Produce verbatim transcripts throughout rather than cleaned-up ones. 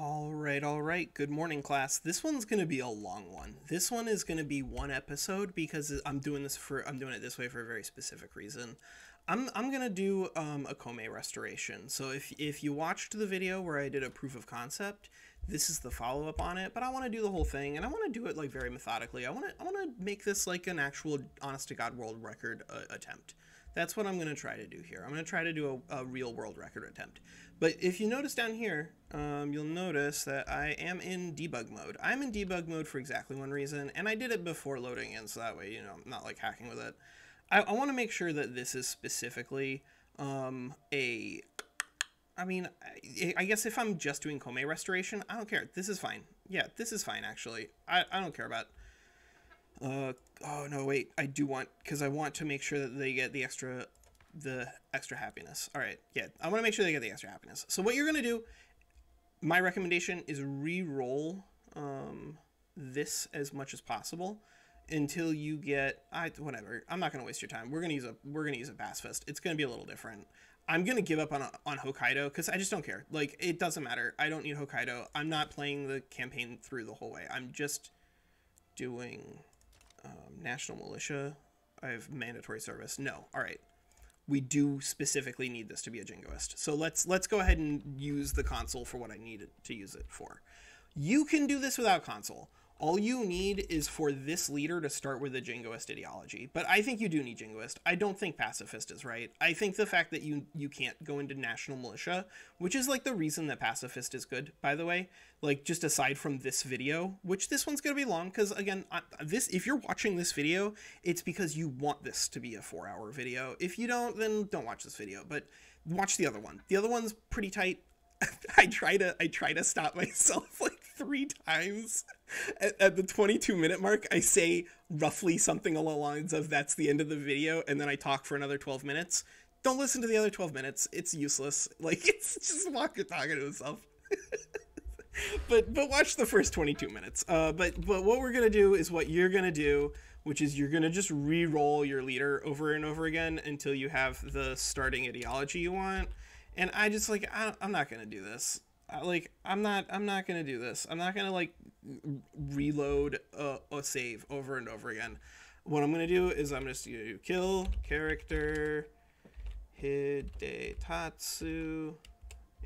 All right, all right. Good morning, class. This one's going to be a long one. This one is going to be one episode because I'm doing this for I'm doing it this way for a very specific reason. I'm I'm going to do um a Komei restoration. So if if you watched the video where I did a proof of concept, this is the follow-up on it, but I want to do the whole thing and I want to do it like very methodically. I want to I want to make this like an actual honest to God world record uh, attempt. That's what I'm going to try to do here. I'm going to try to do a, a real world record attempt. But if you notice down here, um, you'll notice that I am in debug mode. I'm in debug mode for exactly one reason, and I did it before loading in, so that way, you know, I'm not like hacking with it. I, I want to make sure that this is specifically um, a... I mean, I, I guess if I'm just doing Komei restoration, I don't care. This is fine. Yeah, this is fine, actually. I, I don't care about... Uh, oh no, wait, I do want, because I want to make sure that they get the extra, the extra happiness. All right, yeah, I want to make sure they get the extra happiness. So what you're going to do, my recommendation is re-roll um, this as much as possible until you get, I whatever, I'm not going to waste your time. We're going to use a, we're going to use a Bass Fest. It's going to be a little different. I'm going to give up on, on Hokkaido because I just don't care. Like, it doesn't matter. I don't need Hokkaido. I'm not playing the campaign through the whole way. I'm just doing... Um, National Militia. I have mandatory service. No. All right. We do specifically need this to be a jingoist. So let's let's go ahead and use the console for what I needed to use it for. You can do this without console. All you need is for this leader to start with a jingoist ideology. But I think you do need jingoist. I don't think pacifist is right. I think the fact that you you can't go into National Militia, which is like the reason that pacifist is good, by the way, like just aside from this video, which this one's going to be long because, again, I, this if you're watching this video, it's because you want this to be a four hour video. If you don't, then don't watch this video, but watch the other one. The other one's pretty tight. I try to I try to stop myself like three times at, at the twenty-two minute mark. I say roughly something along the lines of that's the end of the video, and then I talk for another twelve minutes. Don't listen to the other twelve minutes. It's useless. Like, it's just Walker talking to himself. but but watch the first twenty-two minutes. Uh, but but what we're gonna do is what you're gonna do, which is you're gonna just re-roll your leader over and over again until you have the starting ideology you want. And I just like, I, I'm not going to do this. I, like, I'm not, I'm not going to do this. I'm not going to like reload a, a save over and over again. What I'm going to do is I'm just going to kill character Hidetatsu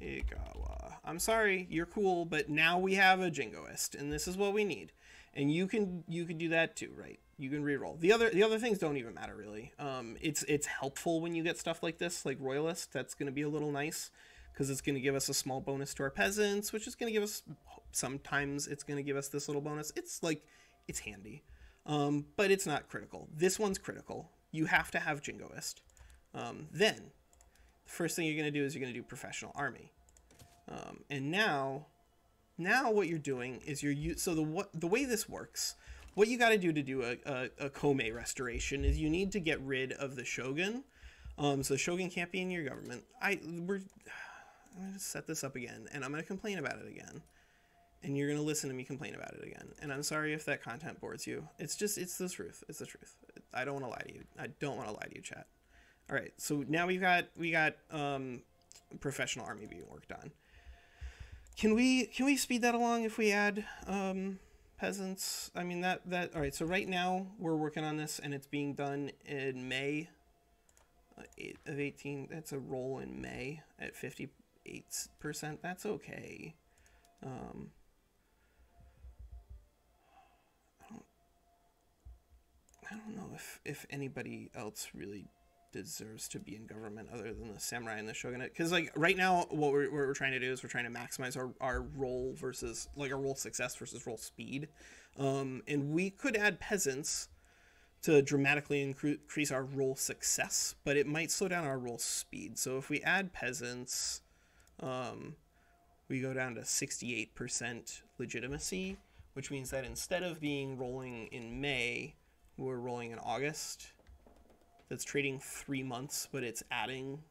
Igawa. I'm sorry, you're cool, but now we have a jingoist and this is what we need. And you can, you can do that too, right? You can reroll. The other the other things don't even matter really. Um, it's it's helpful when you get stuff like this, like Royalist. That's going to be a little nice because it's going to give us a small bonus to our peasants, which is going to give us sometimes it's going to give us this little bonus. It's like it's handy, um, but it's not critical. This one's critical. You have to have jingoist. Um, then the first thing you're going to do is you're going to do professional army, um, and now now what you're doing is you're so the what the way this works. What you got to do to do a, a, a Komei restoration is you need to get rid of the shogun. Um, so the shogun can't be in your government. I, we're, I'm going to set this up again, and I'm going to complain about it again. And you're going to listen to me complain about it again. And I'm sorry if that content bores you. It's just, it's the truth. It's the truth. I don't want to lie to you. I don't want to lie to you, chat. All right. So now we've got, we got um, professional army being worked on. Can we, can we speed that along if we add... Um, peasants. I mean that that all right, so right now we're working on this and it's being done in May of eighteen. That's a roll in May at fifty-eight percent. That's okay. um I don't, I don't know if if anybody else really deserves to be in government other than the samurai and the shogunate, because like right now what we're, what we're trying to do is we're trying to maximize our, our role versus like our role success versus role speed, um and we could add peasants to dramatically increase our role success, but it might slow down our role speed. So if we add peasants, um we go down to sixty-eight percent legitimacy, which means that instead of being rolling in May, we're rolling in August. That's trading three months, but it's adding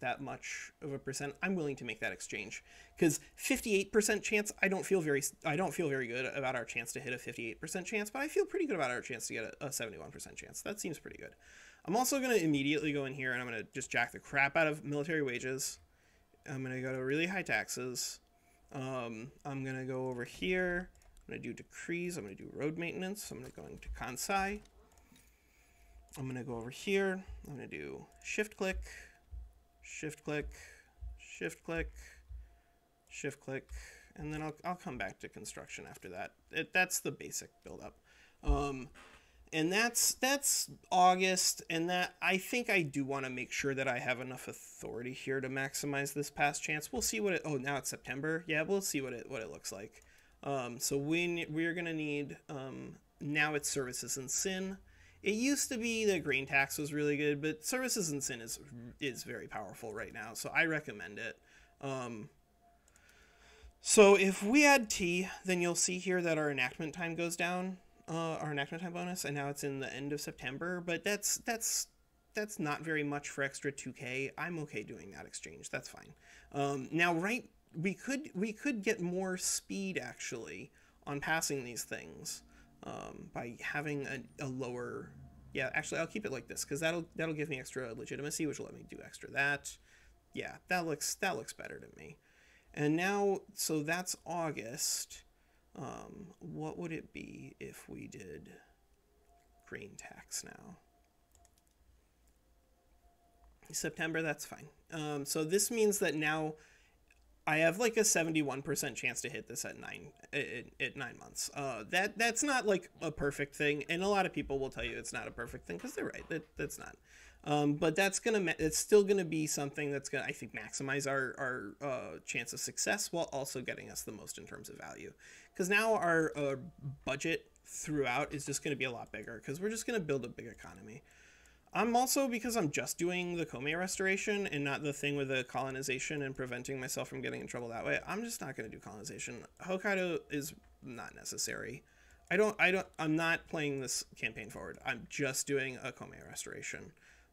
that much of a percent. I'm willing to make that exchange because fifty-eight percent chance. I don't feel very, I don't feel very good about our chance to hit a fifty-eight percent chance, but I feel pretty good about our chance to get a, a seventy-one percent chance. That seems pretty good. I'm also going to immediately go in here and I'm going to just jack the crap out of military wages. I'm going to go to really high taxes. Um, I'm going to go over here. I'm going to do decrees. I'm going to do road maintenance. I'm going to go into Kansai. I'm going to go over here. I'm going to do shift click, shift click, shift click, shift click. And then I'll, I'll come back to construction after that. It, that's the basic buildup. Um, and that's, that's August. And that, I think I do want to make sure that I have enough authority here to maximize this past chance. We'll see what it, oh, now it's September. Yeah, we'll see what it, what it looks like. Um, so we, we're going to need, um, now it's services and sin. It used to be that grain tax was really good, but services and sin is, is very powerful right now. So I recommend it. Um, So if we add T, then you'll see here that our enactment time goes down, uh, our enactment time bonus, and now it's in the end of September, but that's that's that's not very much for extra two K. I'm okay doing that exchange, that's fine. Um, now, right, we could, we could get more speed, actually, on passing these things um, by having a, a lower, yeah, actually, I'll keep it like this, because that'll, that'll give me extra legitimacy, which will let me do extra that. Yeah, that looks, that looks better to me. And now, so that's August. Um, what would it be if we did grain tax now? September, that's fine. Um, so this means that now I have like a seventy-one percent chance to hit this at nine, at, at nine months. Uh, that, that's not like a perfect thing. And a lot of people will tell you it's not a perfect thing because they're right. That, that's not. Um, but that's going to, it's still going to be something that's going to, I think, maximize our, our, uh, chance of success while also getting us the most in terms of value. Cause now our, uh, budget throughout is just going to be a lot bigger cause we're just going to build a big economy. I'm also, because I'm just doing the Komei restoration and not the thing with the colonization and preventing myself from getting in trouble that way. I'm just not going to do colonization. Hokkaido is not necessary. I don't, I don't, I'm not playing this campaign forward. I'm just doing a Komei restoration.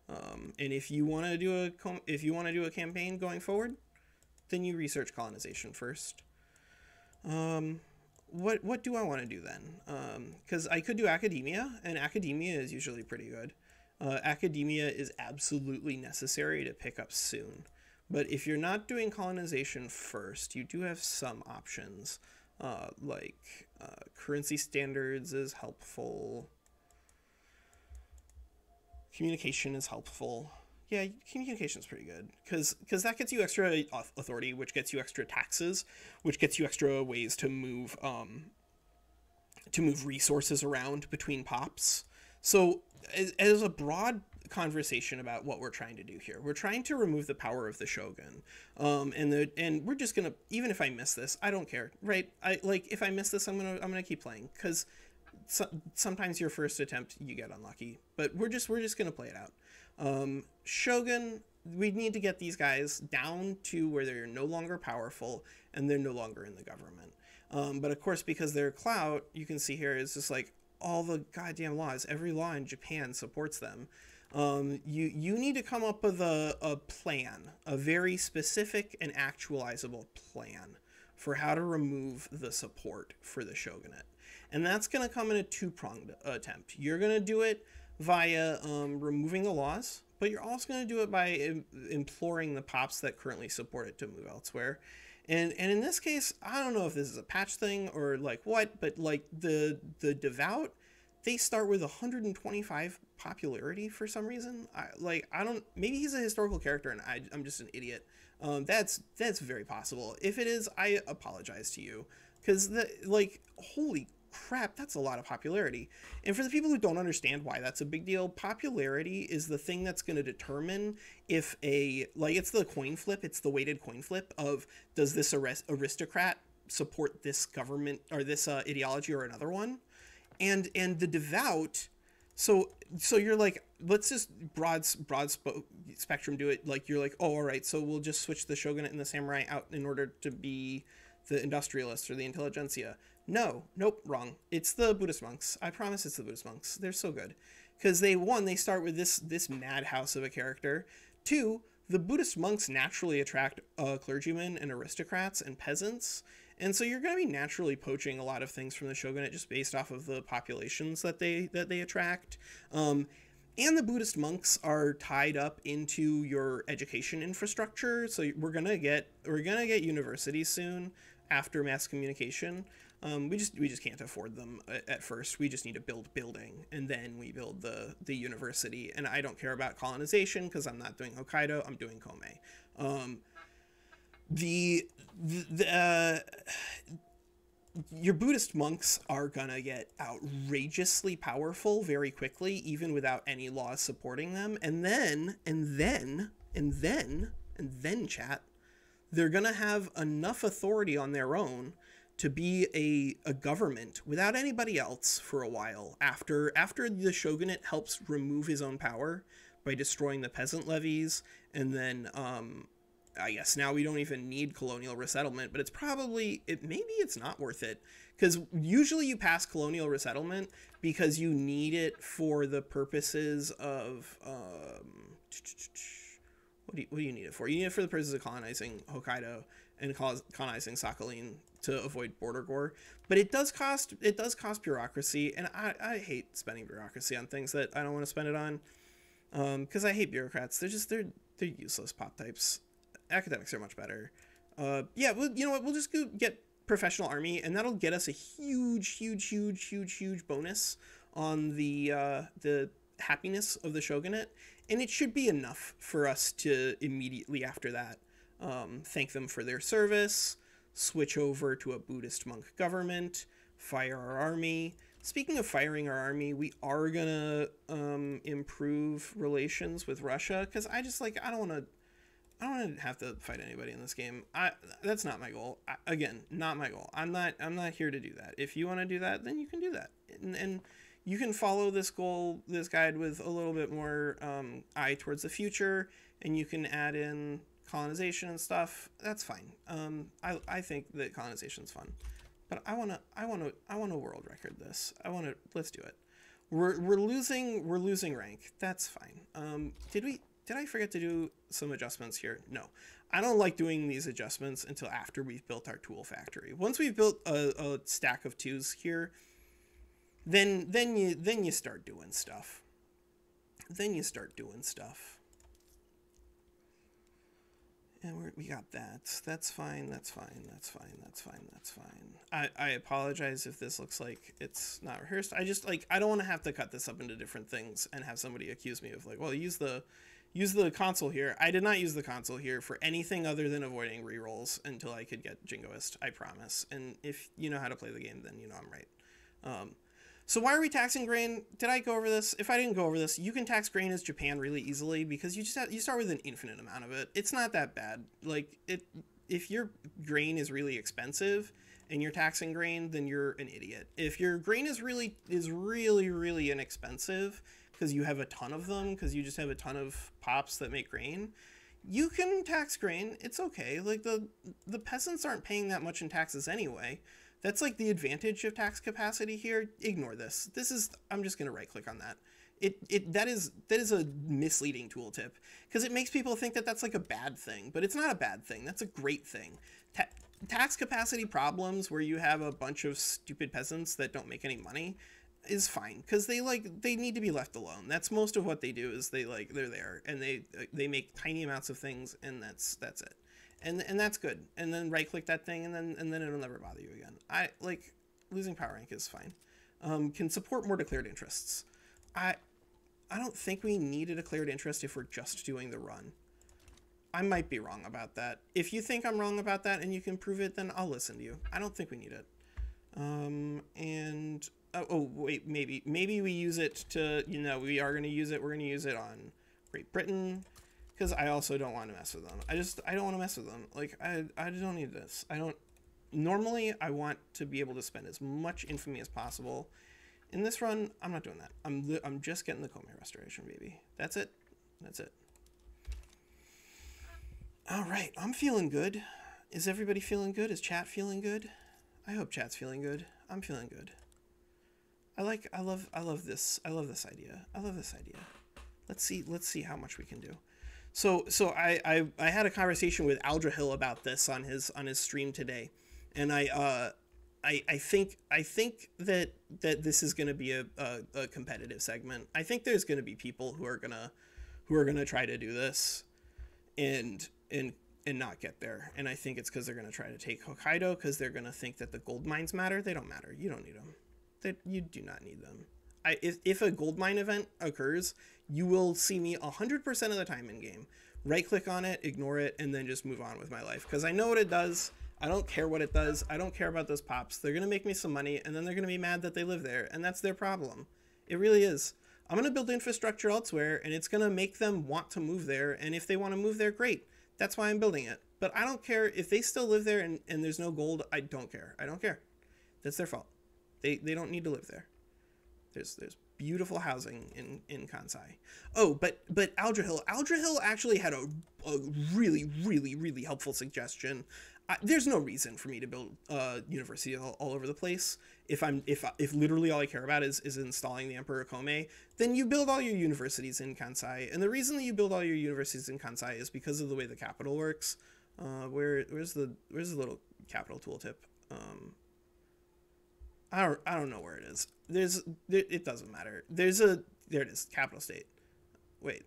Um, and if you want to do a if you want to do a campaign going forward, then you research colonization first. Um, what what do I want to do then? Um, because I could do academia, and academia is usually pretty good. Uh, academia is absolutely necessary to pick up soon, but if you're not doing colonization first, you do have some options. Uh, like uh, currency standards is helpful. Communication is helpful. Yeah, communication is pretty good because because that gets you extra authority, which gets you extra taxes, which gets you extra ways to move um, to move resources around between pops. So as, as a broad conversation about what we're trying to do here, we're trying to remove the power of the shogun, um, and the and we're just gonna, even if I miss this, I don't care, right? I like if I miss this, I'm gonna I'm gonna keep playing because. So, sometimes your first attempt you get unlucky, but we're just we're just gonna play it out. Um, Shogun, we need to get these guys down to where they're no longer powerful and they're no longer in the government. Um, but of course, because they're clout, you can see here it's just like all the goddamn laws. Every law in Japan supports them. Um, you you need to come up with a, a plan, a very specific and actualizable plan for how to remove the support for the shogunate. And that's going to come in a two-pronged attempt. You're going to do it via um, removing the laws, but you're also going to do it by im imploring the pops that currently support it to move elsewhere. And and in this case, I don't know if this is a patch thing or like what, but like the the devout, they start with one hundred twenty-five popularity for some reason. I, like I don't, maybe he's a historical character and I, I'm just an idiot. Um, that's that's very possible. If it is, I apologize to you because the like holy. Crap, that's a lot of popularity. And for the people who don't understand why that's a big deal, popularity is the thing that's going to determine if a, like it's the coin flip, it's the weighted coin flip of does this aristocrat support this government or this uh, ideology or another one? And and the devout, so so you're like, let's just broad, broad sp spectrum do it. Like you're like, oh, all right, so we'll just switch the shogunate and the samurai out in order to be the industrialists or the intelligentsia. No, nope, wrong. It's the Buddhist monks. I promise it's the Buddhist monks. They're so good. Because they, one, they start with this this madhouse of a character. Two, the Buddhist monks naturally attract uh, clergymen and aristocrats and peasants. And so you're going to be naturally poaching a lot of things from the shogunate just based off of the populations that they, that they attract. Um, and the Buddhist monks are tied up into your education infrastructure. So we're going to get, we're going to get universities soon. after mass communication. Um, we just we just can't afford them at first. We just need to build building, and then we build the the university. And I don't care about colonization because I'm not doing Hokkaido. I'm doing Komei. Um, the the, the uh, your Buddhist monks are gonna get outrageously powerful very quickly, even without any laws supporting them. And then and then and then and then chat, they're gonna have enough authority on their own to be a, a government without anybody else for a while after after the shogunate helps remove his own power by destroying the peasant levies. And then um, I guess now we don't even need colonial resettlement, but it's probably, it maybe it's not worth it, because usually you pass colonial resettlement because you need it for the purposes of, um, what do you, what do you need it for? You need it for the purposes of colonizing Hokkaido and colonizing Sakhalin to avoid border gore. But it does cost, it does cost bureaucracy, and I, I hate spending bureaucracy on things that I don't want to spend it on, um, because I hate bureaucrats. They're just, they're, they're useless pop types. Academics are much better. Uh, yeah, well, you know what? We'll just go get professional army, and that'll get us a huge, huge, huge, huge, huge bonus on the uh, the happiness of the shogunate, and it should be enough for us to immediately after that um, thank them for their service, switch over to a Buddhist monk government, fire our army. Speaking of firing our army, we are gonna um, improve relations with Russia, because I just like I don't want to. I don't want to have to fight anybody in this game. I that's not my goal. I, again, not my goal. I'm not I'm not here to do that. If you want to do that, then you can do that. And, and you can follow this goal, this guide, with a little bit more um, eye towards the future, and you can add in colonization and stuff. That's fine. Um, I I think that colonization's fun, but I wanna I wanna I wanna world record this. I wanna let's do it. We're we're losing we're losing rank. That's fine. Um, did we? Did I forget to do some adjustments here? No, I don't like doing these adjustments until after we've built our tool factory. Once we've built a, a stack of twos here, then then you then you start doing stuff. Then you start doing stuff. And we're, we got that. That's fine. That's fine. That's fine. That's fine. That's fine. I, I apologize if this looks like it's not rehearsed. I just like I don't want to have to cut this up into different things and have somebody accuse me of like, well, use the. Use the console here. I did not use the console here for anything other than avoiding rerolls until I could get Jingoist, I promise. And if you know how to play the game, then you know I'm right. Um, so why are we taxing grain? Did I go over this? If I didn't go over this, you can tax grain as Japan really easily because you just have, you start with an infinite amount of it. It's not that bad. Like it, if your grain is really expensive and you're taxing grain, then you're an idiot. If your grain is really is really really inexpensive, because you have a ton of them, because you just have a ton of pops that make grain, you can tax grain. It's okay. Like the the peasants aren't paying that much in taxes anyway. That's like the advantage of tax capacity here. Ignore this. This is I'm just gonna right click on that. It it that is that is a misleading tooltip because it makes people think that that's like a bad thing, but it's not a bad thing. That's a great thing. Ta tax capacity problems where you have a bunch of stupid peasants that don't make any money is fine because they like they need to be left alone. That's most of what they do is they like they're there and they they make tiny amounts of things and that's that's it and and that's good. And then right click that thing and then and then it'll never bother you again. I like losing power rank is fine. Um, can support more declared interests. I I don't think we need a declared interest if we're just doing the run. I might be wrong about that. If you think I'm wrong about that and you can prove it, then I'll listen to you. I don't think we need it. Um, and Oh, oh wait, maybe maybe we use it to, you know, we are going to use it. We're going to use it on Great Britain because I also don't want to mess with them. I just I don't want to mess with them. Like I, I don't need this. I don't normally I want to be able to spend as much infamy as possible in this run. I'm not doing that. I'm I'm just getting the Komei restoration, baby. That's it. That's it. All right. I'm feeling good. Is everybody feeling good? Is chat feeling good? I hope chat's feeling good. I'm feeling good. I like, I love, I love this. I love this idea. I love this idea. Let's see, let's see how much we can do. So, so I, I, I had a conversation with Aldrahill about this on his, on his stream today. And I, uh, I, I think, I think that, that this is going to be a, a, a competitive segment. I think there's going to be people who are going to, who are going to try to do this and, and, and not get there. And I think it's because they're going to try to take Hokkaido because they're going to think that the gold mines matter. They don't matter. You don't need them. That you do not need them. I, if, if a gold mine event occurs, you will see me one hundred percent of the time in game. Right click on it, ignore it, and then just move on with my life. Because I know what it does. I don't care what it does. I don't care about those pops. They're going to make me some money, and then they're going to be mad that they live there. And that's their problem. It really is. I'm going to build infrastructure elsewhere, and it's going to make them want to move there. And if they want to move there, great. That's why I'm building it. But I don't care. If they still live there and, and there's no gold, I don't care. I don't care. That's their fault. They, they don't need to live there. There's, there's beautiful housing in, in Kansai. Oh, but, but Aldrahill. Aldrahill actually had a, a really, really, really helpful suggestion. I, there's no reason for me to build uh, university all, all over the place. If I'm, if, if literally all I care about is, is installing the Emperor Komei, then you build all your universities in Kansai. And the reason that you build all your universities in Kansai is because of the way the capital works. Uh, where, where's the, where's the little capital tooltip? Um, I don't, I don't know where it is. There's, there, it doesn't matter. There's a, there it is, capital state. Wait,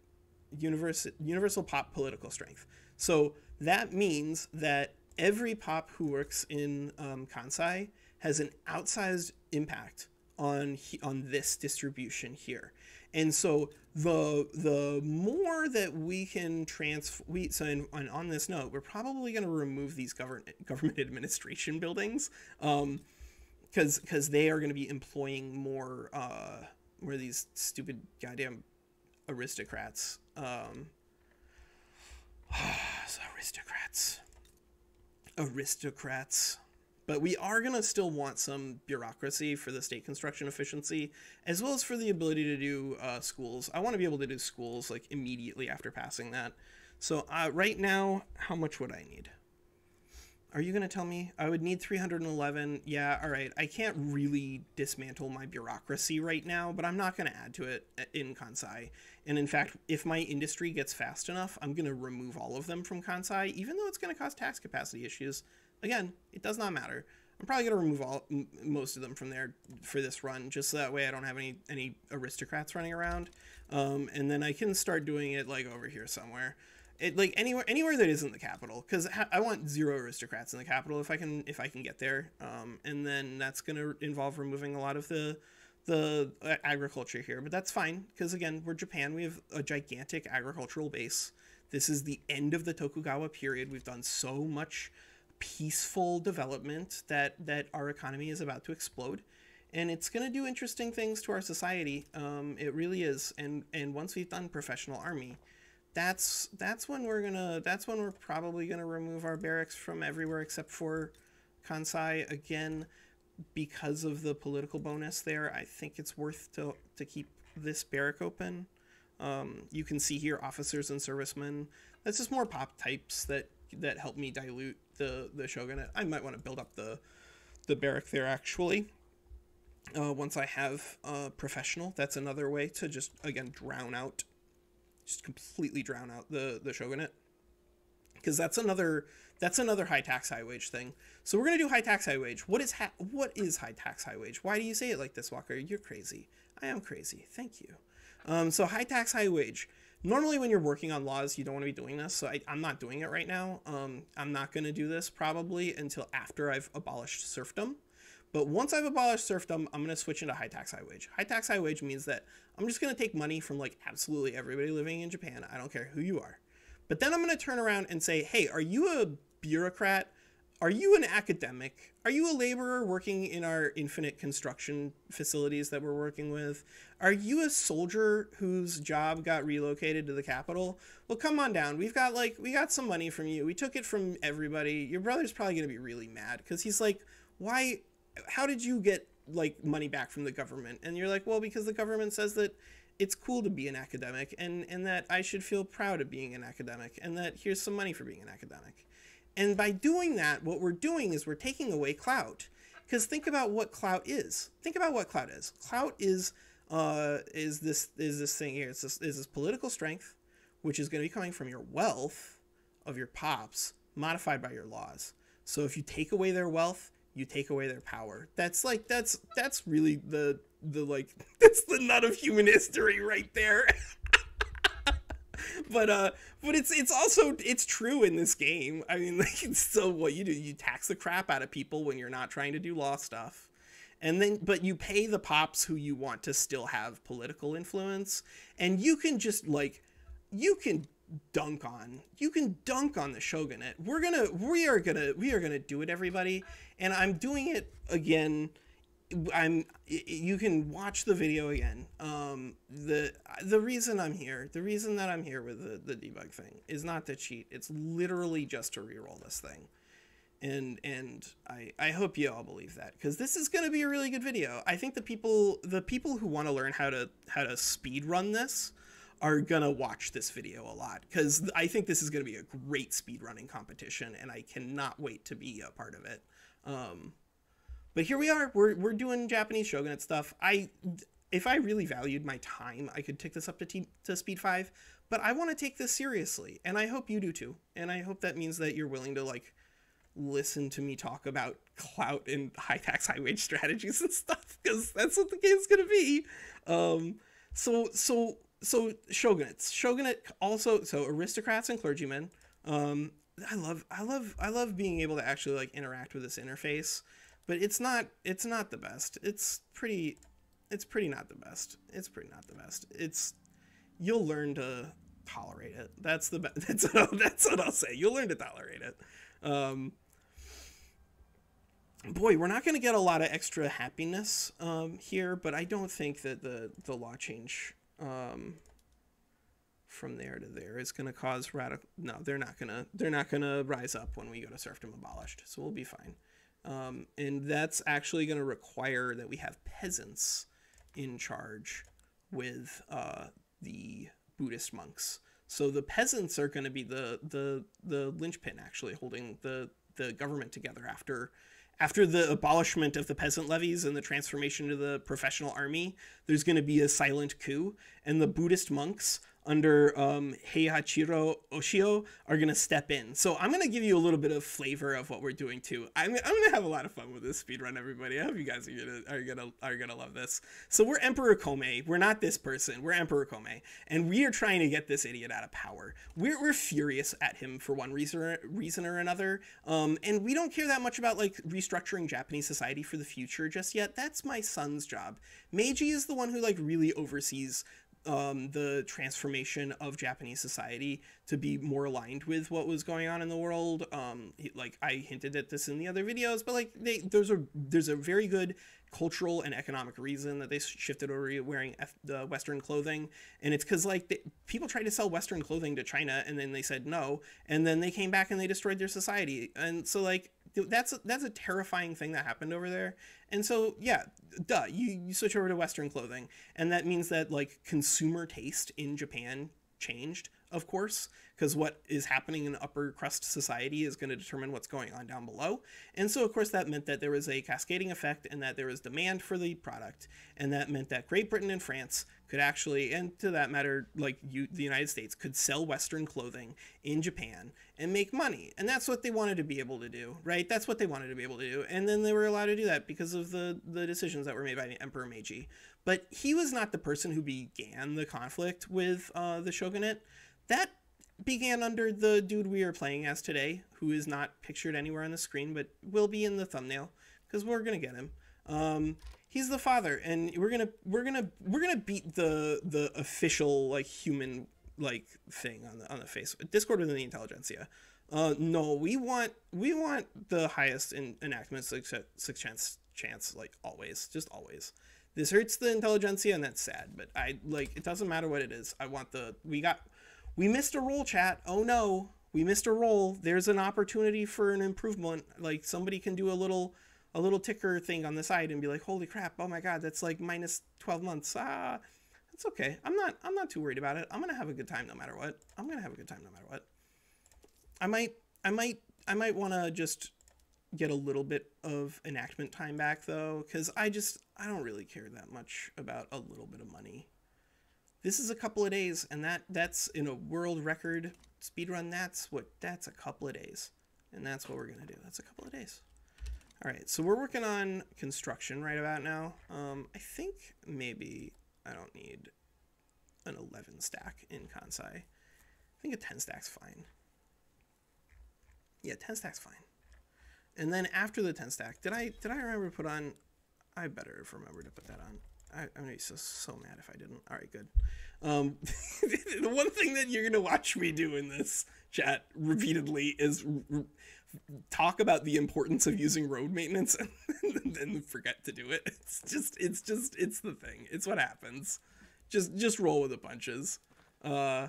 universal, universal pop political strength. So that means that every pop who works in um, Kansai has an outsized impact on on this distribution here. And so the the more that we can trans we so in, on, on this note, we're probably going to remove these government government administration buildings um, because because they are going to be employing more uh, more of these stupid goddamn aristocrats. Um, so aristocrats. aristocrats but we are gonna still want some bureaucracy for the state construction efficiency, as well as for the ability to do uh schools. I want to be able to do schools like immediately after passing that. So uh right now, how much would I need? Are you gonna tell me? I would need three hundred eleven. Yeah, all right. I can't really dismantle my bureaucracy right now, but I'm not gonna add to it in Kansai. And in fact, if my industry gets fast enough, I'm gonna remove all of them from Kansai, even though it's gonna cause tax capacity issues. Again, it does not matter. I'm probably gonna remove all m most of them from there for this run, just so that way I don't have any any aristocrats running around. Um, and then I can start doing it like over here somewhere. It, like anywhere, anywhere that isn't the capital, because I want zero aristocrats in the capital if I can, if I can get there. Um, and then that's going to involve removing a lot of the, the uh, agriculture here, but that's fine because again, we're Japan. We have a gigantic agricultural base. This is the end of the Tokugawa period. We've done so much peaceful development that that our economy is about to explode, and it's going to do interesting things to our society. Um, it really is. And and once we've done professional army. That's that's when we're gonna that's when we're probably gonna remove our barracks from everywhere except for Kansai again, because of the political bonus there. I think it's worth to to keep this barrack open. Um, you can see here officers and servicemen. That's just more pop types that that help me dilute the the shogunate. I might want to build up the the barrack there actually. Uh, once I have uh, professional, that's another way to just again drown out. Just completely drown out the the shogunate, because that's another that's another high tax high wage thing. So we're gonna do high tax high wage. What is ha what is high tax high wage? Why do you say it like this, Walker? You're crazy. I am crazy. Thank you. Um, so high tax high wage. Normally when you're working on laws, you don't want to be doing this. So I, I'm not doing it right now. Um, I'm not gonna do this probably until after I've abolished serfdom. But once I've abolished serfdom, I'm going to switch into high tax, high wage. High tax, high wage means that I'm just going to take money from like absolutely everybody living in Japan. I don't care who you are. But then I'm going to turn around and say, hey, are you a bureaucrat? Are you an academic? Are you a laborer working in our infinite construction facilities that we're working with? Are you a soldier whose job got relocated to the capital? Well, come on down. We've got like, we got some money from you. We took it from everybody. Your brother's probably going to be really mad because he's like, why? How did you get like money back from the government? And you're like, well, because the government says that it's cool to be an academic and, and that I should feel proud of being an academic and that here's some money for being an academic. And by doing that, what we're doing is we're taking away clout, because think about what clout is. Think about what clout is. Clout is, uh, is this, is this thing here. It's this, is this political strength, which is going to be coming from your wealth of your pops modified by your laws. So if you take away their wealth, you take away their power. That's like, that's, that's really the, the like, that's the nut of human history right there. But uh, but it's it's also it's true in this game. I mean, like, it's still what you do. You tax the crap out of people when you're not trying to do law stuff, and then but you pay the pops who you want to still have political influence, and you can just like you can. dunk on you can dunk on the shogunate. We're gonna we are gonna we are gonna do it, everybody, and I'm doing it again. I'm you can watch the video again. um the the reason I'm here, the reason that I'm here with the, the debug thing is not to cheat. It's literally just to reroll this thing, and and i i hope you all believe that, because this is going to be a really good video. I think the people the people who want to learn how to how to speed run this are gonna watch this video a lot, because I think this is gonna be a great speedrunning competition, and I cannot wait to be a part of it. Um, but here we are, we're, we're doing Japanese shogunate stuff. I, if I really valued my time, I could take this up to, t to speed five, but I wanna take this seriously, and I hope you do too. And I hope that means that you're willing to like listen to me talk about clout and high tax, high wage strategies and stuff, because that's what the game's gonna be. Um, so, so, So shogunates, shogunate also, so aristocrats and clergymen. Um, I love, I love, I love being able to actually like interact with this interface, but it's not, it's not the best. It's pretty, it's pretty not the best. It's pretty not the best. It's, you'll learn to tolerate it. That's the best. That's what I'll, that's what I'll say. You'll learn to tolerate it. Um, Boy, we're not going to get a lot of extra happiness um, here, but I don't think that the the law change um from there to there is going to cause radical no they're not gonna they're not gonna rise up when we go to serfdom abolished, so we'll be fine. Um and that's actually going to require that we have peasants in charge with uh the Buddhist monks, so the peasants are going to be the the the linchpin actually holding the the government together after After the abolishment of the peasant levies and the transformation to the professional army. There's going to be a silent coup, and the Buddhist monks under um, Heihachiro Oshio are going to step in. So I'm going to give you a little bit of flavor of what we're doing too. I'm, I'm going to have a lot of fun with this speedrun, everybody. I hope you guys are going to are gonna, are gonna love this. So we're Emperor Komei. We're not this person. We're Emperor Komei. And we are trying to get this idiot out of power. We're, we're furious at him for one reason or, reason or another. Um, and we don't care that much about like restructuring Japanese society for the future just yet. That's my son's job. Meiji is the one who like really oversees um the transformation of Japanese society to be more aligned with what was going on in the world. Um like I hinted at this in the other videos, but like they there's a there's a very good cultural and economic reason that they shifted over to wearing F the Western clothing, and it's because like they, people tried to sell Western clothing to China, and then they said no, and then they came back and they destroyed their society. And so like that's that's a terrifying thing that happened over there. And so yeah, duh, you, you switch over to Western clothing, and that means that like consumer taste in Japan changed, of course, because what is happening in upper crust society is going to determine what's going on down below. And so, of course, that meant that there was a cascading effect, and that there was demand for the product. And that meant that Great Britain and France could actually, and to that matter, like you, the United States could sell Western clothing in Japan and make money. And that's what they wanted to be able to do, right? That's what they wanted to be able to do. And then they were allowed to do that because of the, the decisions that were made by Emperor Meiji. But he was not the person who began the conflict with uh, the shogunate. That began under the dude we are playing as today, who is not pictured anywhere on the screen, but will be in the thumbnail because we're going to get him. Um, he's the father, and we're going to we're going to we're going to beat the the official like human like thing on the on the face Discord within the intelligentsia. Uh, no, we want we want the highest in enactment success chance, like always, just always. This hurts the intelligentsia, and that's sad, but I like it doesn't matter what it is. I want the we got. We missed a roll, chat. Oh no, we missed a roll. There's an opportunity for an improvement. Like somebody can do a little, a little ticker thing on the side and be like, holy crap. Oh my God, that's like minus twelve months. Ah, that's okay. I'm not, I'm not too worried about it. I'm going to have a good time no matter what. I'm going to have a good time no matter what. I might, I might, I might want to just get a little bit of enactment time back though. Cause I just, I don't really care that much about a little bit of money. This is a couple of days, and that that's in a world record speedrun. That's what that's a couple of days, and that's what we're gonna do. That's a couple of days. All right, so we're working on construction right about now. Um, I think maybe I don't need an eleven stack in Kansai. I think a ten stack's fine. Yeah, ten stack's fine. And then after the ten stack, did I did I remember to put on? I better have remembered to put that on. I, I'm gonna be so so mad if I didn't. All right, good. Um, the one thing that you're gonna watch me do in this chat repeatedly is re talk about the importance of using road maintenance and then forget to do it. It's just it's just it's the thing. It's what happens. Just just roll with the punches. Uh,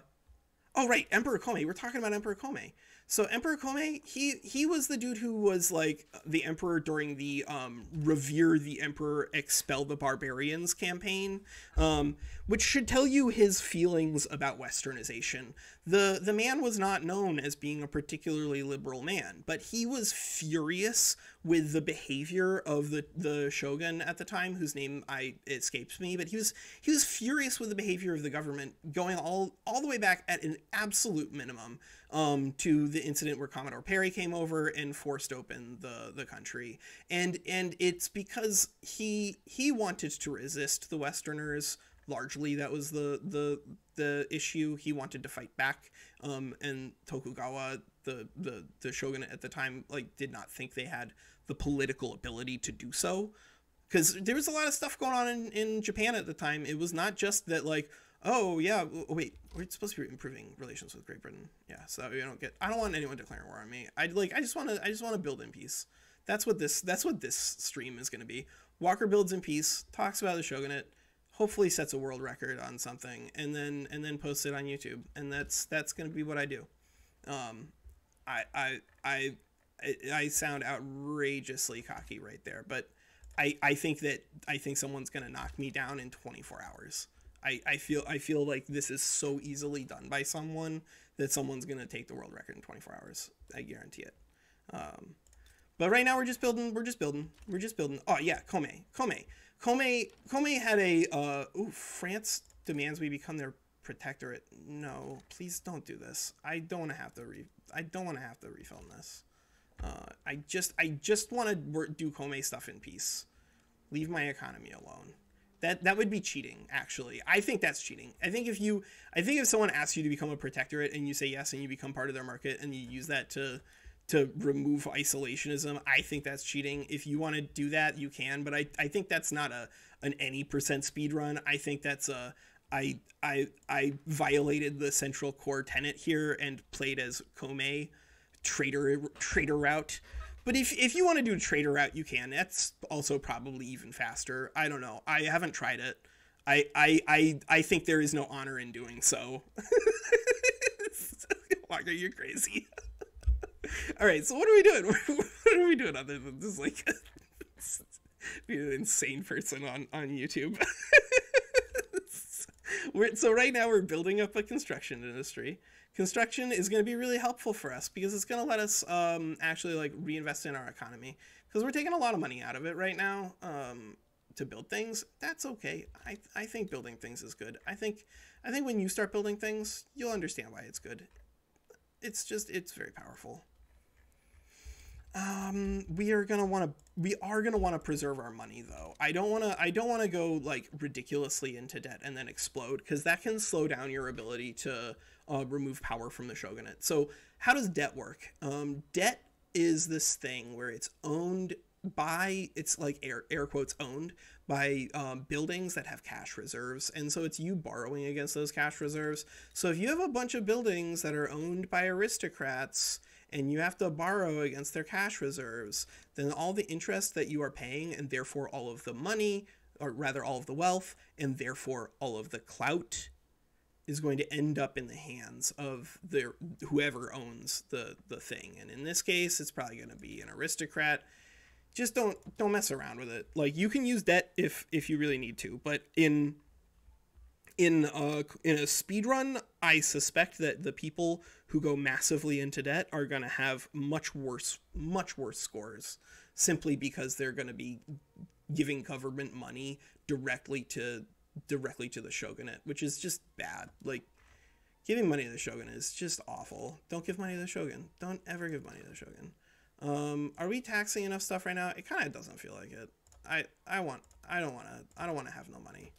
oh right, Emperor Komei. We're talking about Emperor Komei. So Emperor Komei, he he was the dude who was like the emperor during the um, Revere the Emperor, Expel the Barbarians campaign, um, which should tell you his feelings about Westernization. The, the man was not known as being a particularly liberal man, but he was furious with the behavior of the, the shogun at the time, whose name I escapes me, but he was he was furious with the behavior of the government going all, all the way back at an absolute minimum um, to the incident where Commodore Perry came over and forced open the, the country. And and it's because he he wanted to resist the Westerners. Largely, that was the the the issue. He wanted to fight back, um, and Tokugawa, the, the the shogun at the time, like did not think they had the political ability to do so, because there was a lot of stuff going on in, in Japan at the time. It was not just that, like, oh yeah, wait, we're supposed to be improving relations with Great Britain, yeah. So that we don't get. I don't want anyone declaring war on me. I like. I just want to. I just want to build in peace. That's what this. That's what this stream is going to be. Walker builds in peace. Talks about the shogunate. Hopefully sets a world record on something, and then and then posts it on YouTube, and that's that's gonna be what I do. Um, I I I I sound outrageously cocky right there, but I I think that I think someone's gonna knock me down in twenty-four hours. I I feel I feel like this is so easily done by someone that someone's gonna take the world record in twenty-four hours. I guarantee it. Um, but right now we're just building. We're just building. We're just building. Oh yeah, Komei, Komei. Komei, Komei had a, uh, ooh, France demands we become their protectorate. No, please don't do this. I don't want to have to re, I don't want to have to refilm this. Uh, I just, I just want to do Komei stuff in peace. Leave my economy alone. That, that would be cheating, actually. I think that's cheating. I think if you, I think if someone asks you to become a protectorate and you say yes and you become part of their market and you use that to... to remove isolationism, I think that's cheating. If you want to do that, you can, but I, I think that's not a an any percent speed run. I think that's a I I I violated the central core tenet here and played as Komei, traitor traitor route. But if if you want to do a traitor route, you can. That's also probably even faster. I don't know. I haven't tried it. I I I I think there is no honor in doing so. Walker, you're crazy. All right, so what are we doing? What are we doing other than just like be an insane person on on YouTube? we're, so right now we're building up a construction industry. Construction is going to be really helpful for us because it's going to let us um, actually like reinvest in our economy because we're taking a lot of money out of it right now um, to build things. That's okay. I I think building things is good. I think I think when you start building things, you'll understand why it's good. It's just it's very powerful. Um, we are gonna want to we are gonna want to preserve our money though. I don't wanna I don't wanna go like ridiculously into debt and then explode because that can slow down your ability to uh, remove power from the shogunate. So how does debt work? Um, debt is this thing where it's owned by it's like air air quotes owned by um, buildings that have cash reserves, and so it's you borrowing against those cash reserves. So if you have a bunch of buildings that are owned by aristocrats and you have to borrow against their cash reserves, then all the interest that you are paying, and therefore all of the money, or rather all of the wealth, and therefore all of the clout, is going to end up in the hands of the whoever owns the the thing. And in this case, it's probably going to be an aristocrat. Just don't don't mess around with it. Like you can use debt if if you really need to, but in in a in a speed run, I suspect that the people who go massively into debt are going to have much worse much worse scores simply because they're going to be giving government money directly to directly to the shogunate, which is just bad. Like giving money to the shogun is just awful. Don't give money to the shogun. Don't ever give money to the shogun. Um, are we taxing enough stuff right now? It kind of doesn't feel like it. I, I want, I don't want to, I don't want to have no money.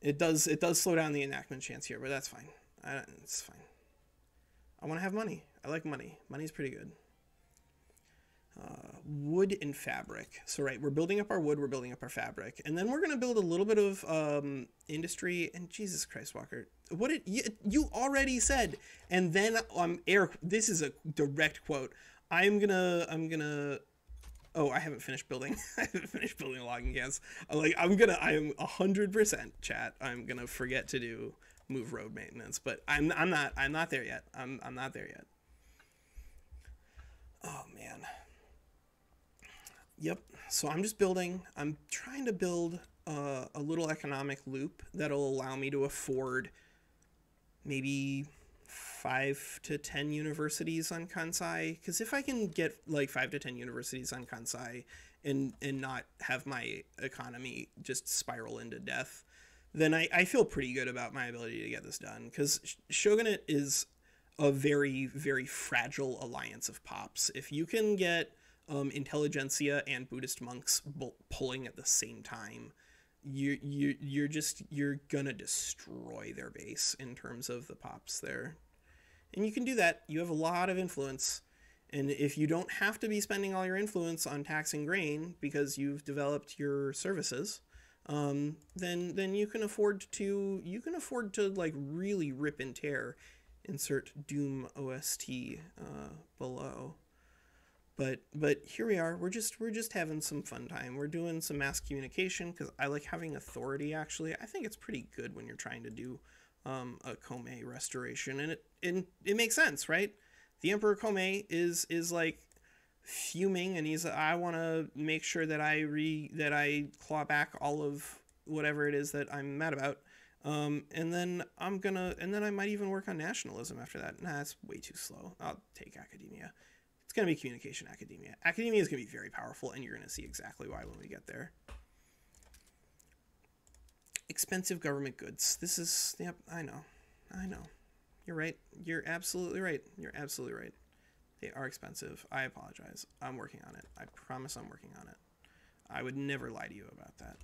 It does, it does slow down the enactment chance here, but that's fine. I don't, it's fine. I want to have money. I like money. Money's pretty good. Uh, wood and fabric. So right, we're building up our wood, we're building up our fabric, and then we're going to build a little bit of um, industry. And Jesus Christ, Walker, what did you, you already said? And then um, air. This is a direct quote. I'm gonna. I'm gonna. Oh, I haven't finished building. I haven't finished building logging camps. Like I'm gonna. I'm a hundred percent chat. I'm gonna forget to do move road maintenance, but I'm. I'm not. I'm not there yet. I'm. I'm not there yet. Oh man. Yep. So I'm just building. I'm trying to build uh, a little economic loop that'll allow me to afford maybe five to ten universities on Kansai. Because if I can get like five to ten universities on Kansai and and not have my economy just spiral into death, then I, I feel pretty good about my ability to get this done. Because Shogunate is a very, very fragile alliance of pops. If you can get Um, intelligentsia and Buddhist monks pulling at the same time, you you you're just you're gonna destroy their base in terms of the pops there, and you can do that. You have a lot of influence, and if you don't have to be spending all your influence on taxing grain because you've developed your services, um, then then you can afford to you can afford to like really rip and tear. Insert Doom O S T uh, below. But but here we are. We're just we're just having some fun time. We're doing some mass communication because I like having authority. Actually, I think it's pretty good when you're trying to do um, a Komei restoration, and it and it makes sense, right? The Emperor Komei is is like fuming, and he's I want to make sure that I re that I claw back all of whatever it is that I'm mad about, um, and then I'm gonna and then I might even work on nationalism after that. Nah, that's way too slow. I'll take academia. It's going to be communication academia. Academia is going to be very powerful, and you're going to see exactly why when we get there. Expensive government goods. This is, yep, I know. I know. You're right. You're absolutely right. You're absolutely right. They are expensive. I apologize. I'm working on it. I promise I'm working on it. I would never lie to you about that.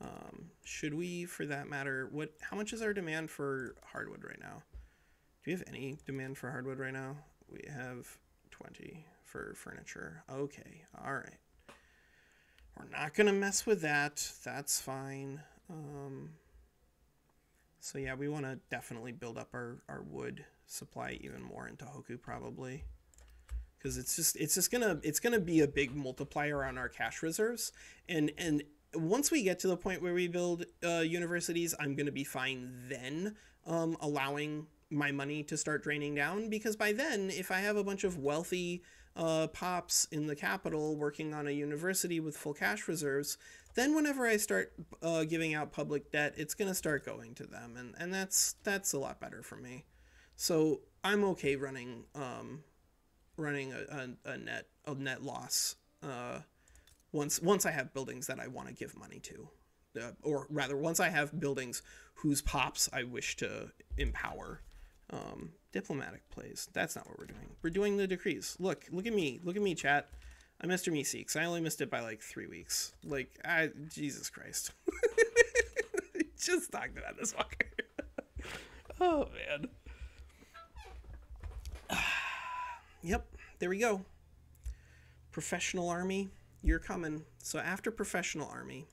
Um, should we, for that matter, what? How much is our demand for hardwood right now? Do we have any demand for hardwood right now? We have twenty for furniture. Okay, all right. We're not gonna mess with that. That's fine. Um, so yeah, we want to definitely build up our our wood supply even more in Tohoku probably, because it's just it's just gonna it's gonna be a big multiplier on our cash reserves. And and once we get to the point where we build uh, universities, I'm gonna be fine then um, allowing my money to start draining down, because by then, if I have a bunch of wealthy uh, pops in the capital working on a university with full cash reserves, then whenever I start uh, giving out public debt, it's going to start going to them, and and that's that's a lot better for me. So I'm okay running um, running a, a, a net a net loss uh, once once I have buildings that I want to give money to. Uh, or rather, once I have buildings whose pops I wish to empower. Um, diplomatic plays. That's not what we're doing. We're doing the decrees. Look, look at me. Look at me, chat. I missed me seeks. I only missed it by like three weeks. Like, I, Jesus Christ. Just talked about this fucker. Oh, man. Yep. There we go. Professional army. You're coming. So after professional army,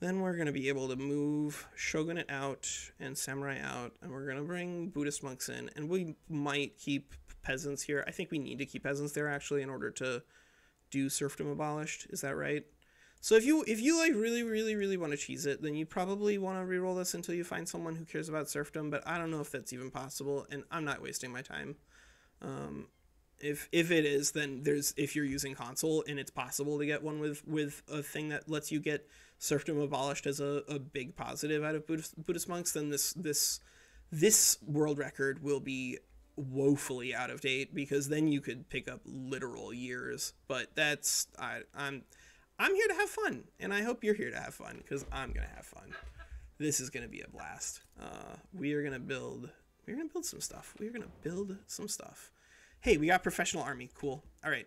then we're going to be able to move Shogunate out and Samurai out, and we're going to bring Buddhist monks in, and we might keep peasants here. I think we need to keep peasants there, actually, in order to do serfdom abolished. Is that right? So if you if you like really, really, really want to cheese it, then you probably want to reroll this until you find someone who cares about serfdom, but I don't know if that's even possible, and I'm not wasting my time. Um, if if it is, then there's if you're using console and it's possible to get one with, with a thing that lets you get serfdom abolished as a, a big positive out of Buddhist, Buddhist monks, then this this this world record will be woefully out of date, because then you could pick up literal years. But that's I, I'm I'm here to have fun, and I hope you're here to have fun, because I'm gonna have fun. This is gonna be a blast. Uh, we are gonna build we're gonna build some stuff. We're gonna build some stuff. Hey, we got professional army. Cool. All right.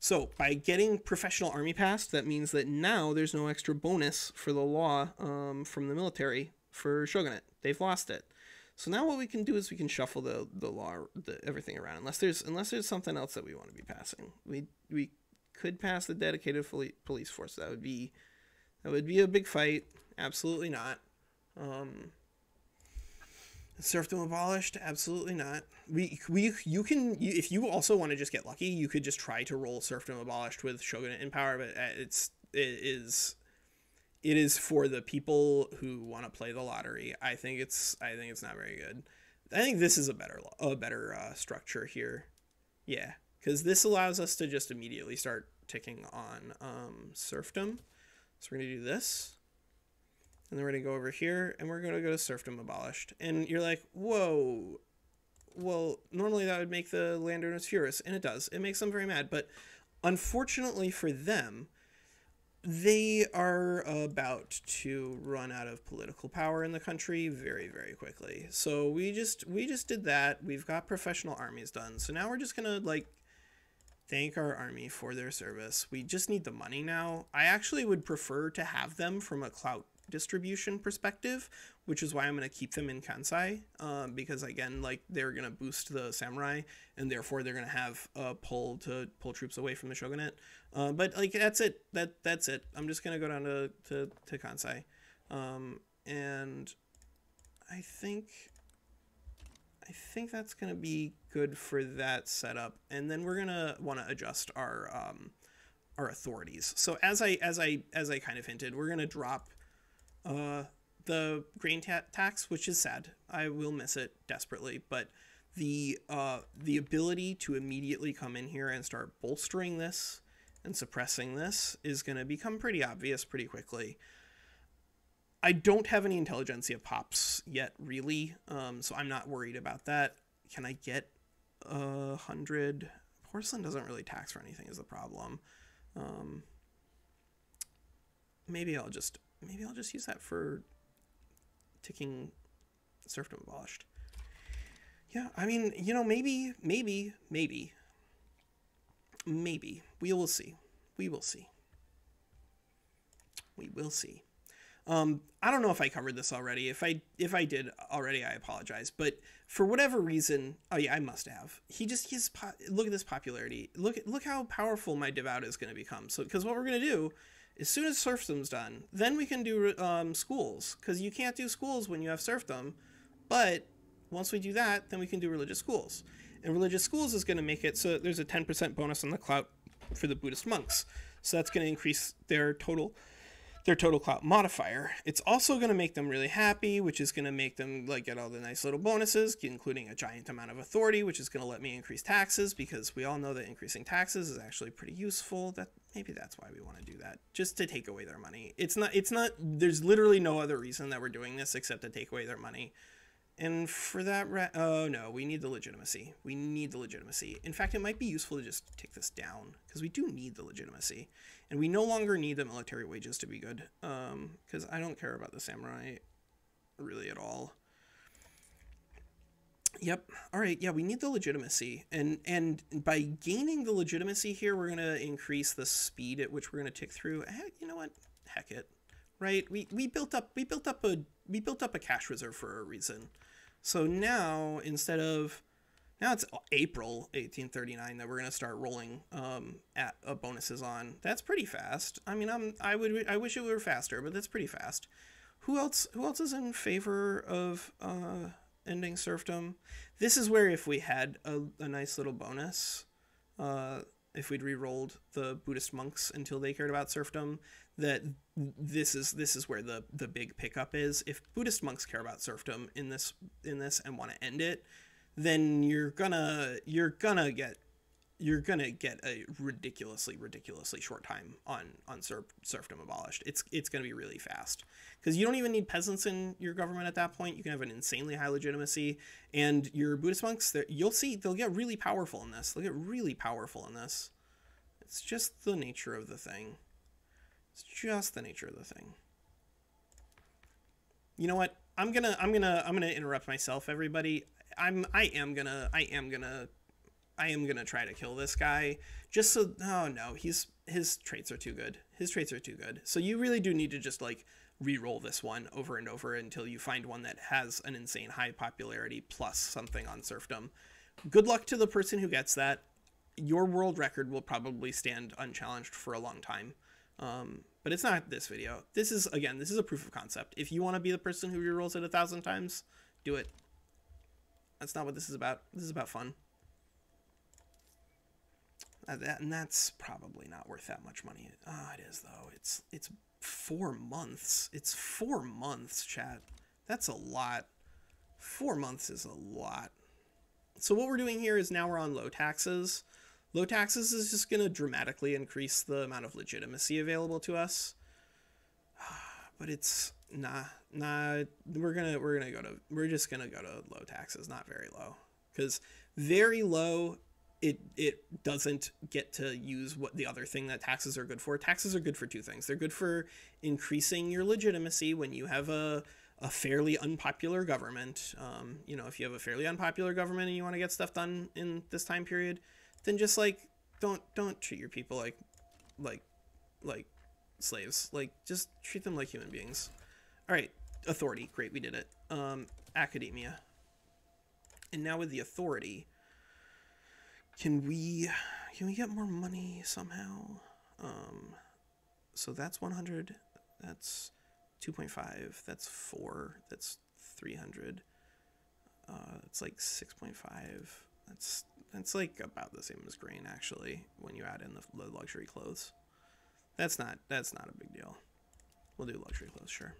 So by getting professional army passed, that means that now there's no extra bonus for the law um, from the military for Shogunate. They've lost it. So now what we can do is we can shuffle the the law, the everything around, unless there's unless there's something else that we want to be passing. We we could pass the dedicated police force. That would be that would be a big fight. Absolutely not. Um, serfdom abolished? Absolutely not. We we you can you, if you also want to just get lucky, you could just try to roll serfdom abolished with shogunate in power, but it's it is. It is for the people who want to play the lottery. I think it's I think it's not very good. I think this is a better a better uh, structure here. Yeah, because this allows us to just immediately start ticking on um, serfdom. So we're going to do this. And then we're going to go over here and we're going to go to serfdom abolished. And you're like, whoa. Well, normally that would make the landowners furious. And it does. It makes them very mad. But unfortunately for them, they are about to run out of political power in the country very, very quickly. So we just we just did that. We've got professional armies done. So now we're just going to, like, thank our army for their service. We just need the money now. I actually would prefer to have them from a clout distribution perspective, which is why I'm going to keep them in Kansai. Um, because, again, like, they're going to boost the samurai, and therefore they're going to have a pull to pull troops away from the shogunate. Uh, but, like, that's it. That That's it. I'm just going to go down to, to, to Kansai. Um, and I think, I think that's going to be good for that setup. And then we're going to want to adjust our um, our authorities. So as I, as I, as I kind of hinted, we're going to drop Uh, the grain ta tax, which is sad. I will miss it desperately, but the uh, the ability to immediately come in here and start bolstering this and suppressing this is going to become pretty obvious pretty quickly. I don't have any intelligentsia pops yet, really, um, so I'm not worried about that. Can I get a hundred? Porcelain doesn't really tax for anything is the problem. Um, maybe I'll just... Maybe I'll just use that for ticking serfdom abolished. Yeah, I mean, you know, maybe, maybe, maybe, maybe. We will see. We will see. We will see. Um, I don't know if I covered this already. If I if I did already, I apologize. But for whatever reason, oh yeah, I must have. He just he's po look at this popularity. Look at look how powerful my devout is going to become. So because what we're going to do. As soon as serfdom's done, then we can do um, schools, because you can't do schools when you have serfdom. But once we do that, then we can do religious schools. And religious schools is going to make it so there's a ten percent bonus on the clout for the Buddhist monks. So that's going to increase their total their total clout modifier. It's also going to make them really happy, which is going to make them like get all the nice little bonuses, including a giant amount of authority, which is going to let me increase taxes, because we all know that increasing taxes is actually pretty useful. That maybe that's why we want to do that, just to take away their money. It's not, it's not, there's literally no other reason that we're doing this except to take away their money. And for that, ra oh no, we need the legitimacy. We need the legitimacy. In fact, it might be useful to just take this down, because we do need the legitimacy. And we no longer need the military wages to be good, because um, I don't care about the samurai really at all. Yep. All right. Yeah, we need the legitimacy. And and by gaining the legitimacy here, we're going to increase the speed at which we're going to tick through. Heck, you know what? Heck it. Right? We we built up we built up a we built up a cash reserve for a reason. So now instead of now it's April eighteen thirty-nine that we're going to start rolling um at uh, bonuses on. That's pretty fast. I mean, I'm I would I wish it were faster, but that's pretty fast. Who else who else is in favor of uh ending serfdom? This is where if we had a, a nice little bonus, uh, if we'd re-rolled the Buddhist monks until they cared about serfdom, that this is this is where the the big pickup is. If Buddhist monks care about serfdom in this in this and want to end it, then you're gonna you're gonna get you're gonna get a ridiculously ridiculously short time on on serf, serfdom abolished. It's it's gonna be really fast, because you don't even need peasants in your government at that point. You can have an insanely high legitimacy, and your Buddhist monks, you'll see, they'll get really powerful in this. They'll get really powerful in this. It's just the nature of the thing. It's just the nature of the thing. You know what? I'm gonna I'm gonna I'm gonna interrupt myself, everybody. I'm I am gonna I am gonna. I am going to try to kill this guy just so, oh no, he's, his traits are too good. His traits are too good. So you really do need to just like re-roll this one over and over until you find one that has an insane high popularity plus something on serfdom. Good luck to the person who gets that. Your world record will probably stand unchallenged for a long time. Um, but it's not this video. This is, again, this is a proof of concept. If you want to be the person who re-rolls it a thousand times, do it. That's not what this is about. This is about fun. Uh, that, and that's probably not worth that much money. Ah, it is, though. It's it's four months. It's four months, chat. That's a lot. Four months is a lot. So what we're doing here is now we're on low taxes. Low taxes is just going to dramatically increase the amount of legitimacy available to us. But it's nah, nah. We're gonna we're gonna go to we're just gonna go to low taxes, not very low, because very low. It, it doesn't get to use what the other thing that taxes are good for. Taxes are good for two things. They're good for increasing your legitimacy when you have a, a fairly unpopular government. Um, you know, if you have a fairly unpopular government and you want to get stuff done in this time period, then just like, don't, don't treat your people like, like, like slaves. Like, just treat them like human beings. All right. Authority. Great. We did it. Um, academia. And now with the authority, Can we, can we get more money somehow? Um, so that's one hundred, that's two point five, that's four, that's three hundred, uh, it's like six point five, that's, that's like about the same as grain actually, when you add in the, the luxury clothes. That's not, that's not a big deal. We'll do luxury clothes, sure.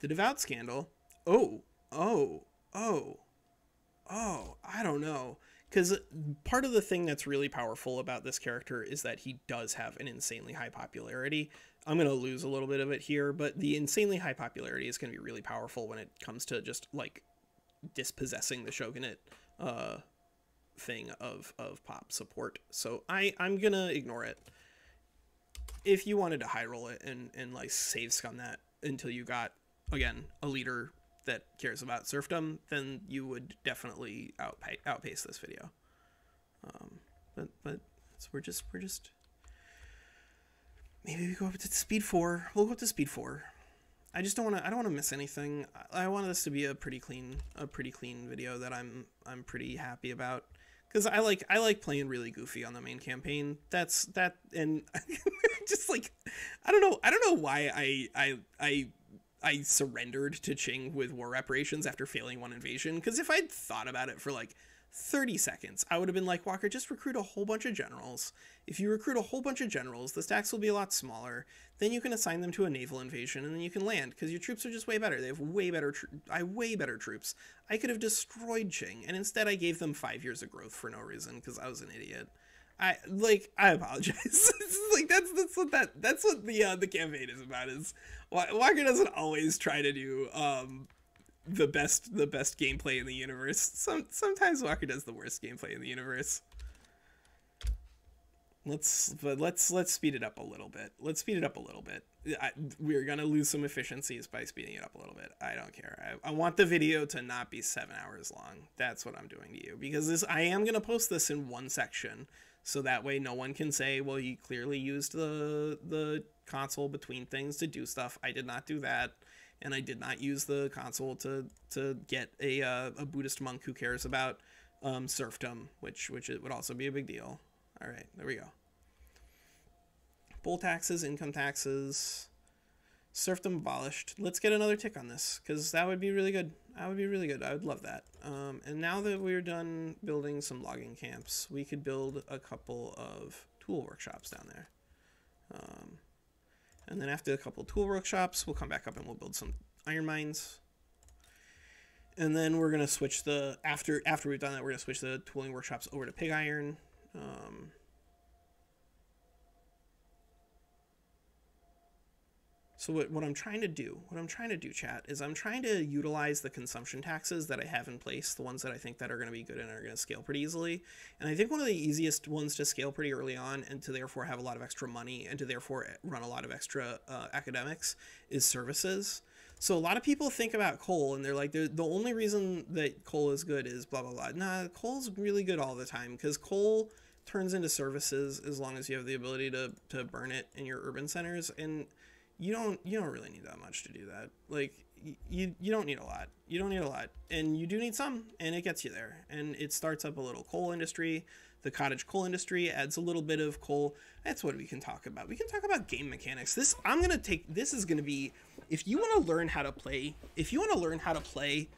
The Devout Scandal, oh, oh, oh. Oh, I don't know. Because part of the thing that's really powerful about this character is that he does have an insanely high popularity. I'm going to lose a little bit of it here, but the insanely high popularity is going to be really powerful when it comes to just, like, dispossessing the shogunate uh, thing of, of pop support. So I, I'm going to ignore it. If you wanted to high roll it and, and like, save scum that until you got, again, a leader that cares about serfdom, then you would definitely outpa outpace this video. Um, but but so we're just we're just maybe we go up to speed four. We'll go up to speed four. I just don't want to. I don't want to miss anything. I, I want this to be a pretty clean a pretty clean video that I'm I'm pretty happy about, because I like I like playing really goofy on the main campaign. That's that and just like I don't know I don't know why I I I. I surrendered to Qing with war reparations after failing one invasion, because if I'd thought about it for like thirty seconds, I would have been like, Walker, just recruit a whole bunch of generals. If you recruit a whole bunch of generals, the stacks will be a lot smaller. Then you can assign them to a naval invasion and then you can land, because your troops are just way better. They have way better, tro I way better troops. I could have destroyed Qing, and instead I gave them five years of growth for no reason because I was an idiot. I like I apologize. like that's that's what that that's what the uh, the campaign is about. Is Walker doesn't always try to do um the best the best gameplay in the universe. Some sometimes Walker does the worst gameplay in the universe. Let's but let's let's speed it up a little bit. Let's speed it up a little bit. I, we're gonna lose some efficiencies by speeding it up a little bit. I don't care. I, I want the video to not be seven hours long. That's what I'm doing to you, because this I am gonna post this in one section. So that way no one can say, well, you clearly used the the console between things to do stuff. I did not do that. And I did not use the console to to get a, uh, a Buddhist monk who cares about um, serfdom, which, which it would also be a big deal. All right, there we go. Poll taxes, income taxes, serfdom abolished. Let's get another tick on this, because that would be really good. That would be really good. I would love that. Um, and now that we're done building some logging camps, we could build a couple of tool workshops down there. Um, and then after a couple of tool workshops, we'll come back up and we'll build some iron mines. And then we're going to switch the, after after we've done that, we're going to switch the tooling workshops over to pig iron. Um, So what, what I'm trying to do, what I'm trying to do, chat, is I'm trying to utilize the consumption taxes that I have in place, the ones that I think that are going to be good and are going to scale pretty easily. And I think one of the easiest ones to scale pretty early on and to therefore have a lot of extra money and to therefore run a lot of extra uh, academics is services. So a lot of people think about coal and they're like, they're, the only reason that coal is good is blah, blah, blah. Nah, coal's really good all the time, because coal turns into services as long as you have the ability to, to burn it in your urban centers. And you don't, you don't really need that much to do that. Like you, you don't need a lot. You don't need a lot, and you do need some, and it gets you there. And it starts up a little coal industry. The cottage coal industry adds a little bit of coal. That's what we can talk about. We can talk about game mechanics. This, I'm going to take, this is going to be, if you want to learn how to play, if you want to learn how to play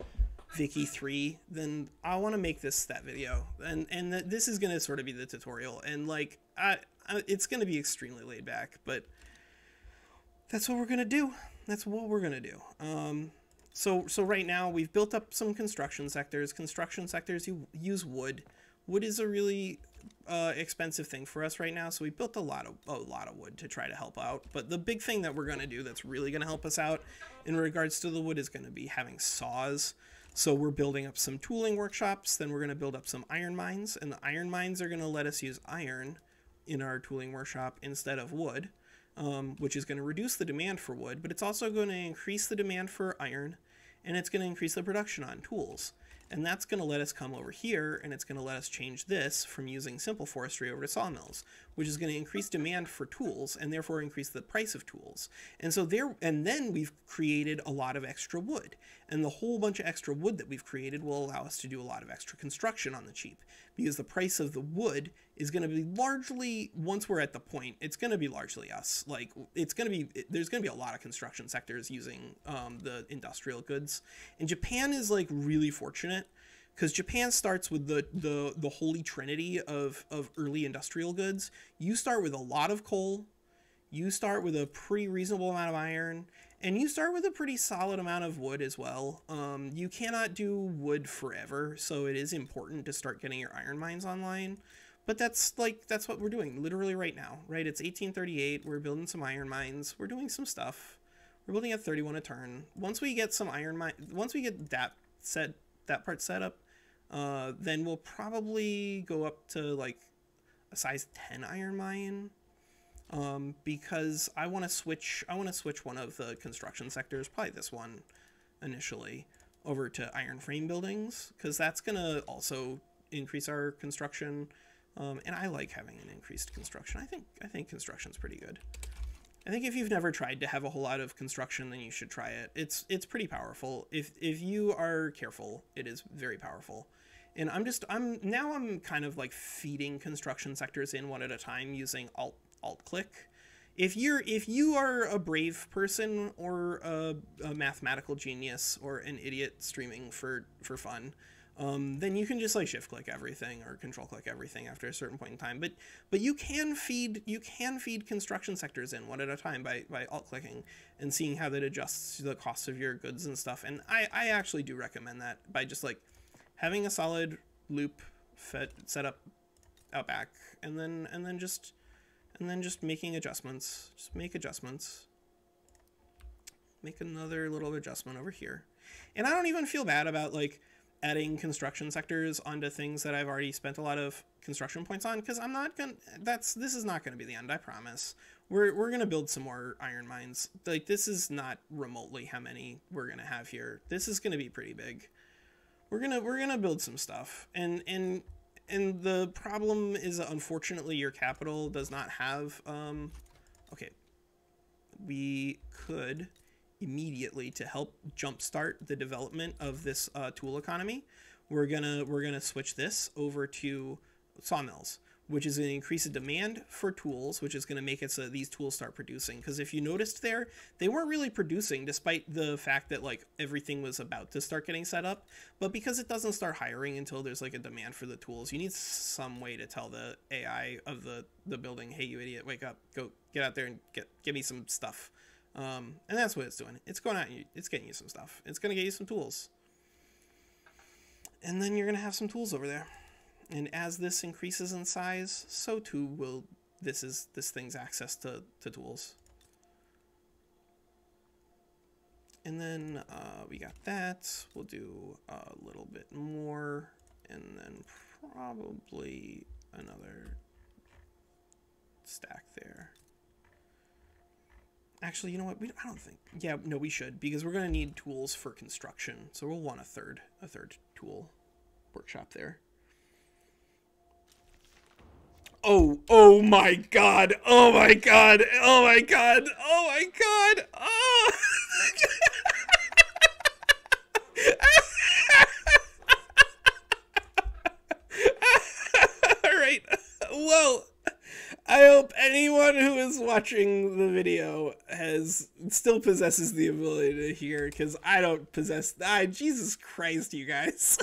Vicky three, then I want to make this that video, and and th this is going to sort of be the tutorial, and like I, I it's going to be extremely laid back, but that's what we're going to do. That's what we're going to do. Um, so so right now we've built up some construction sectors. Construction sectors you use wood. Wood is a really uh, expensive thing for us right now, so we built a lot of a lot of wood to try to help out. But the big thing that we're going to do that's really going to help us out in regards to the wood is going to be having saws. So we're building up some tooling workshops, then we're going to build up some iron mines, and the iron mines are going to let us use iron in our tooling workshop instead of wood, um, which is going to reduce the demand for wood, but it's also going to increase the demand for iron, and it's going to increase the production on tools. And that's going to let us come over here, and it's going to let us change this from using simple forestry over to sawmills, which is going to increase demand for tools and therefore increase the price of tools. And so there, and then we've created a lot of extra wood, and the whole bunch of extra wood that we've created will allow us to do a lot of extra construction on the cheap, because the price of the wood is going to be largely, once we're at the point, it's going to be largely us. Like it's going to be, there's going to be a lot of construction sectors using um, the industrial goods, and Japan is like really fortunate, because Japan starts with the, the, the holy trinity of, of early industrial goods. You start with a lot of coal, you start with a pretty reasonable amount of iron, and you start with a pretty solid amount of wood as well. Um, you cannot do wood forever, so it is important to start getting your iron mines online. But that's like, that's what we're doing literally right now, right? It's eighteen thirty-eight, we're building some iron mines, we're doing some stuff. We're building at thirty-one a turn. Once we get some iron mine, once we get that set, that part set up, uh, then we'll probably go up to like a size ten iron mine, um, because I want to switch, I want to switch one of the construction sectors, probably this one initially, over to iron frame buildings, because that's going to also increase our construction. Um, and I like having an increased construction. I think, I think construction's pretty good. I think if you've never tried to have a whole lot of construction, then you should try it. It's it's pretty powerful. If if you are careful, it is very powerful. And I'm just I'm now I'm kind of like feeding construction sectors in one at a time using alt alt click. If you're if you are a brave person or a, a mathematical genius or an idiot streaming for for fun, um, then you can just like shift click everything or control click everything after a certain point in time. But but you can feed you can feed construction sectors in one at a time by, by alt clicking and seeing how that adjusts to the cost of your goods and stuff. And I, I actually do recommend that by just like having a solid loop fed, set up out back, and then and then just and then just making adjustments. Just make adjustments. Make another little adjustment over here. And I don't even feel bad about like adding construction sectors onto things that I've already spent a lot of construction points on, because I'm not gonna, that's, this is not gonna be the end, I promise. We're, we're gonna build some more iron mines. Like, this is not remotely how many we're gonna have here. This is gonna be pretty big. We're gonna, we're gonna build some stuff. And, and, and the problem is that unfortunately your capital does not have, um, okay, we could immediately, to help jumpstart the development of this uh, tool economy, we're gonna we're gonna switch this over to sawmills, which is going to increase the demand for tools, which is going to make it so these tools start producing. Because if you noticed there, they weren't really producing, despite the fact that like everything was about to start getting set up. But because it doesn't start hiring until there's like a demand for the tools, you need some way to tell the A I of the the building, hey, you idiot, wake up, go get out there and get give me some stuff. Um, and that's what it's doing. It's going out, and it's getting you some stuff. It's going to get you some tools. And then you're going to have some tools over there. And as this increases in size, so too will this is this thing's access to, to tools. And then uh, we got that. We'll do a little bit more, and then probably another stack there. Actually, you know what? We I don't think. Yeah, no, we should, because we're going to need tools for construction. So we'll want a third, a third tool workshop there. Oh, oh my god. Oh my god. Oh my god. Oh my god. Oh. All right. Well, I hope anyone who is watching the video has still possesses the ability to hear, because I don't possess. Ah, Jesus Christ, you guys.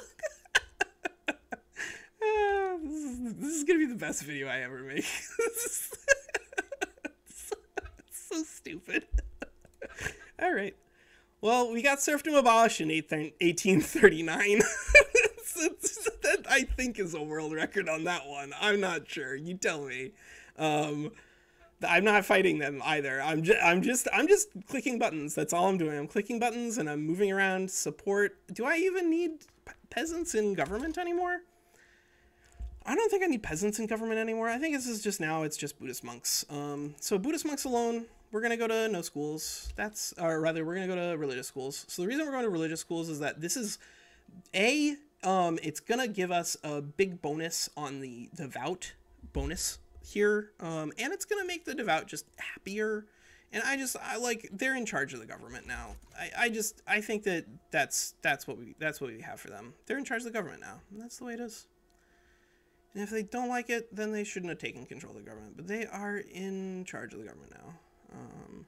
Uh, this, is, this is gonna be the best video I ever make. This is so, so stupid. All right. Well, we got serfdom abolished in eighteen thirty-nine. So, so that I think is a world record on that one. I'm not sure. You tell me. Um, I'm not fighting them either. I'm just, I'm just, I'm just clicking buttons. That's all I'm doing. I'm clicking buttons and I'm moving around. Support. Do I even need peasants in government anymore? I don't think I need peasants in government anymore. I think this is just now, it's just Buddhist monks. Um, so Buddhist monks alone, we're going to go to no schools. That's, or rather, we're going to go to religious schools. So the reason we're going to religious schools is that this is, A, um, it's going to give us a big bonus on the devout bonus here. Um, and it's going to make the devout just happier. And I just, I like, they're in charge of the government now. I, I just, I think that that's, that's what we, that's what we have for them. They're in charge of the government now. And that's the way it is. And if they don't like it, then they shouldn't have taken control of the government. But they are in charge of the government now. Um,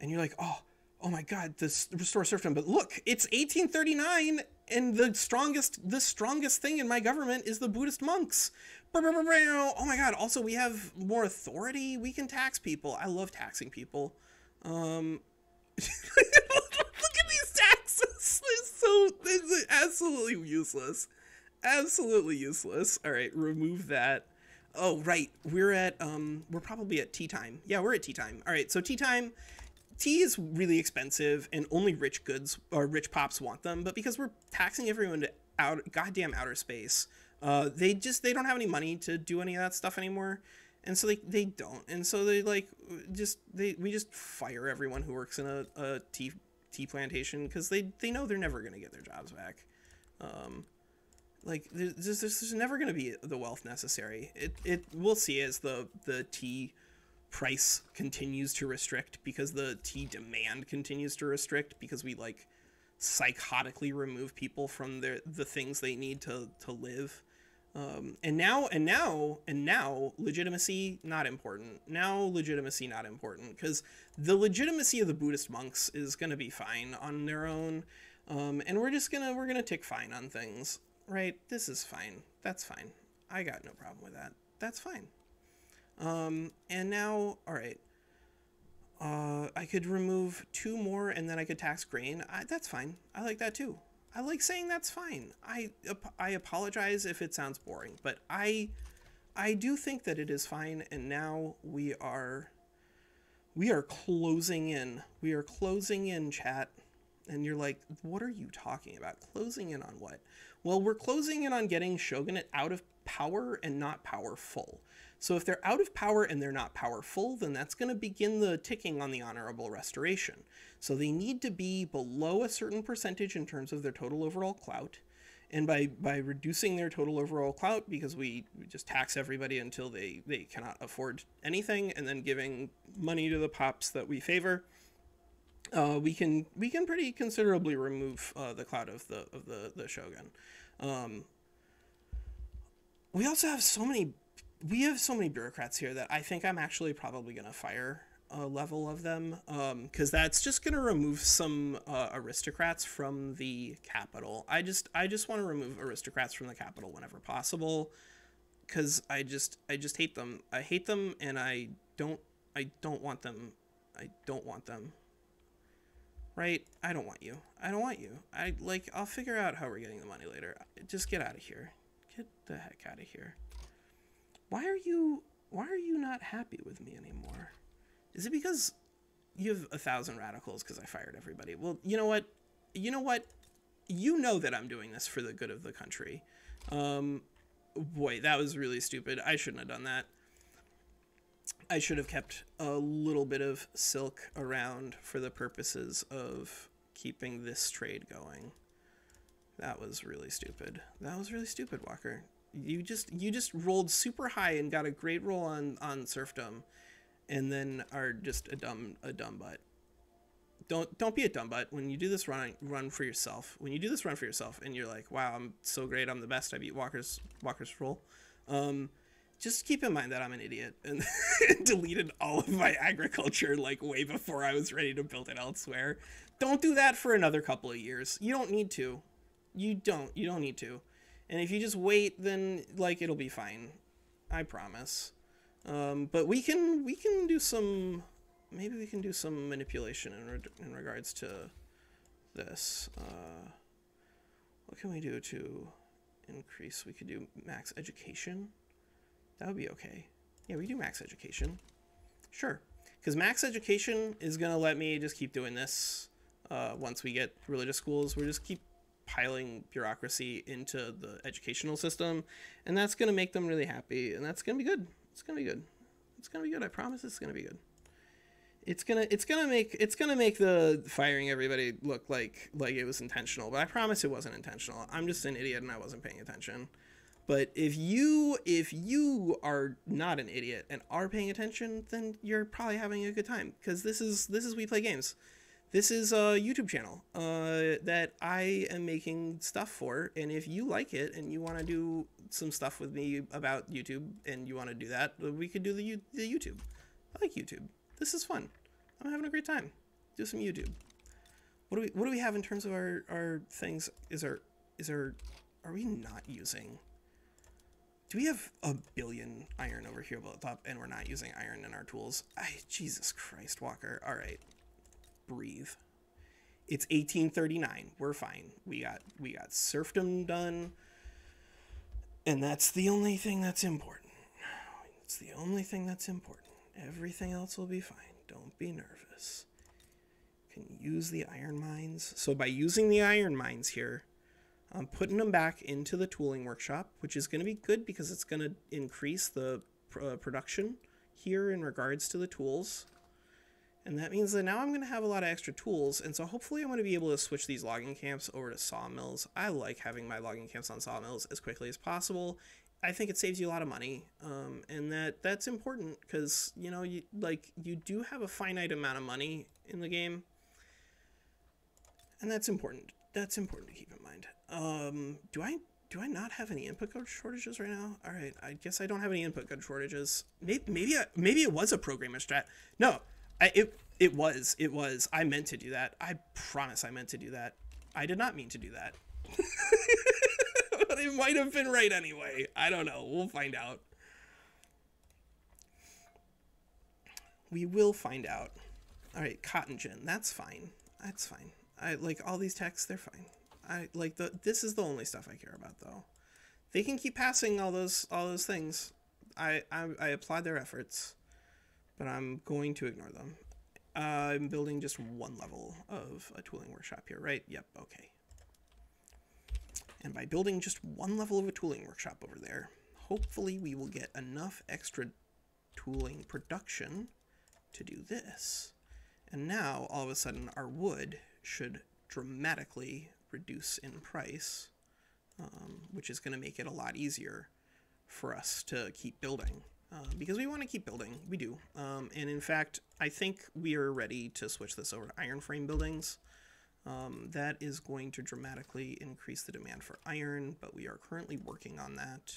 and you're like, oh, oh my God, this restore serfdom. But look, it's eighteen thirty-nine, and the strongest, the strongest thing in my government is the Buddhist monks. Oh my God! Also, we have more authority. We can tax people. I love taxing people. Um, look at these taxes. They're so they're absolutely useless. Absolutely useless. All right, remove that. Oh, right. We're at, um, we're probably at tea time. Yeah, we're at tea time. All right, so tea time. Tea is really expensive, and only rich goods or rich pops want them. But because we're taxing everyone to out, goddamn outer space, uh, they just, they don't have any money to do any of that stuff anymore. And so they, they don't. And so they like, just, they, we just fire everyone who works in a, a tea, tea plantation, because they, they know they're never going to get their jobs back. Um, Like there's, there's, there's never going to be the wealth necessary. It, it we'll see as the, the tea price continues to restrict, because the tea demand continues to restrict, because we like psychotically remove people from their, the things they need to, to live. Um, and now, and now, and now legitimacy, not important. Now legitimacy, not important, because the legitimacy of the Buddhist monks is going to be fine on their own. Um, and we're just gonna, we're going to tick fine on things. Right, this is fine. That's fine. I got no problem with that. That's fine. Um, and now, all right. Uh, I could remove two more, and then I could tax grain. I, that's fine. I like that too. I like saying that's fine. I I apologize if it sounds boring, but I I do think that it is fine. And now we are we are closing in. We are closing in, chat. And you're like, what are you talking about? Closing in on what? Well, we're closing in on getting shogunate out of power and not powerful. So if they're out of power and they're not powerful, then that's going to begin the ticking on the honorable restoration. So they need to be below a certain percentage in terms of their total overall clout. And by, by reducing their total overall clout, because we, we just tax everybody until they, they cannot afford anything, and then giving money to the pops that we favor, Uh, we can we can pretty considerably remove uh, the clout of the of the the shogun. Um, we also have so many we have so many bureaucrats here that I think I'm actually probably gonna fire a level of them, because um, that's just gonna remove some uh, aristocrats from the capital. I just I just want to remove aristocrats from the capital whenever possible, because I just I just hate them. I hate them, and I don't I don't want them. I don't want them. Right? I don't want you. I don't want you. I like, I'll figure out how we're getting the money later. Just get out of here. Get the heck out of here. Why are you, why are you not happy with me anymore? Is it because you have a thousand radicals because I fired everybody? Well, you know what? You know what? You know that I'm doing this for the good of the country. Um, boy, that was really stupid. I shouldn't have done that. I should have kept a little bit of silk around for the purposes of keeping this trade going. That was really stupid. That was really stupid, Walker. You just you just rolled super high and got a great roll on on serfdom, and then are just a dumb a dumb butt. Don't don't be a dumb butt when you do this run run for yourself. When you do this run for yourself, and you're like, wow, I'm so great, I'm the best. I beat Walker's Walker's roll. Um, just keep in mind that I'm an idiot and deleted all of my agriculture like way before I was ready to build it elsewhere. Don't do that for another couple of years. You don't need to. You don't. You don't need to. And if you just wait, then like it'll be fine. I promise. Um, but we can we can do some maybe we can do some manipulation in re in regards to this. Uh, what can we do to increase? We could do max education. That would be okay. Yeah, we do max education. Sure, because max education is gonna let me just keep doing this. Uh, once we get religious schools, we'll just keep piling bureaucracy into the educational system, and that's gonna make them really happy, and that's gonna be good. It's gonna be good. It's gonna be good. I promise it's gonna be good. It's gonna it's gonna make it's gonna make the firing everybody look like like it was intentional, but I promise it wasn't intentional. I'm just an idiot and I wasn't paying attention. But if you if you are not an idiot and are paying attention, then you're probably having a good time, because this is this is We Play Games. This is a YouTube channel uh, that I am making stuff for, and if you like it and you want to do some stuff with me about YouTube and you want to do that, we could do the, the YouTube. I like YouTube. This is fun. I'm having a great time. Do some YouTube. What do we what do we have in terms of our our things? Is our is our are we not using? Do we have a billion iron over here above the top and we're not using iron in our tools? I, Jesus Christ, Walker. All right. Breathe. It's eighteen thirty-nine. We're fine. We got we got serfdom done. And that's the only thing that's important. It's the only thing that's important. Everything else will be fine. Don't be nervous. Can use the iron mines. So by using the iron mines here, I'm putting them back into the tooling workshop, which is going to be good because it's going to increase the uh, production here in regards to the tools. And that means that now I'm going to have a lot of extra tools, and so hopefully I'm going to be able to switch these logging camps over to sawmills. I like having my logging camps on sawmills as quickly as possible. I think it saves you a lot of money, um, and that that's important because, you know, you, like, you do have a finite amount of money in the game, and that's important. That's important to keep in mind. Um, do I do I not have any input code shortages right now? All right, I guess I don't have any input code shortages. Maybe maybe I, maybe it was a programmer strat. No, I, it it was it was. I meant to do that. I promise I meant to do that. I did not mean to do that. But it might have been right anyway. I don't know. We'll find out. We will find out. All right, cotton gin. That's fine. That's fine. I like all these texts. They're fine. I like the. This is the only stuff I care about, though. They can keep passing all those all those things. I I, I applaud their efforts, but I'm going to ignore them. Uh, I'm building just one level of a tooling workshop here, right? Yep. Okay. And by building just one level of a tooling workshop over there, hopefully we will get enough extra tooling production to do this. And now all of a sudden our wood should dramatically reduce in price, um, which is going to make it a lot easier for us to keep building, uh, because we want to keep building. We do. Um, and in fact, I think we are ready to switch this over to iron frame buildings. Um, that is going to dramatically increase the demand for iron, but we are currently working on that.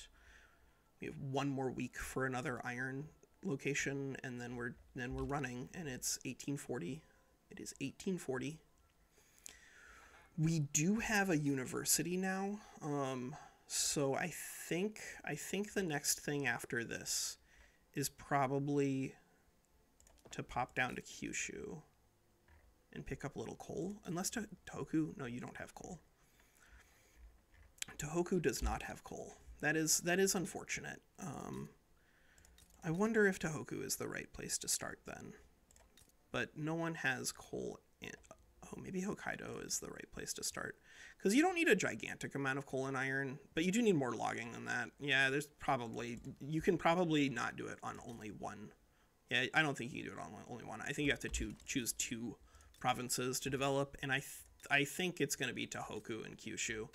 We have one more week for another iron location, and then we're then we're running, and it's eighteen forty. It is eighteen forty. We do have a university now, um, so I think I think the next thing after this is probably to pop down to Kyushu and pick up a little coal. Unless to Tohoku, no, you don't have coal. Tohoku does not have coal. That is that is unfortunate. Um, I wonder if Tohoku is the right place to start then. But no one has coal in. Oh, maybe Hokkaido is the right place to start, because you don't need a gigantic amount of coal and iron, but you do need more logging than that. Yeah, there's probably, you can probably not do it on only one. Yeah, I don't think you can do it on only one. I think you have to two, choose two provinces to develop, and I th I think it's going to be Tohoku and Kyushu,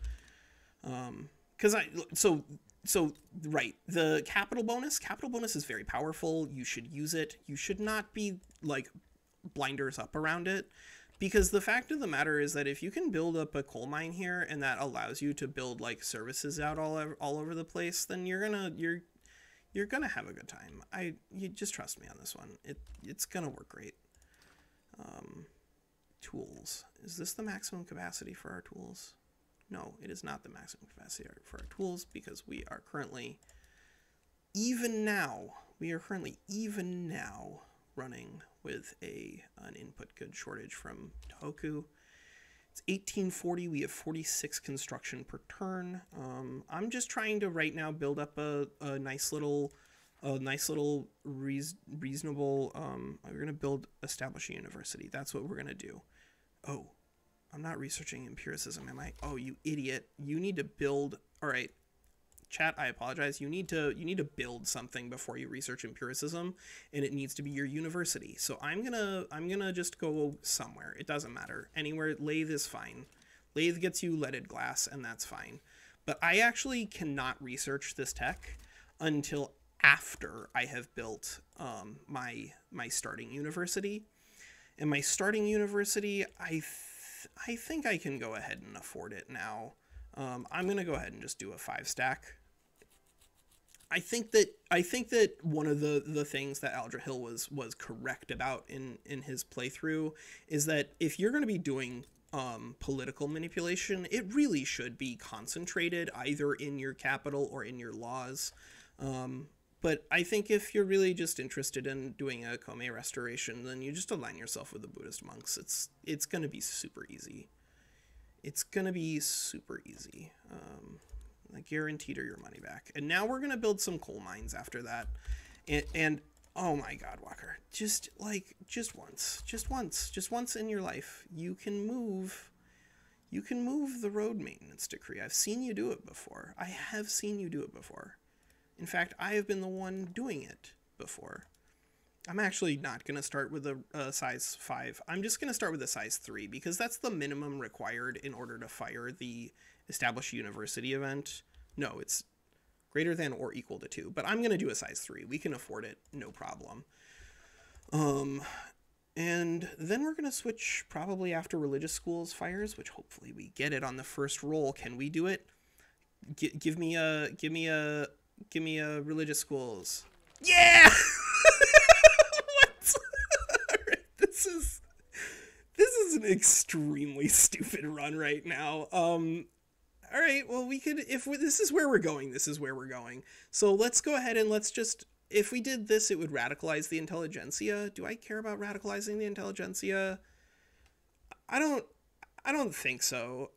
um, Because I, so, so, right, the capital bonus, capital bonus is very powerful. You should use it. You should not be, like, blinders up around it. Because the fact of the matter is that if you can build up a coal mine here and that allows you to build, like, services out all, all over the place, then you're gonna, you're, you're gonna have a good time. I, you just trust me on this one. It, it's gonna work great. Um, tools. Is this the maximum capacity for our tools? No, it is not the maximum capacity for our tools because we are currently, even now, we are currently even now running with a an input good shortage from Tohoku. It's eighteen forty. We have forty-six construction per turn. Um, I'm just trying to right now build up a, a nice little, a nice little reas reasonable. Um, we're gonna build establish a university. That's what we're gonna do. Oh. I'm not researching empiricism, am I? Oh, you idiot. You need to build... All right, chat, I apologize. You need to you need to build something before you research empiricism, and it needs to be your university. So I'm going to I'm gonna just go somewhere. It doesn't matter. Anywhere. Lathe is fine. Lathe gets you leaded glass, and that's fine. But I actually cannot research this tech until after I have built um, my, my starting university. And my starting university, I think... I think I can go ahead and afford it now. Um, I'm going to go ahead and just do a five stack. I think that I think that one of the, the things that Aldrahill was was correct about in, in his playthrough is that if you're going to be doing um, political manipulation, it really should be concentrated either in your capital or in your laws. Um, but I think if you're really just interested in doing a Komei restoration, then you just align yourself with the Buddhist monks. It's it's going to be super easy. It's going to be super easy. Um, I guaranteed her your money back. And now we're going to build some coal mines after that. And, and oh my God, Walker, just like just once, just once, just once in your life, you can move. You can move the road maintenance decree. I've seen you do it before. I have seen you do it before. In fact, I have been the one doing it before. I'm actually not going to start with a, a size five. I'm just going to start with a size three because that's the minimum required in order to fire the established university event. No, it's greater than or equal to two, but I'm going to do a size three. We can afford it, no problem. Um, and then we're going to switch probably after religious schools fires, which hopefully we get it on the first roll. Can we do it? G give me a... Give me a... Give me a religious schools. Yeah! What? Alright, this is... This is an extremely stupid run right now. Um, Alright, well we could... If we, this is where we're going, this is where we're going. So let's go ahead and let's just... If we did this, it would radicalize the intelligentsia. Do I care about radicalizing the intelligentsia? I don't... I don't think so.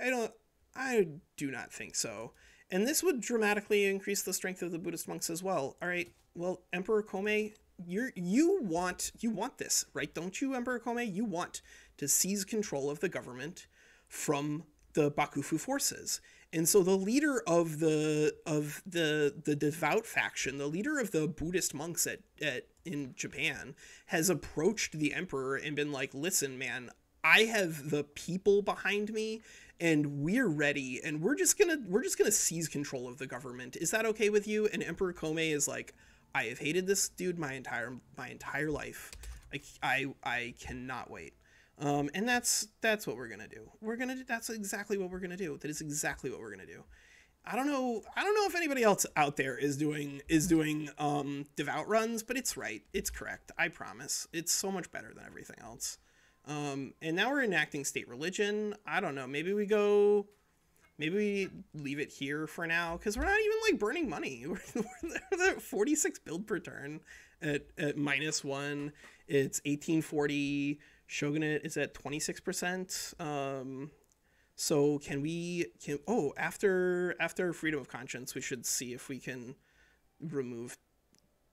I don't... I do not think so. And this would dramatically increase the strength of the Buddhist monks as well. All right, well, Emperor Komei, you you want you want this, right? Don't you, Emperor Komei? You want to seize control of the government from the Bakufu forces. And so the leader of the of the the devout faction, the leader of the Buddhist monks at at in Japan, has approached the emperor and been like, "Listen, man, I have the people behind me." And we're ready, and we're just gonna we're just gonna seize control of the government. Is that okay with you? And Emperor Komei is like, I have hated this dude my entire my entire life. I I, I cannot wait. Um, and that's that's what we're gonna do. We're gonna that's exactly what we're gonna do. That is exactly what we're gonna do. I don't know I don't know if anybody else out there is doing is doing um, devout runs, but it's right. It's correct. I promise. It's so much better than everything else. Um, and now we're enacting state religion. I don't know. Maybe we go, maybe we leave it here for now. Cause we're not even like burning money. We're, we're at forty-six build per turn at, at minus one. It's eighteen forty. Shogunate is at twenty-six percent. Um, so can we, can, oh, after, after freedom of conscience, we should see if we can remove.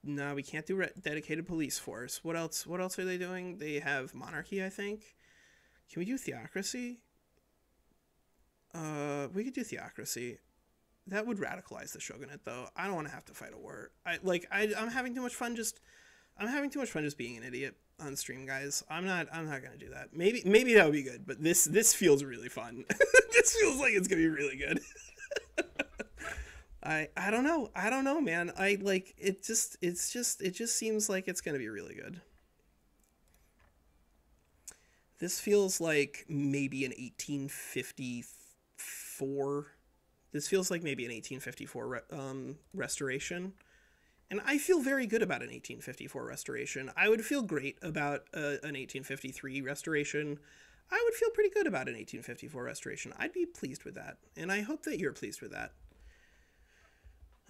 No, we can't do re dedicated police force. What else? What else are they doing? They have monarchy, I think. Can we do theocracy? Uh, we could do theocracy. That would radicalize the shogunate, though. I don't want to have to fight a war. I like. I, I'm having too much fun. Just, I'm having too much fun just being an idiot on stream, guys. I'm not. I'm not gonna do that. Maybe. Maybe that would be good. But this. This feels really fun. This feels like it's gonna be really good. I I don't know. I don't know, man. I like it just it's just it just seems like it's going to be really good. This feels like maybe an eighteen fifty-four. This feels like maybe an eighteen fifty-four re um, restoration. And I feel very good about an eighteen fifty-four restoration. I would feel great about uh, an eighteen fifty-three restoration. I would feel pretty good about an eighteen fifty-four restoration. I'd be pleased with that. And I hope that you're pleased with that.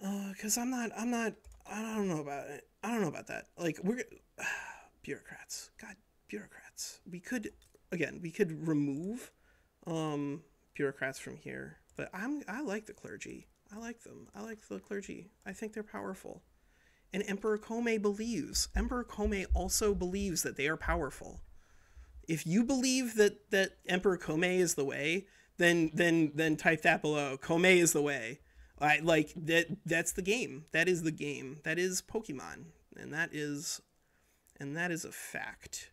Uh, cause I'm not, I'm not, I don't know about it. I don't know about that. Like we're uh, bureaucrats, God, bureaucrats. We could, again, we could remove, um, bureaucrats from here, but I'm, I like the clergy. I like them. I like the clergy. I think they're powerful. And Emperor Komei believes, Emperor Komei also believes that they are powerful. If you believe that, that Emperor Komei is the way, then, then, then type that below. Komei is the way. I like that. That's the game. That is the game. That is Pokemon. And that is, and that is a fact.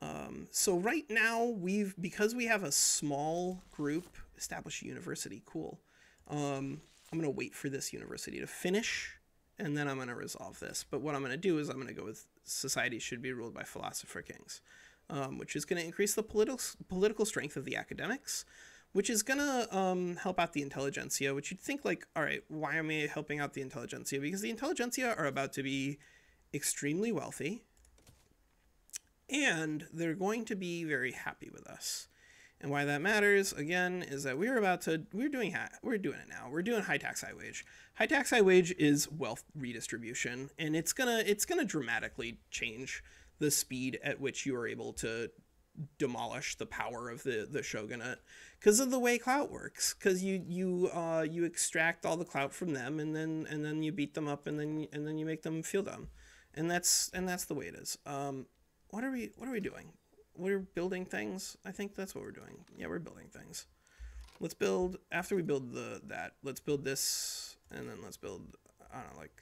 Um, so right now we've, because we have a small group, establish a university. Cool. Um, I'm going to wait for this university to finish and then I'm going to resolve this. But what I'm going to do is I'm going to go with society should be ruled by philosopher kings, um, which is going to increase the political, political strength of the academics, which is going to um, help out the intelligentsia, which you'd think like, all right, why am I helping out the intelligentsia? Because the intelligentsia are about to be extremely wealthy, and they're going to be very happy with us. And why that matters, again, is that we're about to, we're doing, we're doing it now. We're doing high tax, high wage. High tax, high wage is wealth redistribution, and it's gonna, it's gonna dramatically change the speed at which you are able to demolish the power of the the shogunate because of the way clout works, because you you uh you extract all the clout from them, and then and then you beat them up, and then and then you make them feel dumb, and that's and that's the way it is. Um what are we what are we doing? We're building things. I think that's what we're doing. Yeah, we're building things. Let's build, after we build the that let's build this, and then let's build, I don't know, like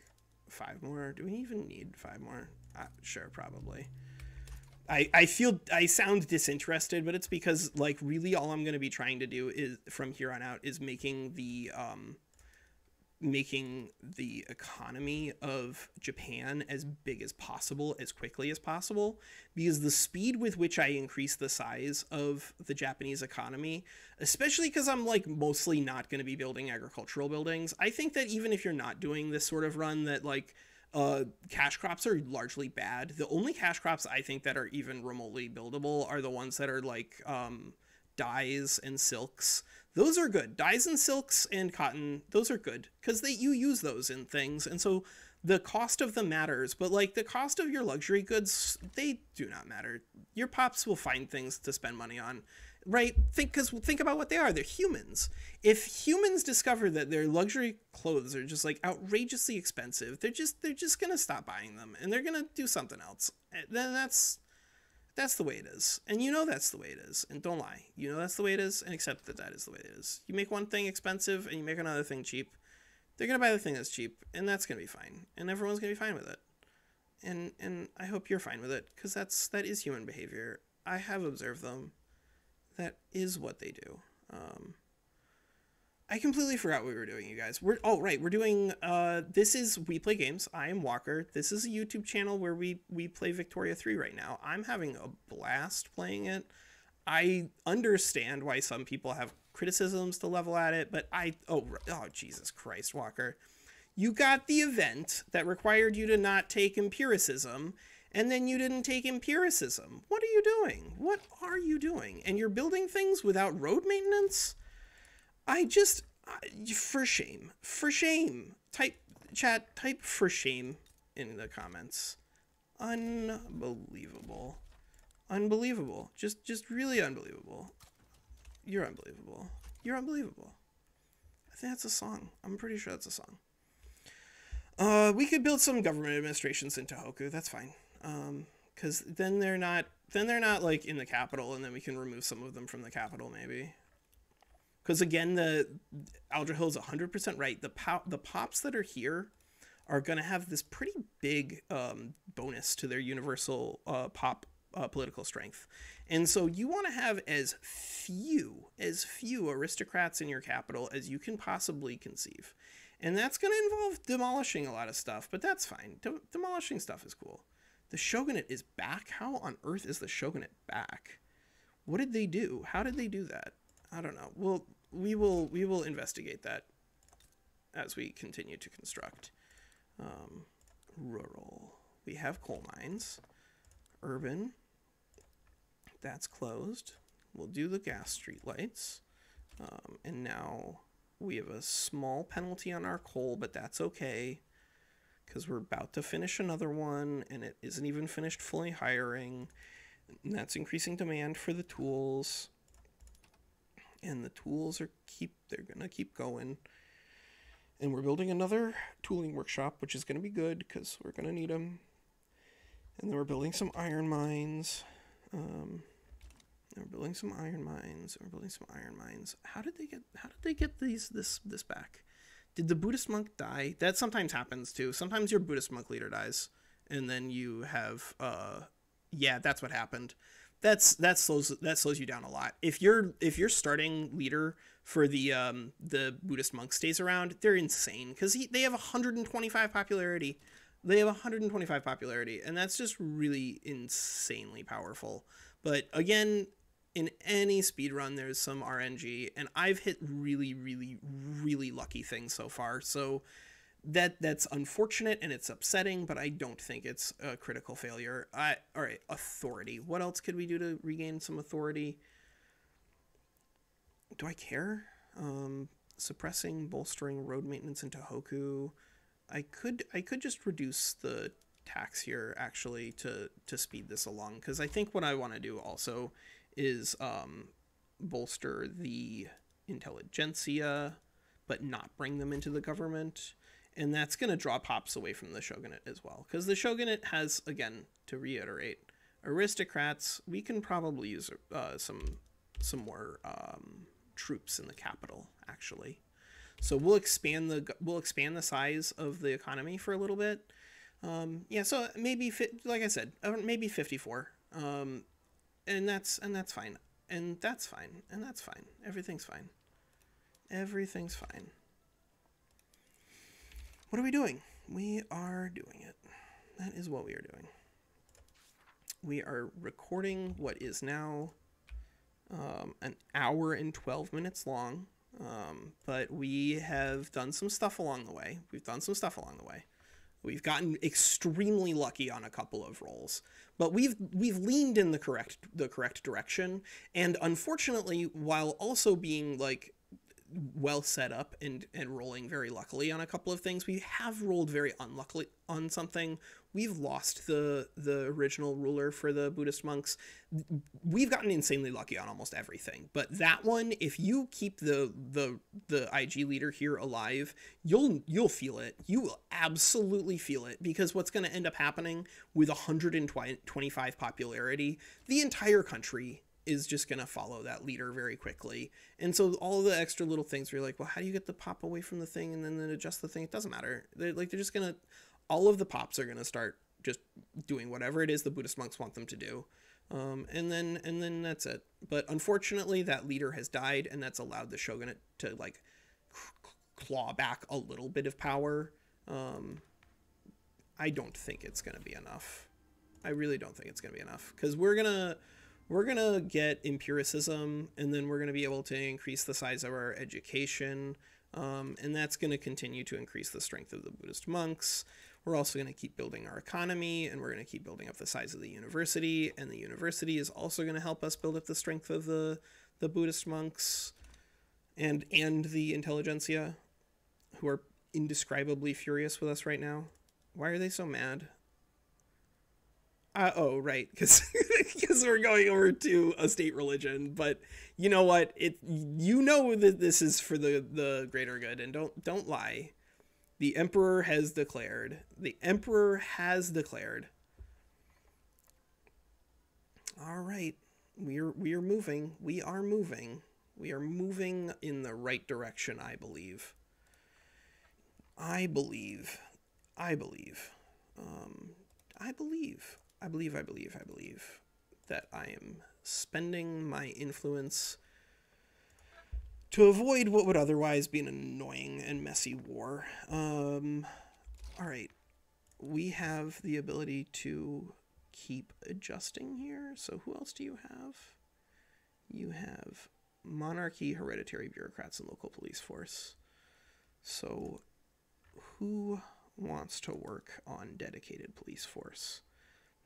five more. Do we even need five more? Uh, sure, probably. I, I feel I sound disinterested, but it's because like really all I'm going to be trying to do is from here on out is making the um, making the economy of Japan as big as possible, as quickly as possible, because the speed with which I increase the size of the Japanese economy, especially because I'm like mostly not going to be building agricultural buildings. I think that even if you're not doing this sort of run that like Uh, cash crops are largely bad. The only cash crops I think that are even remotely buildable are the ones that are like um, dyes and silks. Those are good. Dyes and silks and cotton, those are good because they you use those in things. And so the cost of them matters, but like the cost of your luxury goods, they do not matter. Your pops will find things to spend money on. Right? Think, because think about what they are. They're humans. If humans discover that their luxury clothes are just like outrageously expensive, they're just they're just gonna stop buying them, and they're gonna do something else. And then that's that's the way it is, and you know that's the way it is. And don't lie. You know that's the way it is, and accept that that is the way it is. You make one thing expensive, and you make another thing cheap. They're gonna buy the thing that's cheap, and that's gonna be fine, and everyone's gonna be fine with it. And and I hope you're fine with it, because that's that is human behavior. I have observed them. That is what they do. Um, I completely forgot what we were doing, you guys. We're oh right, we're doing. Uh, this is We Play Games. I am Walker. This is a YouTube channel where we we play Victoria three right now. I'm having a blast playing it. I understand why some people have criticisms to level at it, but I oh oh Jesus Christ, Walker, you got the event that required you to not take empiricism. And then you didn't take empiricism. What are you doing? What are you doing? And you're building things without road maintenance? I just, I, for shame, for shame. Type, chat, type for shame in the comments. Unbelievable. Unbelievable. Just, just really unbelievable. You're unbelievable. You're unbelievable. I think that's a song. I'm pretty sure that's a song. Uh, we could build some government administrations in Tohoku. That's fine. Um, cause then they're not, then they're not like in the capital, and then we can remove some of them from the capital maybe. Cause again, the Aldrahill is a hundred percent right. The pop, the pops that are here are going to have this pretty big, um, bonus to their universal, uh, pop, uh, political strength. And so you want to have as few, as few aristocrats in your capital as you can possibly conceive. And that's going to involve demolishing a lot of stuff, but that's fine. De- demolishing stuff is cool. The shogunate is back? How on earth is the shogunate back? What did they do? How did they do that? I don't know. We'll, we will we will investigate that as we continue to construct. Um, rural. We have coal mines. Urban. That's closed. We'll do the gas streetlights. Um, and now we have a small penalty on our coal, but that's okay, because we're about to finish another one, and it isn't even finished fully hiring. And that's increasing demand for the tools. And the tools are keep, they're going to keep going. And we're building another tooling workshop, which is going to be good because we're going to need them. And then we're building some iron mines. Um, and we're building some iron mines. And we're building some iron mines. How did they get, how did they get these, this, this back? Did the Buddhist monk die? That sometimes happens too. Sometimes your Buddhist monk leader dies. And then you have, uh, yeah, that's what happened. That's that slows that slows you down a lot. If you're if your starting leader for the um the Buddhist monk stays around, they're insane because they have one hundred twenty-five popularity. They have one hundred twenty-five popularity, and that's just really insanely powerful. But again, in any speed run, there's some R N G, and I've hit really, really, really lucky things so far. So that that's unfortunate and it's upsetting, but I don't think it's a critical failure. I, all right, authority. What else could we do to regain some authority? Do I care? Um, suppressing, bolstering, road maintenance into Tohoku. I could I could just reduce the tax here actually to to speed this along, because I think what I want to do also is um, bolster the intelligentsia, but not bring them into the government. And that's going to draw pops away from the shogunate as well, because the shogunate has, again, to reiterate, aristocrats. We can probably use uh, some some more um, troops in the capital, actually. So we'll expand the we'll expand the size of the economy for a little bit. Um, yeah, so maybe like I said, maybe fifty-four, um, and that's and that's fine, and that's fine, and that's fine. Everything's fine. Everything's fine. What are we doing? We are doing it. That is what we are doing. We are recording what is now um, an hour and twelve minutes long, um, but we have done some stuff along the way. We've done some stuff along the way. We've gotten extremely lucky on a couple of rolls, but we've we've leaned in the correct the correct direction. And unfortunately, while also being like well set up and and rolling very luckily on a couple of things, we have rolled very unluckily on something. We've lost the the original ruler for the Buddhist monks. We've gotten insanely lucky on almost everything, but that one, if you keep the the the I G leader here alive, you'll you'll feel it. You will absolutely feel it, because what's going to end up happening with one hundred twenty-five popularity, the entire country is just going to follow that leader very quickly. And so all the extra little things where you're like, well, how do you get the pop away from the thing and then, then adjust the thing? It doesn't matter. They're, like, they're just going to, all of the pops are going to start just doing whatever it is the Buddhist monks want them to do. Um, and then, and then that's it. But unfortunately, that leader has died, and that's allowed the shogunate to like claw back a little bit of power. Um, I don't think it's going to be enough. I really don't think it's going to be enough, because we're going to, We're going to get empiricism, and then we're going to be able to increase the size of our education, um, and that's going to continue to increase the strength of the Buddhist monks. We're also going to keep building our economy, and we're going to keep building up the size of the university, and the university is also going to help us build up the strength of the, the Buddhist monks and, and the intelligentsia, who are indescribably furious with us right now. Why are they so mad? Uh, oh, right, because we're going over to a state religion, but you know what? It you know that this is for the the greater good, and don't don't lie. The emperor has declared. The emperor has declared. All right, we're we're moving. We are moving. We are moving in the right direction. I believe. I believe. I believe. Um, I believe. I believe, I believe, I believe that I am spending my influence to avoid what would otherwise be an annoying and messy war. Um, all right, we have the ability to keep adjusting here. So who else do you have? You have monarchy, hereditary bureaucrats, and local police force. So who wants to work on dedicated police force?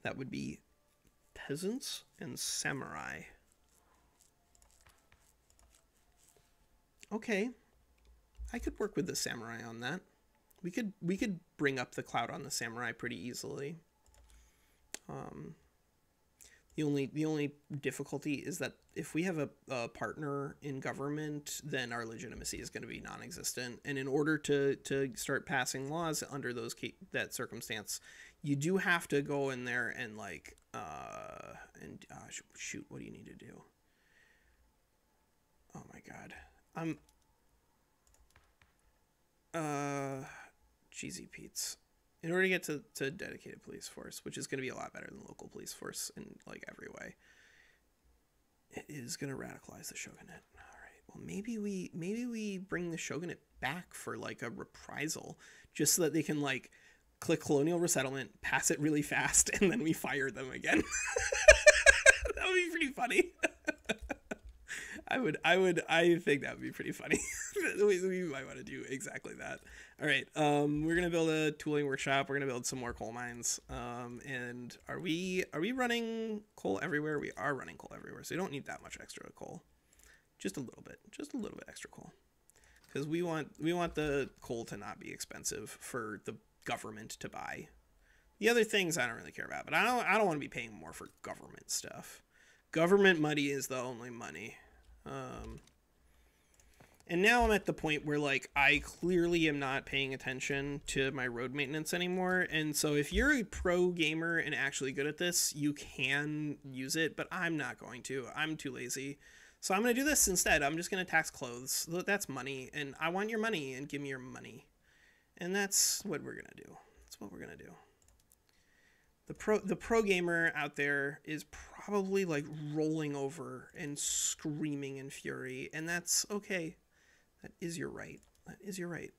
That would be peasants and samurai. Okay, I could work with the samurai on that. We could we could bring up the cloud on the samurai pretty easily. Um, the only the only difficulty is that if we have a, a partner in government, then our legitimacy is going to be non-existent. And in order to to start passing laws under those that circumstance, you do have to go in there and like uh and uh, shoot. What do you need to do? Oh my God. Um, uh, cheesy Pete's. In order to get to, to dedicated police force, which is going to be a lot better than local police force in like every way, it is going to radicalize the shogunate. All right. Well, maybe we, maybe we bring the shogunate back for like a reprisal, just so that they can like click colonial resettlement, pass it really fast, and then we fire them again. That would be pretty funny. I would, I would, I think that would be pretty funny. we, we might want to do exactly that. All right. Um, we're going to build a tooling workshop. We're going to build some more coal mines. Um, and are we, are we running coal everywhere? We are running coal everywhere. So you don't need that much extra coal. Just a little bit, just a little bit extra coal. Cause we want, we want the coal to not be expensive for the government to buy. The other things I don't really care about, but I don't, I don't want to be paying more for government stuff. Government money is the only money. Um, and now I'm at the point where like, I clearly am not paying attention to my road maintenance anymore. And so if you're a pro gamer and actually good at this, you can use it, but I'm not going to, I'm too lazy. So I'm going to do this instead. I'm just going to tax clothes. That's money. And I want your money, and give me your money. And that's what we're going to do. That's what we're going to do. The pro, the pro gamer out there is probably like rolling over and screaming in fury, and that's okay. That is your right. That is your right.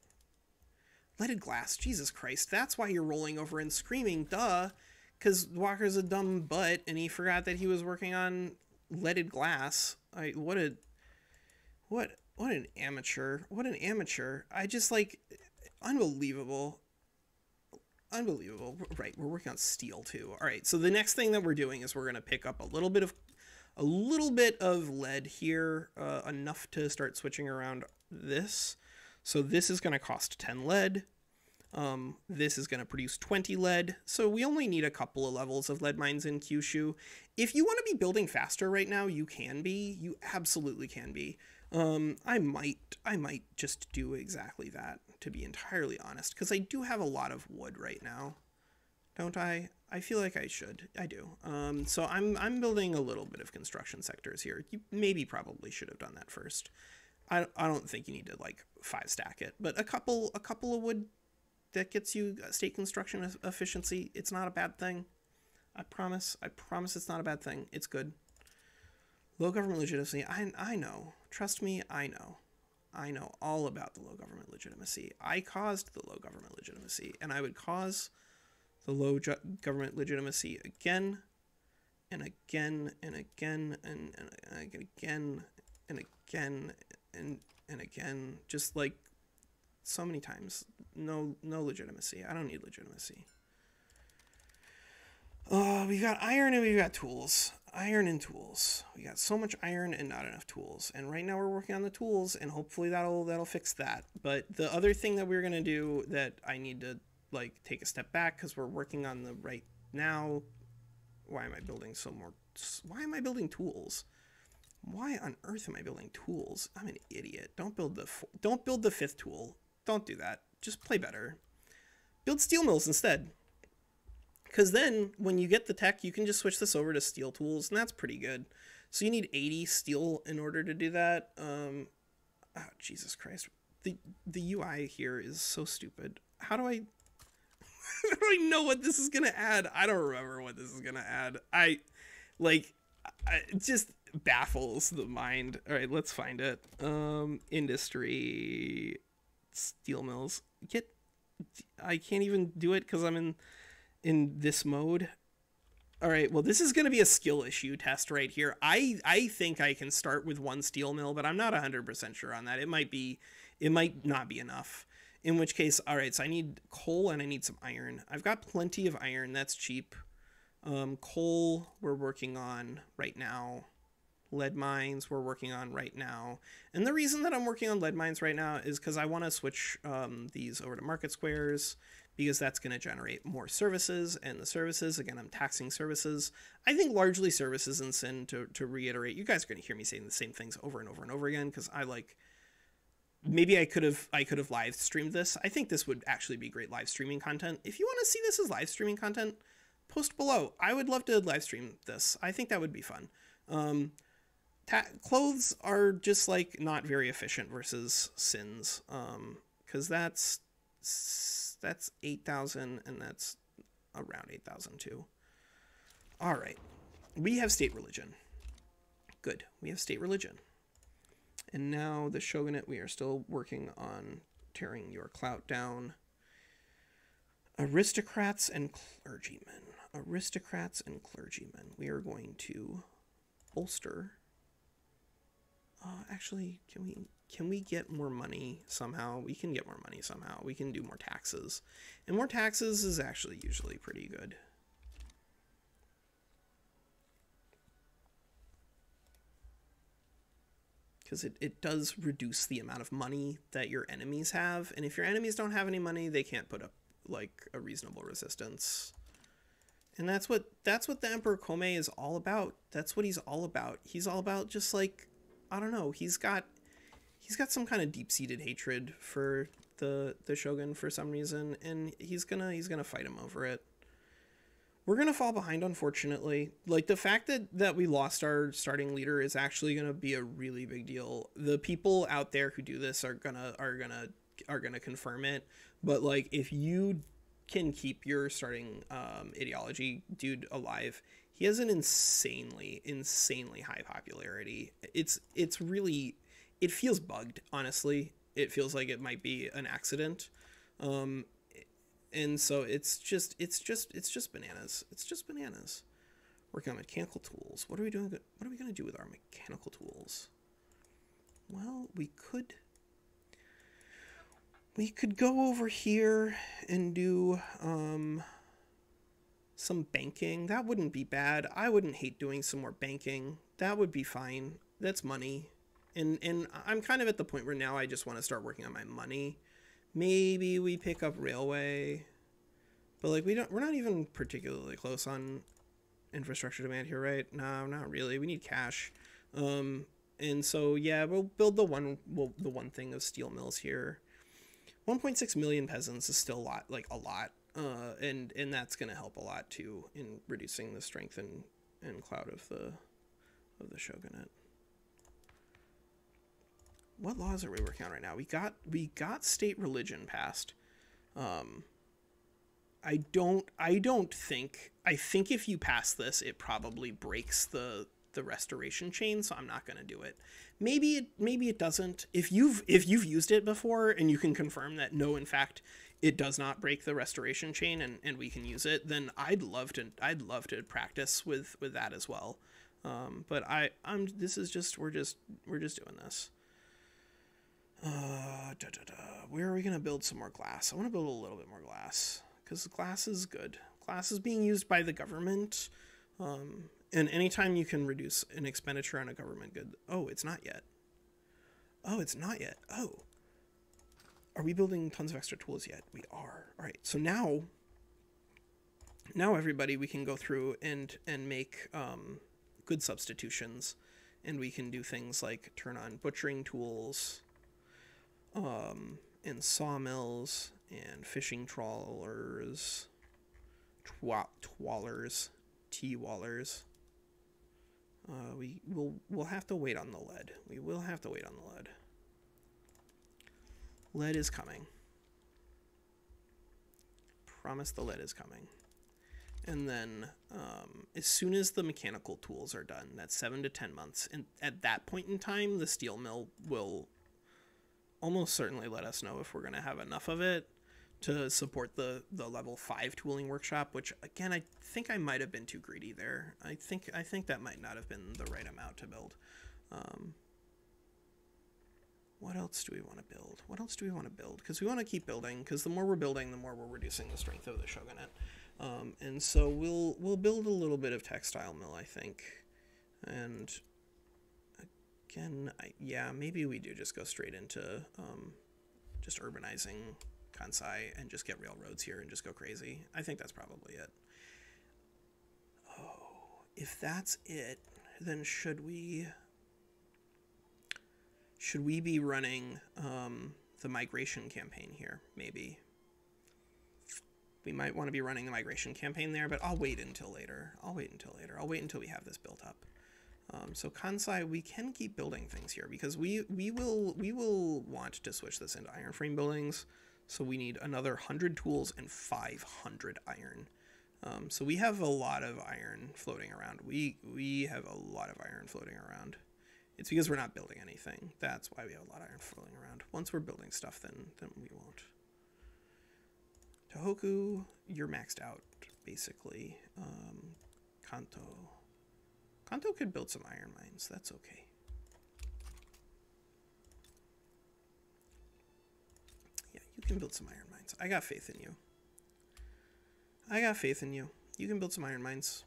Leaded glass, Jesus Christ. That's why you're rolling over and screaming, duh, because Walker's a dumb butt, and he forgot that he was working on leaded glass. I what a what what an amateur. What an amateur. I just like unbelievable. Unbelievable. Right, we're working on steel too. All right, so the next thing that we're doing is we're going to pick up a little bit of a little bit of lead here, uh, enough to start switching around this. So this is going to cost ten lead. Um, this is going to produce twenty lead. So we only need a couple of levels of lead mines in Kyushu. If you want to be building faster right now, you can be. You absolutely can be. Um, I might, I might just do exactly that, to be entirely honest, because I do have a lot of wood right now, don't I? I feel like I should. I do. Um, so I'm, I'm building a little bit of construction sectors here. You maybe probably should have done that first. I, I don't think you need to like five stack it, but a couple, a couple of wood that gets you state construction efficiency. It's not a bad thing. I promise. I promise it's not a bad thing. It's good. Low government legitimacy. I, I know. Trust me, I know. I know all about the low government legitimacy. I caused the low government legitimacy, and I would cause the low government legitimacy again and again and again and, and, and again and again and, and again, just like so many times. No, no legitimacy. I don't need legitimacy. Oh, we've got iron and we've got tools. Iron and tools. We got so much iron and not enough tools. And right now we're working on the tools, and hopefully that'll that'll fix that. But the other thing that we're gonna do that I need to like take a step back, because we're working on the right now. Why am I building so more? Why am I building tools? Why on earth am I building tools? I'm an idiot. Don't build the don't build the fifth tool. Don't do that. Just play better. Build steel mills instead. Because then when you get the tech, you can just switch this over to steel tools, and that's pretty good. So you need eighty steel in order to do that. Um, oh, Jesus Christ. The, the U I here is so stupid. How do I, how do I know what this is going to add? I don't remember what this is going to add. I like, it just baffles the mind. All right, let's find it. Um, industry, steel mills. Get, I can't even do it because I'm in, in this mode. All right, well, this is going to be a skill issue test right here. I, I think I can start with one steel mill, but I'm not one hundred percent sure on that. It might be, it might not be enough. In which case, all right, so I need coal and I need some iron. I've got plenty of iron. That's cheap. Um, coal we're working on right now. Lead mines we're working on right now. And the reason that I'm working on lead mines right now is because I want to switch um, these over to market squares, because that's going to generate more services, and the services, again, I'm taxing services. I think largely services and sin, to, to reiterate, you guys are going to hear me saying the same things over and over and over again, because I like, maybe I could have I could have live streamed this. I think this would actually be great live streaming content. If you want to see this as live streaming content, post below. I would love to live stream this. I think that would be fun. Um, clothes are just like not very efficient versus sins, because um, that's... that's eight thousand, and that's around eight thousand too. All right. We have state religion. Good. We have state religion. And now the shogunate, we are still working on tearing your clout down. Aristocrats and clergymen. Aristocrats and clergymen. We are going to bolster. Uh, actually, can we... Can we get more money somehow? We can get more money somehow. We can do more taxes. And more taxes is actually usually pretty good. Because it, it does reduce the amount of money that your enemies have. And if your enemies don't have any money, they can't put up like a reasonable resistance. And that's what that's what the Emperor Komei is all about. That's what he's all about. He's all about just like, I don't know, he's got... He's got some kind of deep-seated hatred for the the shogun for some reason, and he's gonna he's gonna fight him over it. We're gonna fall behind, unfortunately. Like, the fact that that we lost our starting leader is actually gonna be a really big deal. The people out there who do this are gonna are gonna are gonna confirm it. But like, if you can keep your starting um, ideology dude alive, he has an insanely insanely high popularity. It's it's really. It feels bugged, honestly. It feels like it might be an accident. Um, and so it's just, it's just, it's just bananas. It's just bananas. Working on mechanical tools. What are we doing? What are we going to do with our mechanical tools? Well, we could, we could go over here and do um, some banking. That wouldn't be bad. I wouldn't hate doing some more banking. That would be fine. That's money. And, and I'm kind of at the point where now I just want to start working on my money. Maybe we pick up railway, but like we don't, we're not even particularly close on infrastructure demand here, right? No, not really. We need cash. Um, and so, yeah, we'll build the one, well, the one thing of steel mills here. one point six million peasants is still a lot, like a lot. Uh, and, and that's going to help a lot too in reducing the strength and, and clout of the, of the shogunate. What laws are we working on right now? We got we got state religion passed. Um, I don't I don't think I think if you pass this, it probably breaks the the restoration chain. So I'm not going to do it. Maybe it maybe it doesn't. If you've if you've used it before and you can confirm that no, in fact, it does not break the restoration chain and and we can use it, then I'd love to I'd love to practice with with that as well. Um, but I I'm this is just we're just we're just doing this. Uh, da, da, da. Where are we going to build some more glass? I want to build a little bit more glass because glass is good. Glass is being used by the government. Um, and anytime you can reduce an expenditure on a government good. Oh, it's not yet. Oh, it's not yet. Oh, are we building tons of extra tools yet? We are. All right. So now, now everybody, we can go through and, and make, um, good substitutions, and we can do things like turn on butchering tools, Um, and sawmills, and fishing trawlers, twa twallers, T-wallers. Uh, we will we'll have to wait on the lead. We will have to wait on the lead. Lead is coming. Promise the lead is coming. And then um, as soon as the mechanical tools are done, that's seven to ten months. And at that point in time, the steel mill will almost certainly let us know if we're going to have enough of it to support the, the level five tooling workshop, which, again, I think I might have been too greedy there. I think I think that might not have been the right amount to build. Um, what else do we want to build? What else do we want to build? Because we want to keep building, because the more we're building, the more we're reducing the strength of the shogunate. Um, and so we'll we'll build a little bit of textile mill, I think. And again, I, yeah, maybe we do just go straight into um, just urbanizing Kansai and just get railroads here and just go crazy. I think that's probably it. Oh, if that's it, then should we should we be running um, the migration campaign here? Maybe we might want to be running the migration campaign there, but I'll wait until later. I'll wait until later. I'll wait until we have this built up. Um, so Kansai, we can keep building things here because we we will we will want to switch this into iron frame buildings. So we need another one hundred tools and five hundred iron. Um, so we have a lot of iron floating around. We we have a lot of iron floating around. It's because we're not building anything. That's why we have a lot of iron floating around. Once we're building stuff, then then we won't. Tohoku, you're maxed out, basically. Um, Kanto. Kanto could build some iron mines. That's okay. Yeah, you can build some iron mines. I got faith in you. I got faith in you. You can build some iron mines.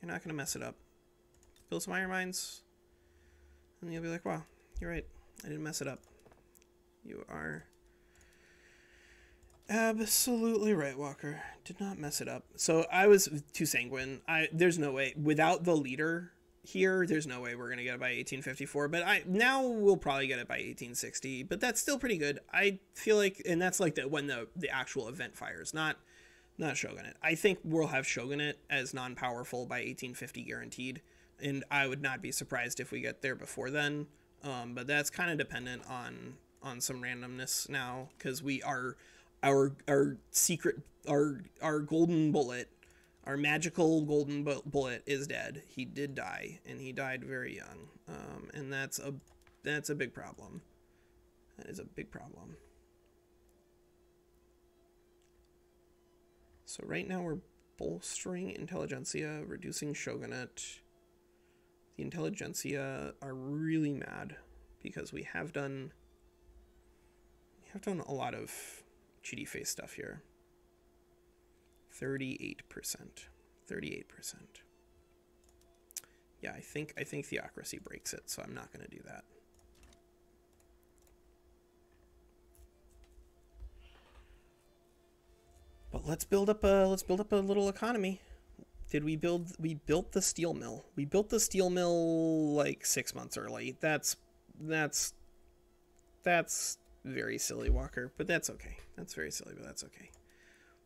You're not going to mess it up. Build some iron mines, and you'll be like, wow, you're right. I didn't mess it up. You are absolutely right, Walker. Did not mess it up. So I was too sanguine. I there's no way without the leader here. There's no way we're gonna get it by eighteen fifty-four. But I now we'll probably get it by eighteen sixty. But that's still pretty good. I feel like, and that's like the when the the actual event fires, not not shogunate. I think we'll have shogunate as non-powerful by eighteen fifty guaranteed, and I would not be surprised if we get there before then. Um, but that's kind of dependent on on some randomness now because we are. Our our secret our our golden bullet, our magical golden bu bullet is dead. He did die, and he died very young, um, and that's a that's a big problem. That is a big problem. So right now we're bolstering intelligentsia, reducing shogunate. The intelligentsia are really mad because we have done we have done a lot of shitty face stuff here. Thirty-eight percent thirty-eight percent. Yeah, I think I think theocracy breaks it, so I'm not going to do that. But let's build up a let's build up a little economy. Did we build we built the steel mill we built the steel mill like six months early. That's that's that's very silly, Walker, but that's okay. That's very silly, but that's okay.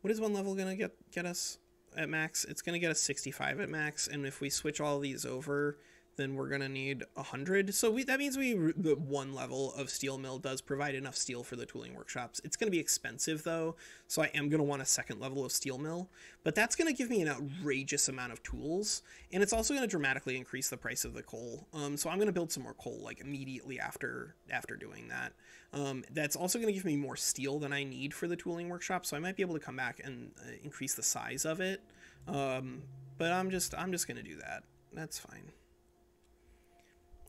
What is one level gonna get get us at max? It's gonna get us sixty-five at max, and if we switch all these over, then we're gonna need one hundred. So we that means we the one level of steel mill does provide enough steel for the tooling workshops. It's gonna be expensive though, so I am gonna want a second level of steel mill, but that's gonna give me an outrageous amount of tools, and it's also gonna dramatically increase the price of the coal. Um, so I'm gonna build some more coal like immediately after after doing that. Um, that's also gonna give me more steel than I need for the tooling workshop, so I might be able to come back and uh, increase the size of it. Um, but I'm just I'm just gonna do that. That's fine.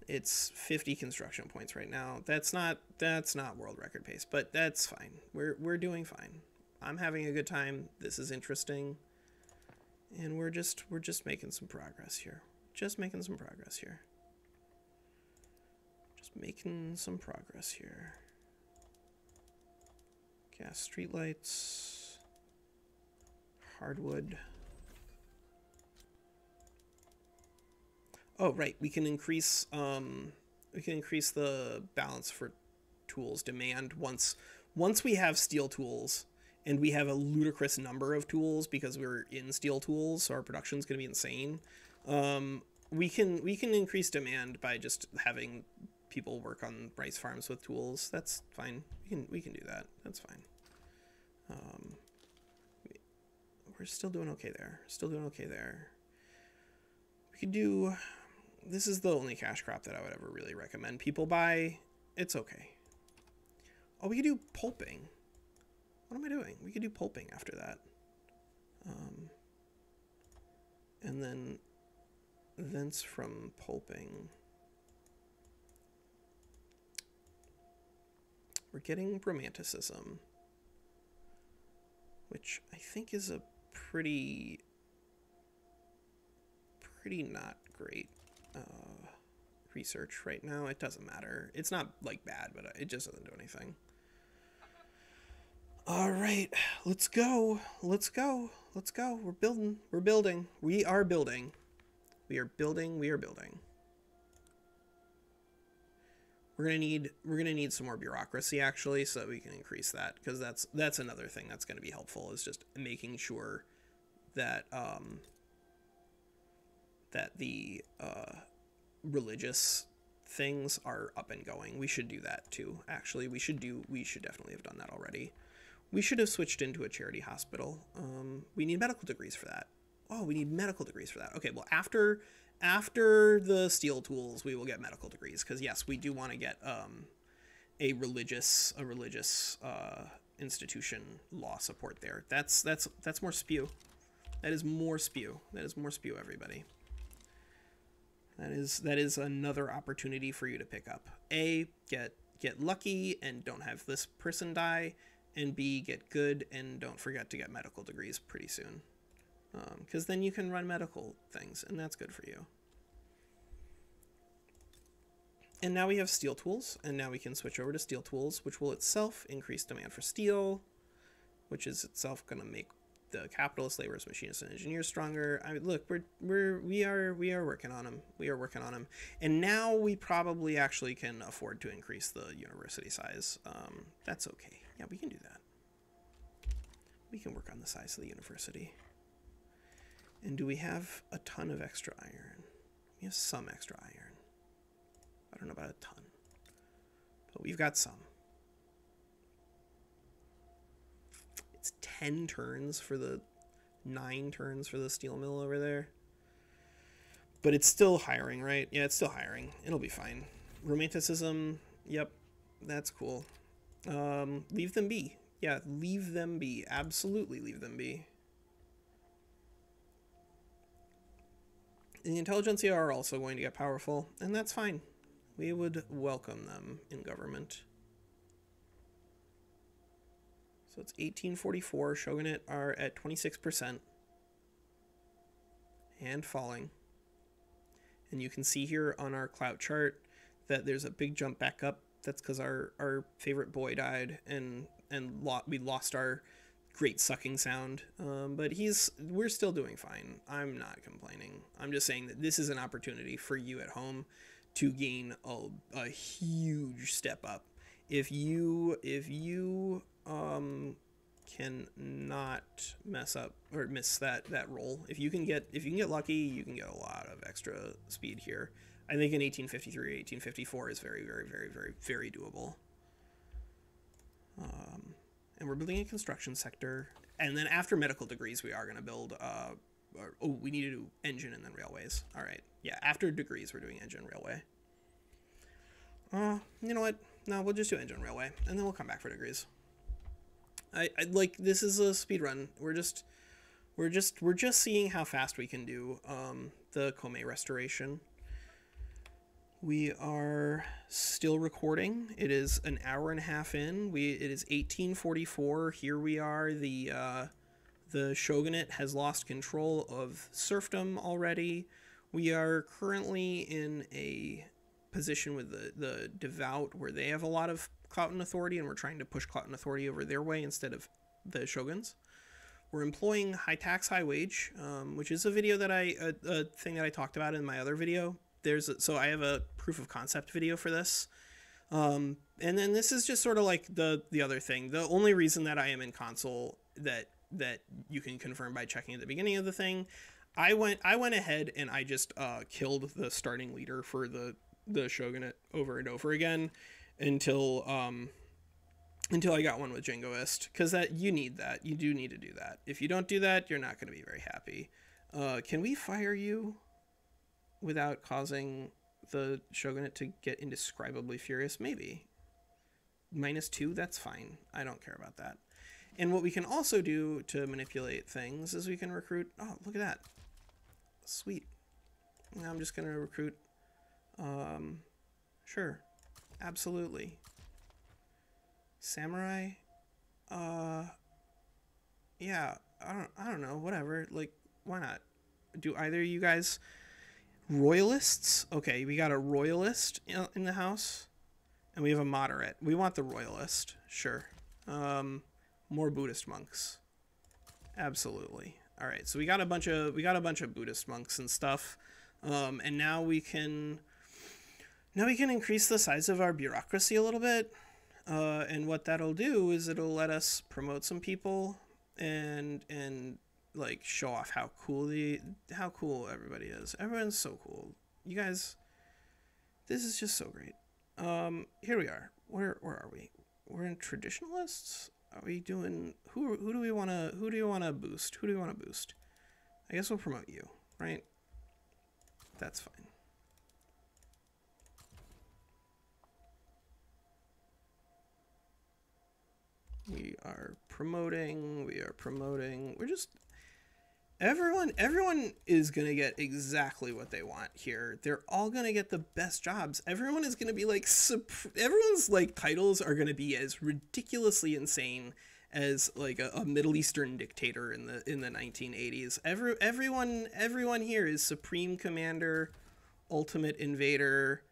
It's fifty construction points right now. That's not that's not world record pace, but that's fine. We're we're doing fine. I'm having a good time. This is interesting, and we're just we're just making some progress here. Just making some progress here. Just making some progress here. Gas streetlights. Hardwood. Oh, right. We can increase um, we can increase the balance for tools demand once once we have steel tools, and we have a ludicrous number of tools because we're in steel tools, so our production's going to be insane. Um, we can we can increase demand by just having people work on rice farms with tools. That's fine. We can we can do that. That's fine. Um, we're still doing okay there. Still doing okay there. We could do... This is the only cash crop that I would ever really recommend people buy. It's okay. Oh, we could do pulping. What am I doing? We could do pulping after that. Um, and then thence from pulping. We're getting romanticism, which I think is a pretty, pretty not great uh, research right now. It doesn't matter. It's not like bad, but it just doesn't do anything. All right, let's go. Let's go. Let's go. We're building. We're building. We are building. We are building. We are building. We're gonna need we're gonna need some more bureaucracy actually, so that we can increase that, because that's that's another thing that's gonna be helpful, is just making sure that um, that the uh, religious things are up and going. We should do that too. Actually, we should do we should definitely have done that already. We should have switched into a charity hospital. Um, we need medical degrees for that. Oh, we need medical degrees for that. Okay, well after. After the steel tools, we will get medical degrees, because yes, we do want to get um, a religious a religious uh, institution law support there. That's that's that's more spew. That is more spew. That is more spew. Everybody. That is that is another opportunity for you to pick up. A, get get lucky and don't have this person die, and B, get good and don't forget to get medical degrees pretty soon. Because um, then you can run medical things, and that's good for you. And now we have steel tools, and now we can switch over to steel tools, which will itself increase demand for steel, which is itself going to make the capitalists, laborers, machinists, and engineers stronger. I mean, look, we're we're we are we are working on them. We are working on them, and now we probably actually can afford to increase the university size. Um, that's okay. Yeah, we can do that. We can work on the size of the university. And do we have a ton of extra iron? We have some extra iron. I don't know about a ton, but we've got some. It's ten turns for the, nine turns for the steel mill over there. But it's still hiring, right? Yeah, it's still hiring. It'll be fine. Romanticism, yep, that's cool. Um, leave them be. Yeah, leave them be. Absolutely leave them be. The intelligentsia are also going to get powerful, and that's fine. We would welcome them in government. So it's eighteen forty-four. Shogunate are at twenty-six percent and falling. And you can see here on our clout chart that there's a big jump back up. That's because our, our favorite boy died, and, and lo we lost our great sucking sound, um, but he's we're still doing fine. I'm not complaining. I'm just saying that this is an opportunity for you at home to gain a, a huge step up. If you if you um, can not mess up or miss that that roll, if you can get if you can get lucky, you can get a lot of extra speed here. I think an eighteen fifty-three, eighteen fifty-four is very very very very very doable. Um, And we're building a construction sector. And then after medical degrees, we are going to build... Uh, or, oh, we need to do engine and then railways. All right. Yeah, after degrees, we're doing engine railway. Uh, you know what? No, we'll just do engine railway. And then we'll come back for degrees. I, I like, this is a speed run. We're just... We're just we're just seeing how fast we can do um, the Komei restoration. We are still recording. It is an hour and a half in. We it is eighteen forty-four. Here we are. The uh, the shogunate has lost control of serfdom already. We are currently in a position with the the devout where they have a lot of clout and authority, and we're trying to push clout and authority over their way instead of the shoguns. We're employing high tax, high wage, um, which is a video that I a, a thing that I talked about in my other video. There's a, so I have a proof of concept video for this. Um, and then this is just sort of like the, the other thing. The only reason that I am in console that, that you can confirm by checking at the beginning of the thing, I went, I went ahead and I just, uh, killed the starting leader for the, the shogunate over and over again until, um, until I got one with Jingoist, because that you need that. You do need to do that. If you don't do that, you're not going to be very happy. Uh, can we fire you without causing the shogunate to get indescribably furious? Maybe. Minus two, that's fine. I don't care about that. And what we can also do to manipulate things is we can recruit... Oh, look at that. Sweet. Now I'm just going to recruit... Um, sure. Absolutely. Samurai? Uh, yeah, I don't, I don't know, whatever. Like, why not? Do either of you guys... Royalists? Okay, we got a royalist in the house. And we have a moderate. We want the royalist. Sure. Um, more Buddhist monks. Absolutely. All right, so we got a bunch of we got a bunch of Buddhist monks and stuff. Um, and now we can now we can increase the size of our bureaucracy a little bit. Uh, and what that'll do is it'll let us promote some people and and like show off how cool the how cool everybody is. Everyone's so cool. You guys, this is just so great. Um, here we are. Where where are we? We're in traditionalists. Are we doing who who do we want to who do you want to boost? Who do you want to boost? I guess we'll promote you, right? That's fine. We are promoting, we are promoting. We're just Everyone, everyone is going to get exactly what they want here. They're all going to get the best jobs. Everyone is going to be like, everyone's like titles are going to be as ridiculously insane as like a, a Middle Eastern dictator in the, in the nineteen eighties. Every, everyone, everyone here is Supreme Commander, Ultimate Invader,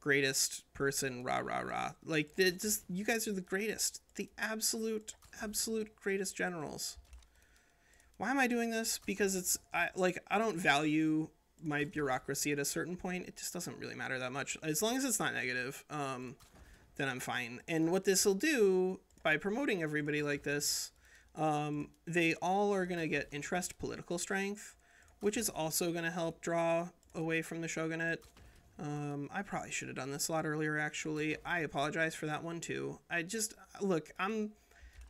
greatest person, rah, rah, rah. Like they just, you guys are the greatest, the absolute, absolute greatest generals. Why am I doing this? Because it's I, like I don't value my bureaucracy at a certain point. It just doesn't really matter that much. As long as it's not negative, um, then I'm fine. And what this will do by promoting everybody like this, um, they all are going to get interest political strength, which is also going to help draw away from the shogunate. Um, I probably should have done this a lot earlier, actually. I apologize for that one, too. I just look, I'm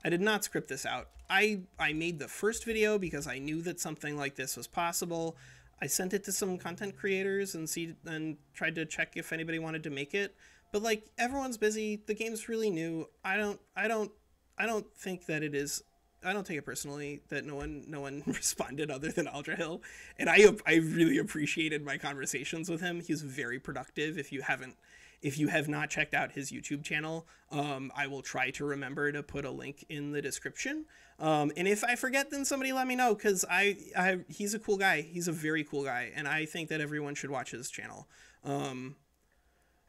I did not script this out. I, I made the first video because I knew that something like this was possible. I sent it to some content creators and see and tried to check if anybody wanted to make it. But like everyone's busy, the game's really new. I don't I don't I don't think that it is I don't take it personally that no one no one responded other than Aldrahill. And I I really appreciated my conversations with him. He was very productive. If you haven't If you have not checked out his YouTube channel, um, I will try to remember to put a link in the description. Um, and if I forget, then somebody let me know, because I, I, he's a cool guy. He's a very cool guy, and I think that everyone should watch his channel. Um,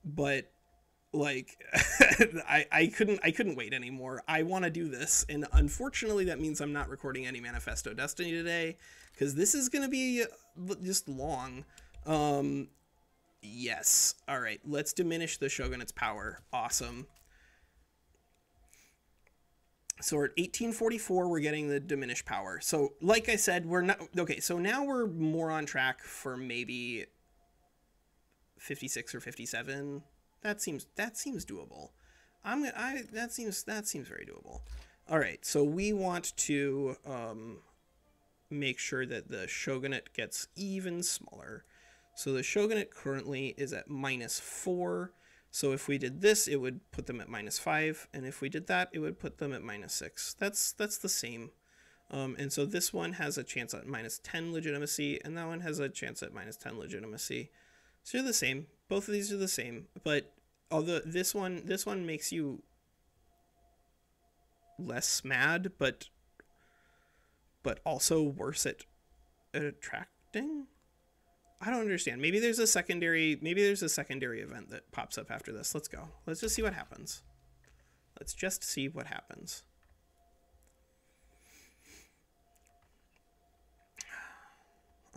but like, I, I couldn't, I couldn't wait anymore. I want to do this, and unfortunately, that means I'm not recording any Manifesto Destiny today, because this is gonna be just long. Um, Yes. All right. Let's diminish the shogunate's power. Awesome. So we're at eighteen forty-four, we're getting the diminished power. So like I said, we're not... Okay, so now we're more on track for maybe fifty-six or fifty-seven. That seems that seems doable. I'm I that seems that seems very doable. All right. So we want to um, make sure that the shogunate gets even smaller. So the shogunate currently is at minus four. So if we did this, it would put them at minus five. And if we did that, it would put them at minus six. That's that's the same. Um, and so this one has a chance at minus ten legitimacy, and that one has a chance at minus ten legitimacy. So they're the same. Both of these are the same. But although this one this one makes you less mad, but but also worse at, at attracting. I don't understand. Maybe there's a secondary, maybe there's a secondary event that pops up after this. Let's go. Let's just see what happens. Let's just see what happens.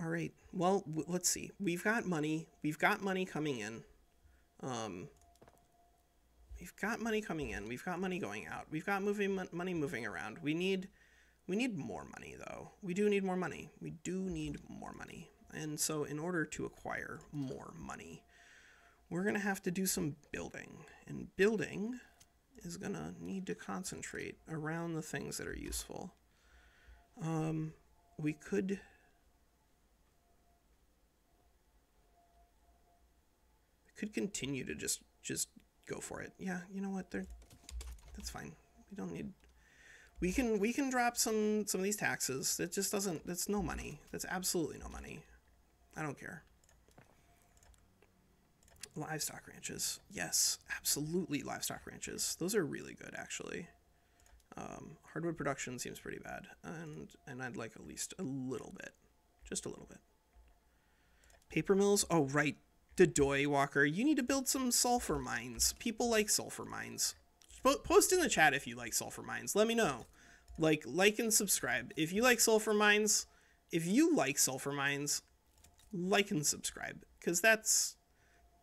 All right. Well, let's see. We've got money. We've got money coming in. Um, we've got money coming in. We've got money going out. We've got moving mo- money moving around. We need, we need more money though. We do need more money. We do need more money. And so in order to acquire more money, we're going to have to do some building. And building is going to need to concentrate around the things that are useful. Um, we could... We could continue to just, just go for it. Yeah, you know what? They're, that's fine. We don't need... We can, we can drop some, some of these taxes. It just doesn't... That's no money. That's absolutely no money. I don't care. Livestock ranches. Yes, absolutely livestock ranches. Those are really good, actually. Um, hardwood production seems pretty bad. And, and I'd like at least a little bit. Just a little bit. Paper mills? Oh, right. Dodoy Walker, you need to build some sulfur mines. People like sulfur mines. Post in the chat if you like sulfur mines. Let me know. Like, like, and subscribe. If you like sulfur mines, if you like sulfur mines, like and subscribe. Because that's...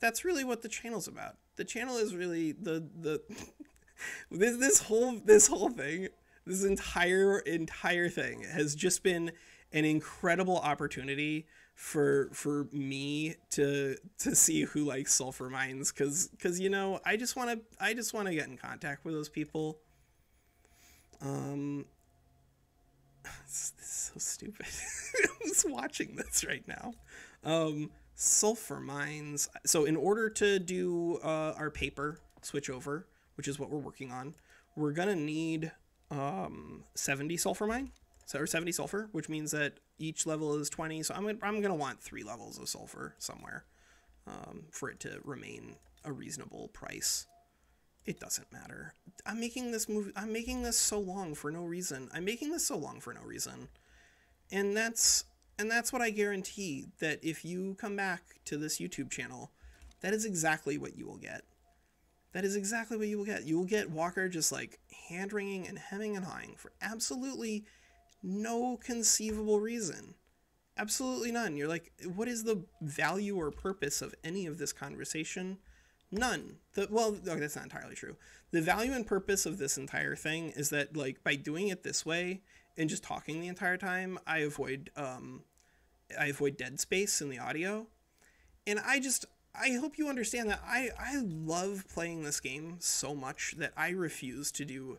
That's really what the channel's about. The channel is really the the this this whole this whole thing, this entire entire thing has just been an incredible opportunity for for me to to see who likes sulfur mines, because because you know, I just want to I just want to get in contact with those people. Um, this is so stupid. I'm just watching this right now. Um. Sulfur mines. So in order to do uh, our paper switch over, which is what we're working on, we're gonna need um, seventy sulfur mine, so or seventy sulfur, which means that each level is twenty. So I'm gonna, I'm gonna want three levels of sulfur somewhere um, for it to remain a reasonable price. It doesn't matter. I'm making this move. I'm making this so long for no reason. I'm making this so long for no reason, and that's. And that's what I guarantee, that if you come back to this YouTube channel, that is exactly what you will get. That is exactly what you will get. You will get Walker just like hand-wringing and hemming and hawing for absolutely no conceivable reason. Absolutely none. You're like, what is the value or purpose of any of this conversation? None. The, well, okay, that's not entirely true. The value and purpose of this entire thing is that, like, by doing it this way, and just talking the entire time, I avoid um, I avoid dead space in the audio. And I just, I hope you understand that I, I love playing this game so much that I refuse to do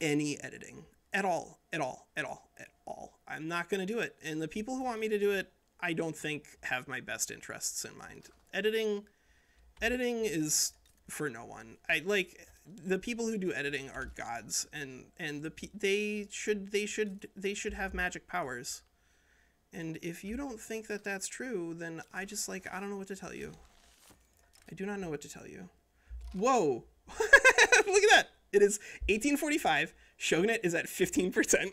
any editing at all, at all, at all, at all. I'm not going to do it. And the people who want me to do it, I don't think have my best interests in mind. Editing, editing is for no one. I like... The people who do editing are gods, and and the pe they should they should they should have magic powers, and if you don't think that that's true, then I just like I don't know what to tell you. I do not know what to tell you. Whoa! Look at that! It is eighteen forty-five. Shogunate is at fifteen percent.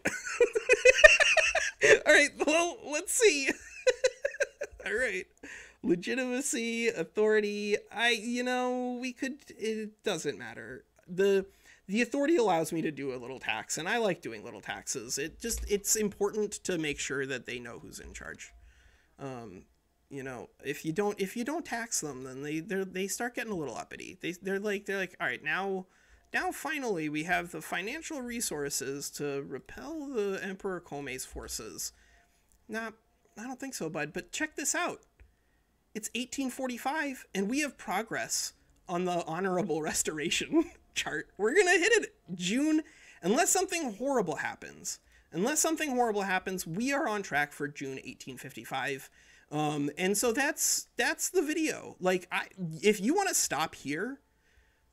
All right. Well, let's see. All right. Legitimacy, authority, I, you know, we could, it doesn't matter. The, the authority allows me to do a little tax, and I like doing little taxes. It just, it's important to make sure that they know who's in charge. Um, you know, if you don't, if you don't tax them, then they, they're, they start getting a little uppity. They, they're like, they're like, all right, now, now finally we have the financial resources to repel the Emperor Komei's forces. Nah, I don't think so, bud, but check this out. It's eighteen forty-five, and we have progress on the honorable restoration chart. We're going to hit it June, unless something horrible happens. Unless something horrible happens, we are on track for June eighteen fifty-five. Um, and so that's that's the video. Like, I, if you want to stop here,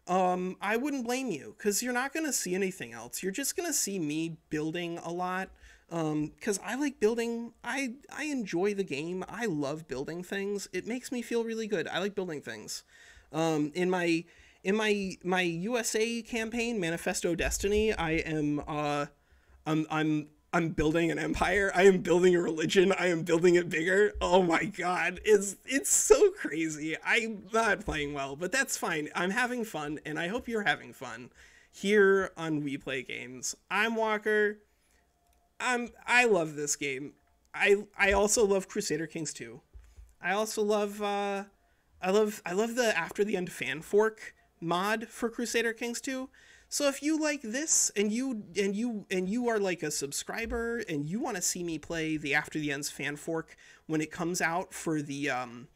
um, I wouldn't blame you, because you're not going to see anything else. You're just going to see me building a lot. Because um, I like building, I, I enjoy the game, I love building things, it makes me feel really good, I like building things. Um, in my, in my, my U S A campaign, Manifesto Destiny, I am, uh, I'm, I'm, I'm building an empire, I am building a religion, I am building it bigger, oh my god, it's, it's so crazy, I'm not playing well, but that's fine, I'm having fun, and I hope you're having fun, here on We Play Games. I'm Walker. I'm, I love this game. I I also love Crusader Kings two. I also love uh, I love I love the After the End fan fork mod for Crusader Kings two. So if you like this and you and you and you are like a subscriber and you want to see me play the After the End's fan fork when it comes out for the um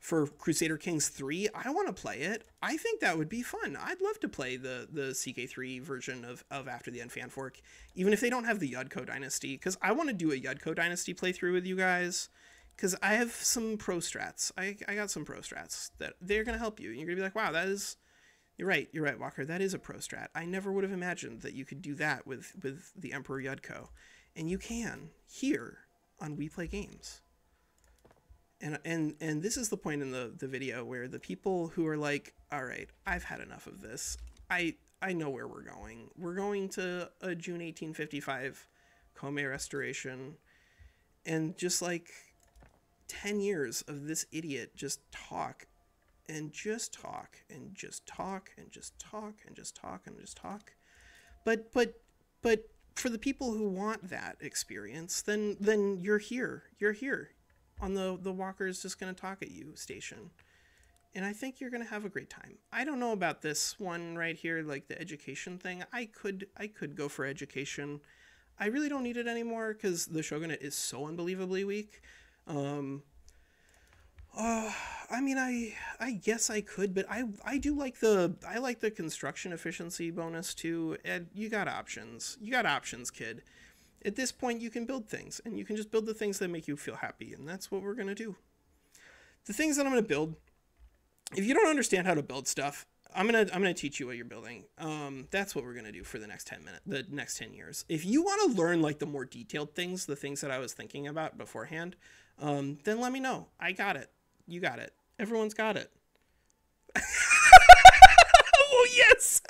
for Crusader Kings three, I want to play it. I think that would be fun. I'd love to play the the C K three version of, of After the Unfan Fork, even if they don't have the Yudko Dynasty, because I want to do a Yudko Dynasty playthrough with you guys, because I have some pro strats. I, I got some pro strats that they're going to help you. And you're going to be like, wow, that is... You're right, you're right, Walker. That is a pro strat. I never would have imagined that you could do that with, with the Emperor Yudko. And you can, here on We Play Games. And and and this is the point in the, the video where the people who are like, all right, I've had enough of this. I, I know where we're going. We're going to a June eighteen fifty-five Komei restoration. And just like ten years of this idiot just talk and just talk and just talk and just talk and just talk and just talk. But but but for the people who want that experience, then then you're here. You're here on the, the Walker's Just Gonna Talk at You station. And I think you're gonna have a great time. I don't know about this one right here, like the education thing. I could I could go for education. I really don't need it anymore because the Shogunate is so unbelievably weak. Um Uh, I mean, I I guess I could, but I I do like the I like the construction efficiency bonus too. And you got options. You got options, kid. At this point, you can build things, and you can just build the things that make you feel happy, and that's what we're gonna do. The things that I'm gonna build. If you don't understand how to build stuff, I'm gonna I'm gonna teach you what you're building. Um, that's what we're gonna do for the next ten minutes, the next ten years. If you want to learn like the more detailed things, the things that I was thinking about beforehand, um, then let me know. I got it. You got it. Everyone's got it. Oh, yes.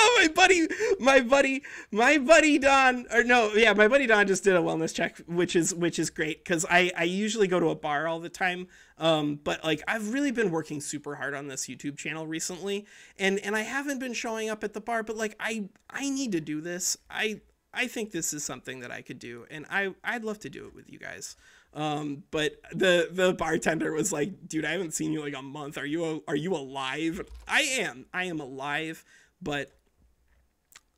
Oh, my buddy, my buddy, my buddy Don, or no, yeah, my buddy Don just did a wellness check, which is which is great because I, I usually go to a bar all the time. Um, but like I've really been working super hard on this YouTube channel recently, and and I haven't been showing up at the bar, but like I I need to do this. I I think this is something that I could do, and I I'd love to do it with you guys. Um, but the, the bartender was like, dude, I haven't seen you in like a month. Are you, a, are you alive? I am, I am alive, but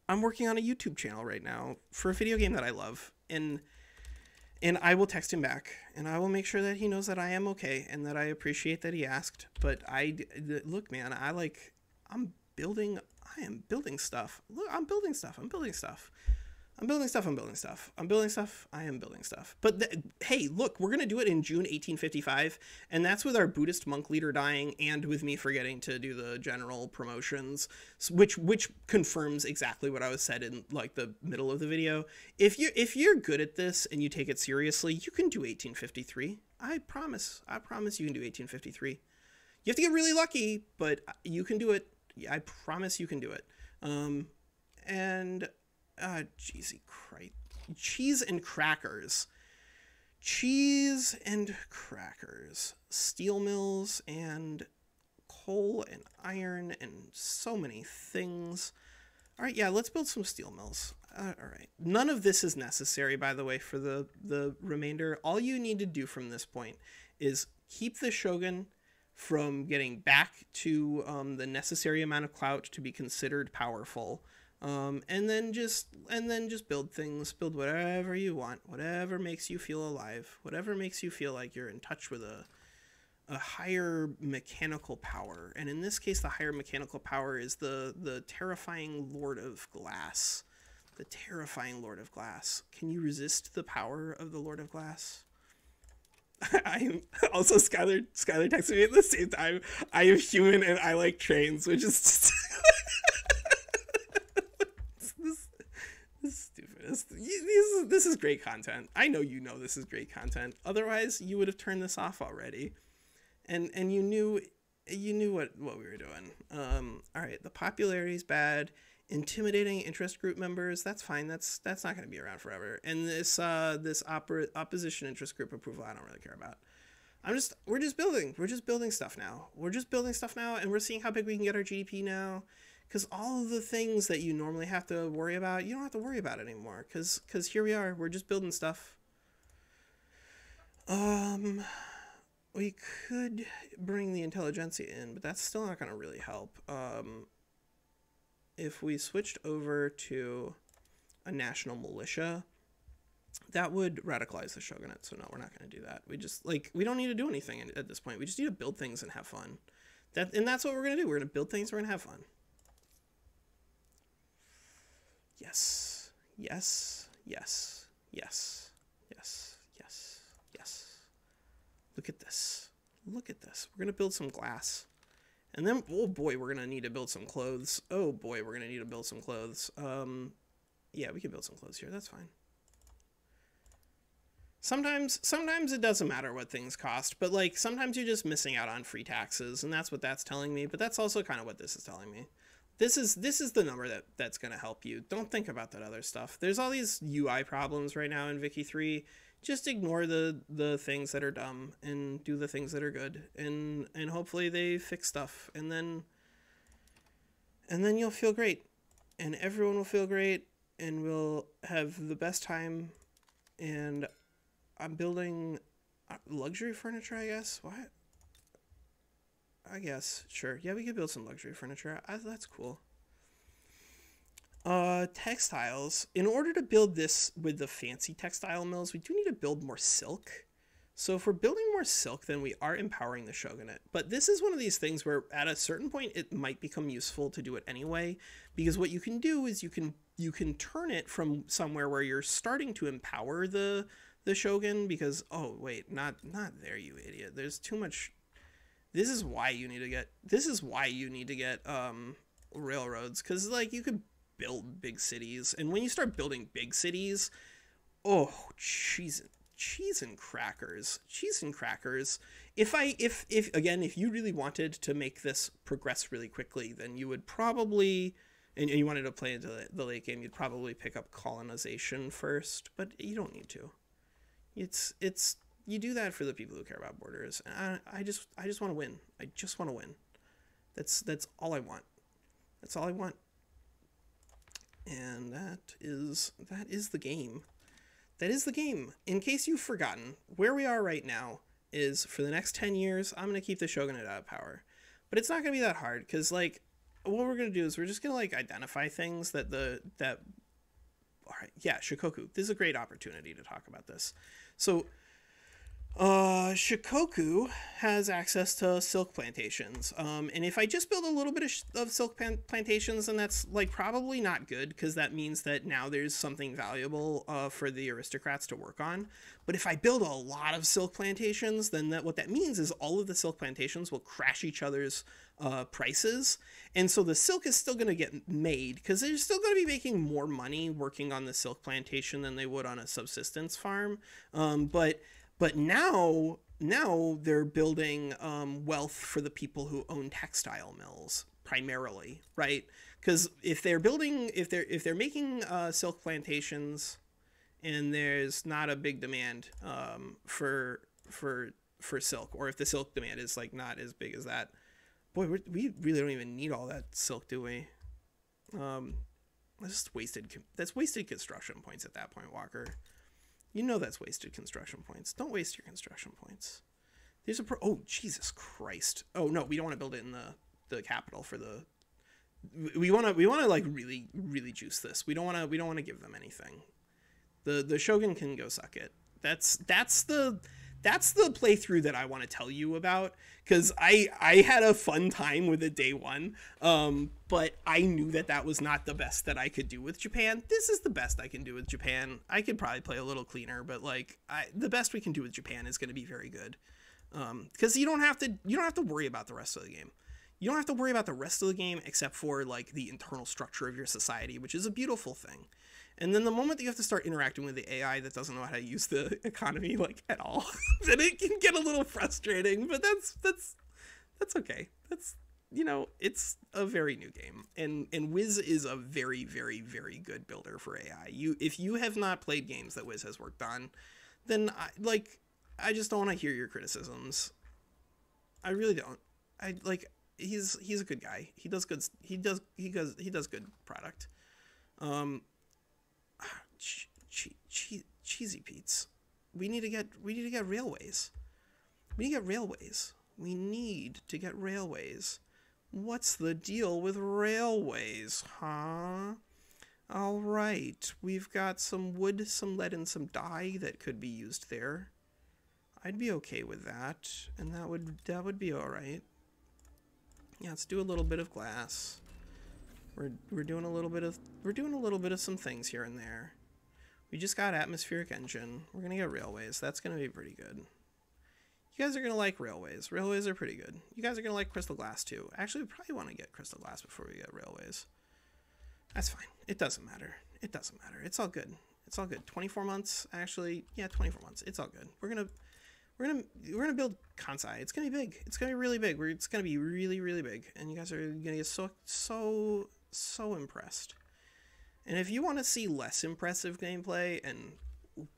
I'm working on a YouTube channel right now for a video game that I love. And, and I will text him back and I will make sure that he knows that I am okay. And that I appreciate that he asked, but I look, man, I like, I'm building, I am building stuff. Look, I'm building stuff. I'm building stuff. I'm building stuff, I'm building stuff, I'm building stuff, I am building stuff. But th hey, look, we're going to do it in June eighteen fifty-five, and that's with our Buddhist monk leader dying and with me forgetting to do the general promotions, which which confirms exactly what I was said in like the middle of the video. If you if you're good at this and you take it seriously, you can do eighteen fifty-three. I promise, I promise you can do eighteen fifty-three. You have to get really lucky, but you can do it. I promise you can do it. Um, and... Ah, uh, cheesy cri- cheese and crackers, cheese and crackers, steel mills and coal and iron and so many things. All right, yeah, let's build some steel mills. Uh, all right, none of this is necessary, by the way, for the the remainder. All you need to do from this point is keep the shogun from getting back to um, the necessary amount of clout to be considered powerful. Um, and then just, and then just build things, build whatever you want, whatever makes you feel alive, whatever makes you feel like you're in touch with a, a higher mechanical power. And in this case, the higher mechanical power is the, the terrifying Lord of Glass, the terrifying Lord of Glass. Can you resist the power of the Lord of Glass? I'm also Skylar, Skylar texted me at the same time. I am human and I like trains, which is just This, this, this is great content. I know you know this is great content. Otherwise, you would have turned this off already, and and you knew you knew what what we were doing. Um, all right, the popularity is bad. Intimidating interest group members. That's fine. That's that's not going to be around forever. And this uh this opera, opposition interest group approval, I don't really care about. I'm just we're just building. We're just building stuff now. We're just building stuff now, and we're seeing how big we can get our G D P now. Because all of the things that you normally have to worry about, you don't have to worry about anymore. Because because here we are. We're just building stuff. Um, we could bring the intelligentsia in, but that's still not going to really help. Um, if we switched over to a national militia, that would radicalize the shogunate. So no, we're not going to do that. We just, like, we don't need to do anything at this point. We just need to build things and have fun. That, and that's what we're going to do. We're going to build things. We're going to have fun. Yes. Yes. Yes. Yes. Yes. Yes. Yes. Look at this. Look at this. We're going to build some glass. And then, oh boy, we're going to need to build some clothes. Oh boy, we're going to need to build some clothes. Um, yeah, we can build some clothes here. That's fine. Sometimes, sometimes it doesn't matter what things cost, but like sometimes you're just missing out on free taxes, and that's what that's telling me. But that's also kind of what this is telling me. This is this is the number that that's going to help you. Don't think about that other stuff. There's all these U I problems right now in Vicky three. Just ignore the the things that are dumb and do the things that are good, and and hopefully they fix stuff, and then and then you'll feel great, and everyone will feel great, and we'll have the best time, and. I'm building luxury furniture, I guess. What? I guess. Sure. Yeah, we could build some luxury furniture. I, that's cool. Uh, textiles. In order to build this with the fancy textile mills, we do need to build more silk. So if we're building more silk, then we are empowering the shogunate. But this is one of these things where at a certain point, it might become useful to do it anyway, because what you can do is you can, you can turn it from somewhere where you're starting to empower the... the shogun, because oh wait, not not there, you idiot. There's too much. This is why you need to get this is why you need to get um railroads, because like you could build big cities, and when you start building big cities, oh cheese cheese and crackers cheese and crackers if i if if again, if you really wanted to make this progress really quickly, then you would probably, and you wanted to play into the late game, you'd probably pick up colonization first, but you don't need to. It's, it's, you do that for the people who care about borders. And I, I just, I just want to win. I just want to win. That's, that's all I want. That's all I want. And that is, that is the game. That is the game. In case you've forgotten, where we are right now is for the next ten years, I'm going to keep the shogunate out of power. But it's not going to be that hard, because like, what we're going to do is we're just going to like identify things that the, that, all right, yeah, Shikoku. This is a great opportunity to talk about this. So, uh, Shikoku has access to silk plantations. Um, and if I just build a little bit of, of silk plantations, then that's like probably not good, because that means that now there's something valuable uh, for the aristocrats to work on. But if I build a lot of silk plantations, then that what that means is all of the silk plantations will crash each other's Uh, prices, and so the silk is still going to get made, because they're still going to be making more money working on the silk plantation than they would on a subsistence farm. Um, but but now now they're building um, wealth for the people who own textile mills primarily, right? Because if they're building, if they're if they're making uh, silk plantations, and there's not a big demand um, for for for silk, or if the silk demand is like not as big as that. Boy, we're, we really don't even need all that silk, do we? Um, that's just wasted. That's wasted construction points at that point, Walker. You know that's wasted construction points. Don't waste your construction points. There's a pro. Oh, Jesus Christ! Oh no, we don't want to build it in the the capital for the. We want to. We want to like really, really juice this. We don't want to. We don't want to give them anything. The the shogun can go suck it. That's that's the. That's the playthrough that I want to tell you about, because I I had a fun time with it day one, um, but I knew that that was not the best that I could do with Japan. This is the best I can do with Japan. I could probably play a little cleaner, but like I, the best we can do with Japan is going to be very good, because um, you don't have to you don't have to worry about the rest of the game. You don't have to worry about the rest of the game except for like the internal structure of your society, which is a beautiful thing. And then the moment that you have to start interacting with the A I that doesn't know how to use the economy like at all, then it can get a little frustrating. But that's that's that's okay. That's, you know, it's a very new game, and and Wiz is a very very very good builder for A I. You if you have not played games that Wiz has worked on, then I, like I just don't want to hear your criticisms. I really don't. I like he's he's a good guy. He does good. He does he does he does good product. Um. Che che che cheesy Pete's. We need to get we need to get railways. We need to get railways. We need to get railways. What's the deal with railways, huh? All right, we've got some wood, some lead, and some dye that could be used there. I'd be okay with that, and that would that would be all right. Yeah, let's do a little bit of glass. We're we're doing a little bit of we're doing a little bit of some things here and there. We just got atmospheric engine. We're gonna get railways. That's gonna be pretty good. You guys are gonna like railways. Railways are pretty good. You guys are gonna like crystal glass too. Actually, we probably want to get crystal glass before we get railways. That's fine. It doesn't matter. It doesn't matter. It's all good. It's all good. twenty-four months, actually. Yeah, twenty-four months. It's all good. We're gonna, we're gonna, we're gonna build Kansai. It's gonna be big. It's gonna be really big. We're, it's gonna be really, really big. And you guys are gonna get so, so, so impressed. And if you want to see less impressive gameplay and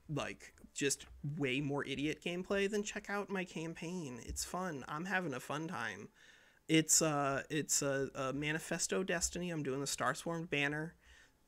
like just way more idiot gameplay, then check out my campaign. It's fun. I'm having a fun time. It's uh it's a, a Manifesto Destiny. I'm doing the Starswarmed banner.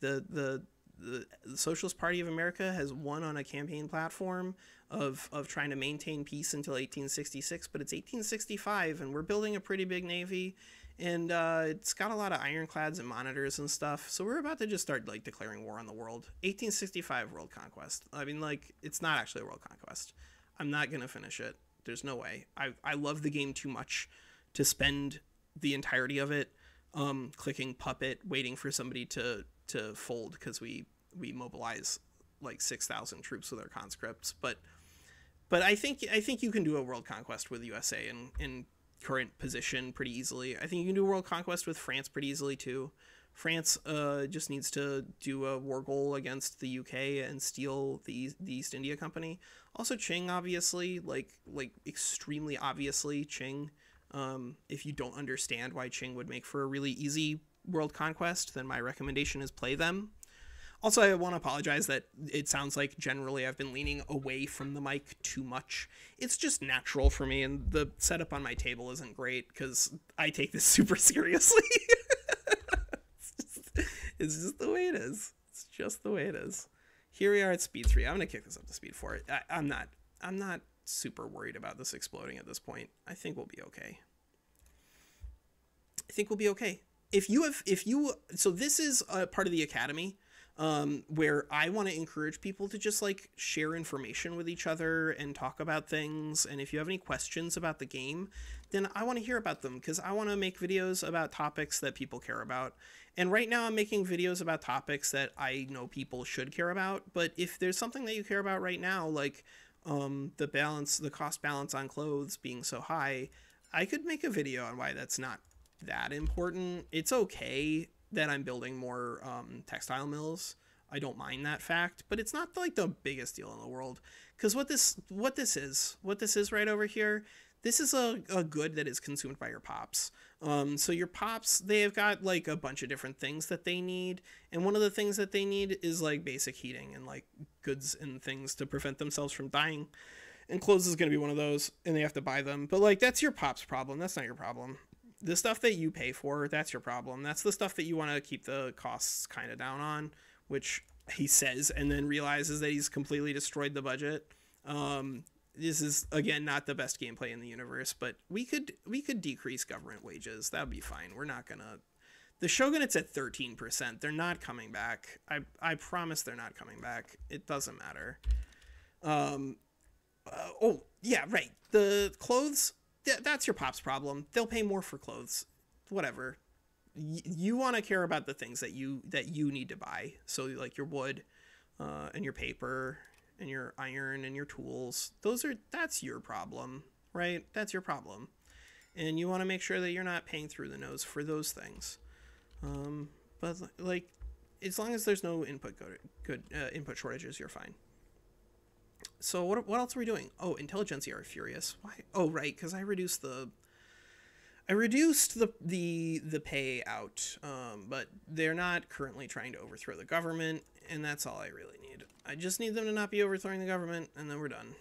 The, the the the Socialist Party of America has won on a campaign platform of of trying to maintain peace until eighteen sixty-six, but it's eighteen sixty-five and we're building a pretty big navy, and uh, it's got a lot of ironclads and monitors and stuff. So we're about to just start like declaring war on the world. eighteen sixty-five world conquest. I mean, like, it's not actually a world conquest. I'm not gonna finish it. There's no way. I I love the game too much to spend the entirety of it um, clicking puppet, waiting for somebody to to fold, because we we mobilize like six thousand troops with our conscripts. But but I think I think you can do a world conquest with U S A in in current position pretty easily. I think you can do a world conquest with France pretty easily too. France uh, just needs to do a war goal against the U K and steal the, the East India Company. Also Qing, obviously, like like extremely obviously Qing. Um, if you don't understand why Qing would make for a really easy world conquest, then my recommendation is play them. Also, I want to apologize that it sounds like generally I've been leaning away from the mic too much. It's just natural for me, and the setup on my table isn't great because I take this super seriously. it's, just, it's just the way it is. It's just the way it is. Here we are at speed three. I'm going to kick this up to speed four. I, I'm not, I'm not super worried about this exploding at this point. I think we'll be okay. I think we'll be okay. If you have, if you, so this is a part of the academy um, where I want to encourage people to just like share information with each other and talk about things. And if you have any questions about the game, then I want to hear about them, because I want to make videos about topics that people care about. And right now I'm making videos about topics that I know people should care about. But if there's something that you care about right now, like Um, the balance, the cost balance on clothes being so high, I could make a video on why that's not that important. It's okay that I'm building more um, textile mills. I don't mind that fact, but it's not like the biggest deal in the world. Because what this, what this is, what this is right over here, this is a, a good that is consumed by your pops. Um, so your pops, they've got like a bunch of different things that they need. And one of the things that they need is like basic heating and like goods and things to prevent themselves from dying. And clothes is going to be one of those, and they have to buy them. But like, that's your pops' problem. That's not your problem. The stuff that you pay for, that's your problem. That's the stuff that you want to keep the costs kind of down on, which he says, and then realizes that he's completely destroyed the budget. Um, This is, again, not the best gameplay in the universe, but we could we could decrease government wages. That would be fine. We're not going to... The Shogunate's at thirteen percent. They're not coming back. I, I promise they're not coming back. It doesn't matter. Um, uh, oh, yeah, right. The clothes, th that's your pop's problem. They'll pay more for clothes. Whatever. Y you want to care about the things that you, that you need to buy. So, like, your wood uh, and your paper and your iron and your tools, those are, that's your problem, right? That's your problem. And you want to make sure that you're not paying through the nose for those things. Um, but like, as long as there's no input go to, good uh, input shortages, you're fine. So what, what else are we doing? Oh, intelligentsia are furious. Why? Oh, right. Cause I reduced the, I reduced the, the, the pay out, um, but they're not currently trying to overthrow the government, and that's all I really need. I just need them to not be overthrowing the government, and then we're done.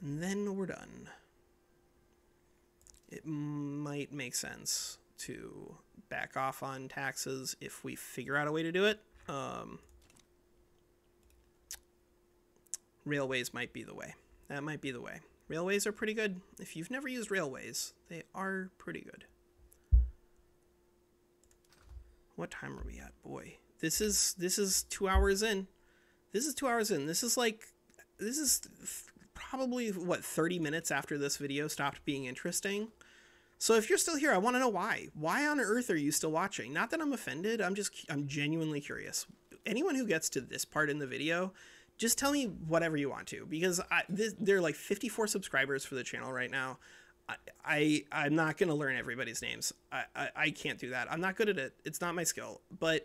And then we're done. It might make sense to back off on taxes if we figure out a way to do it. Um, railways might be the way. That might be the way. Railways are pretty good. If you've never used railways, they are pretty good. What time are we at? Boy, this is this is two hours in. This is two hours in. This is like, this is probably, what, thirty minutes after this video stopped being interesting. So if you're still here, I want to know why. Why on earth are you still watching? Not that I'm offended. I'm just, I'm genuinely curious. Anyone who gets to this part in the video, just tell me whatever you want to, because I, this, there are like fifty-four subscribers for the channel right now. I, I, I'm not going to learn everybody's names. I, I, I can't do that. I'm not good at it. It's not my skill. But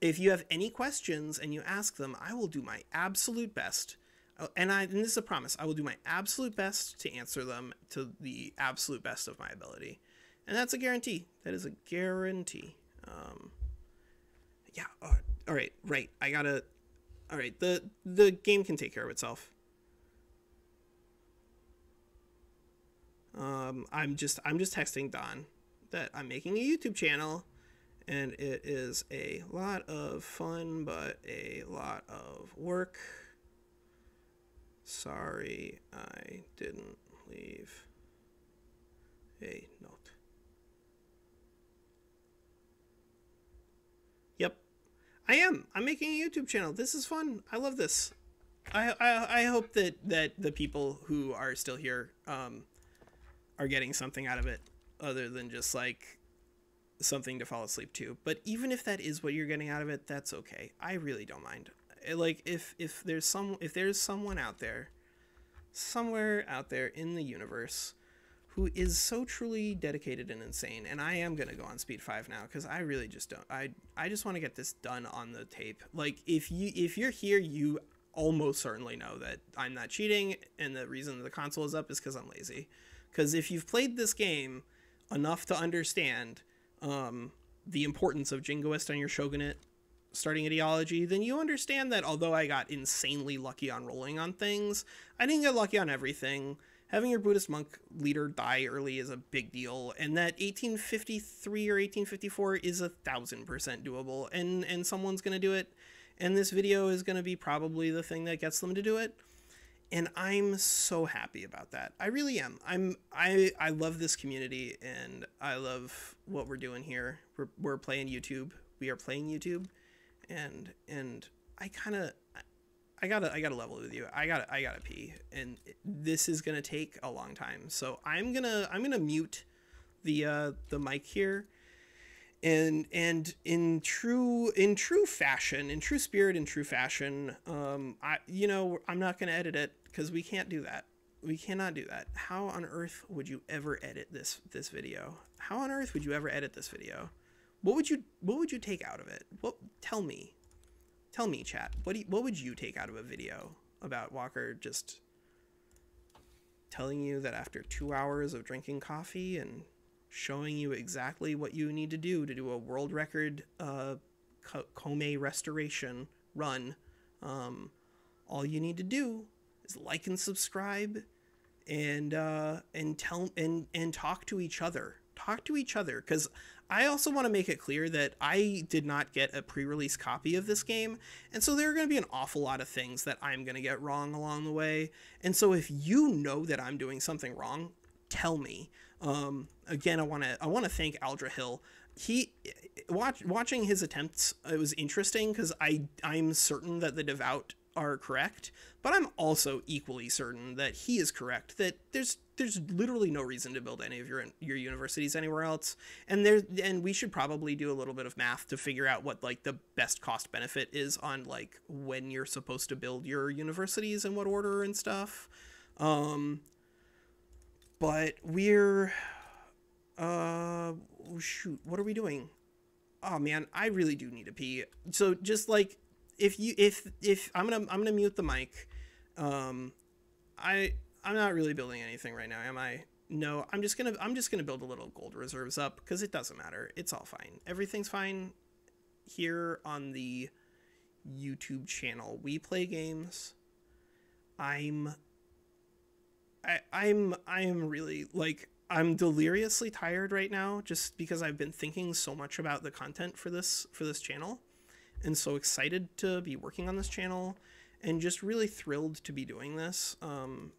if you have any questions and you ask them, I will do my absolute best. And, I, and this is a promise. I will do my absolute best to answer them to the absolute best of my ability. And that's a guarantee. That is a guarantee. Um, yeah. All right, all right. Right. I got to. All right. The, the game can take care of itself. Um, I'm just, I'm just texting Don that I'm making a YouTube channel and it is a lot of fun, but a lot of work. Sorry, I didn't leave a note. Yep, I am. I'm making a YouTube channel. This is fun. I love this. I, I, I hope that, that the people who are still here, um, are getting something out of it other than just like something to fall asleep to. But even if that is what you're getting out of it, that's okay. I really don't mind. Like if, if there's some, if there's someone out there, somewhere out there in the universe who is so truly dedicated and insane. And I am going to go on speed five now, cause I really just don't, I, I just want to get this done on the tape. Like if you, if you're here, you almost certainly know that I'm not cheating. And the reason the console is up is cause I'm lazy. Because if you've played this game enough to understand um, the importance of Jingoist on your Shogunate starting ideology, then you understand that although I got insanely lucky on rolling on things, I didn't get lucky on everything. Having your Buddhist monk leader die early is a big deal, and that eighteen fifty-three or eighteen fifty-four is a thousand percent doable, and, and someone's going to do it, and this video is going to be probably the thing that gets them to do it. And I'm so happy about that. I really am. I'm, I, I love this community and I love what we're doing here. We're, we're playing YouTube. We are playing YouTube and, and I kind of, I gotta, I gotta level with you. I gotta, I gotta pee. And this is going to take a long time. So I'm going to, I'm going to mute the, uh, the mic here. And, and in true, in true fashion, in true spirit, in true fashion, um, I, you know, I'm not going to edit it. Because we can't do that. We cannot do that. How on earth would you ever edit this this video? How on earth would you ever edit this video? What would you what would you take out of it? What tell me. Tell me, chat. What do you, what would you take out of a video about Walker just telling you that after two hours of drinking coffee and showing you exactly what you need to do to do a world record uh Komei restoration run, um all you need to do like and subscribe and uh and tell and and talk to each other talk to each other because I also want to make it clear that I did not get a pre-release copy of this game, and so there are going to be an awful lot of things that I'm going to get wrong along the way. And so if you know that I'm doing something wrong, tell me. Um again, I want to I want to thank Aldrahill. He watch, watching his attempts, it was interesting because I I'm certain that the devout are correct, but I'm also equally certain that he is correct, that there's there's literally no reason to build any of your your universities anywhere else, and there and we should probably do a little bit of math to figure out what like the best cost benefit is on like when you're supposed to build your universities and what order and stuff. Um but we're uh oh shoot, what are we doing? Oh man, I really do need to pee. So just like, If you, if, if I'm going to, I'm going to mute the mic. Um, I, I'm not really building anything right now. Am I? No, I'm just going to, I'm just going to build a little gold reserves up, cause it doesn't matter. It's all fine. Everything's fine here on the YouTube channel. We play games. I'm, I, I'm, I'm really like, I'm deliriously tired right now just because I've been thinking so much about the content for this, for this channel. And so excited to be working on this channel and just really thrilled to be doing this. Um,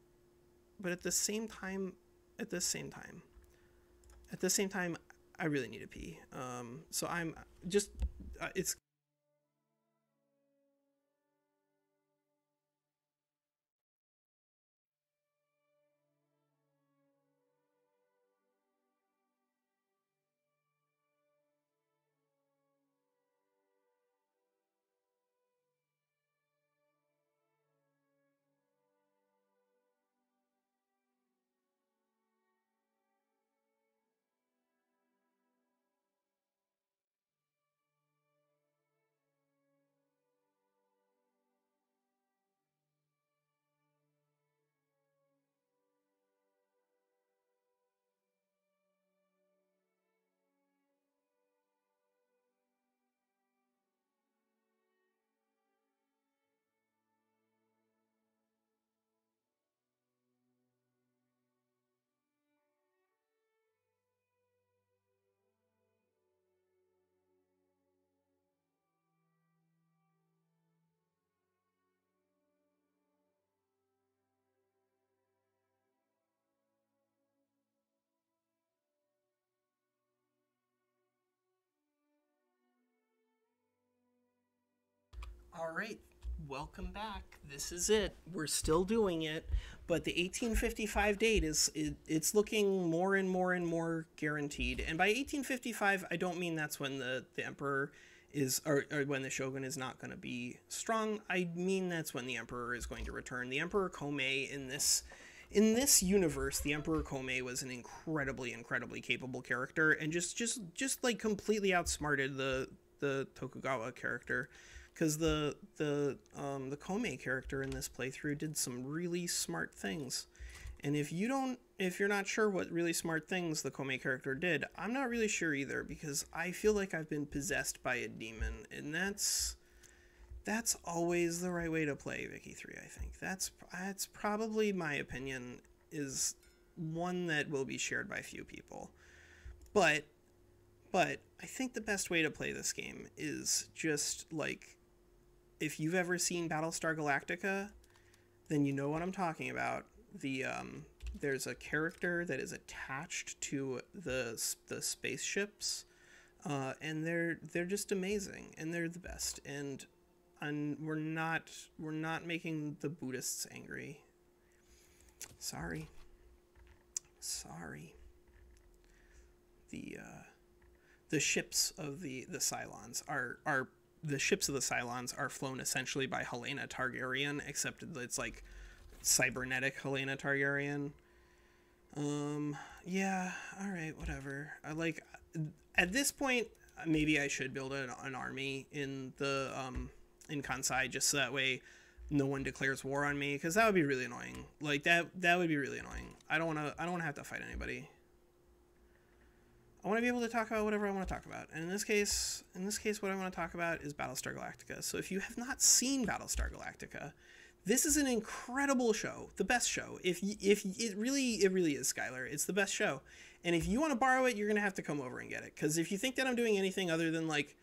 but at the same time, at the same time, at the same time, I really need to pee. Um, so I'm just, uh, it's. All right, welcome back. This is it. We're still doing it, but the eighteen fifty-five date is it, it's looking more and more and more guaranteed. And by eighteen fifty-five, I don't mean that's when the, the emperor is, or, or when the shogun is not going to be strong. I mean that's when the emperor is going to return. The Emperor Komei in this in this universe, the Emperor Komei was an incredibly, incredibly capable character, and just just just like completely outsmarted the the Tokugawa character. Because the the um, the Komei character in this playthrough did some really smart things, and if you don't, if you're not sure what really smart things the Komei character did, I'm not really sure either, because I feel like I've been possessed by a demon, and that's that's always the right way to play Vicky three. I think that's that's probably my opinion, is one that will be shared by few people, but but I think the best way to play this game is just like. If you've ever seen Battlestar Galactica, then you know what I'm talking about. The um, there's a character that is attached to the the spaceships, uh, and they're they're just amazing, and they're the best. And and we're not we're not making the Buddhists angry. Sorry. Sorry. The uh, the ships of the the Cylons are are. The ships of the Cylons are flown essentially by Helena Targaryen, except it's like cybernetic Helena Targaryen. Um, yeah, all right, whatever. I like at this point, maybe I should build an, an army in the um, in Kansai, just so that way no one declares war on me, because that would be really annoying. Like that that would be really annoying. I don't want to. I don't want to have to fight anybody. I want to be able to talk about whatever I want to talk about. And in this case, in this case, what I want to talk about is Battlestar Galactica. So if you have not seen Battlestar Galactica, this is an incredible show, the best show. If if it really it really is, Schuyler, it's the best show. And if you want to borrow it, you're going to have to come over and get it, cuz if you think that I'm doing anything other than like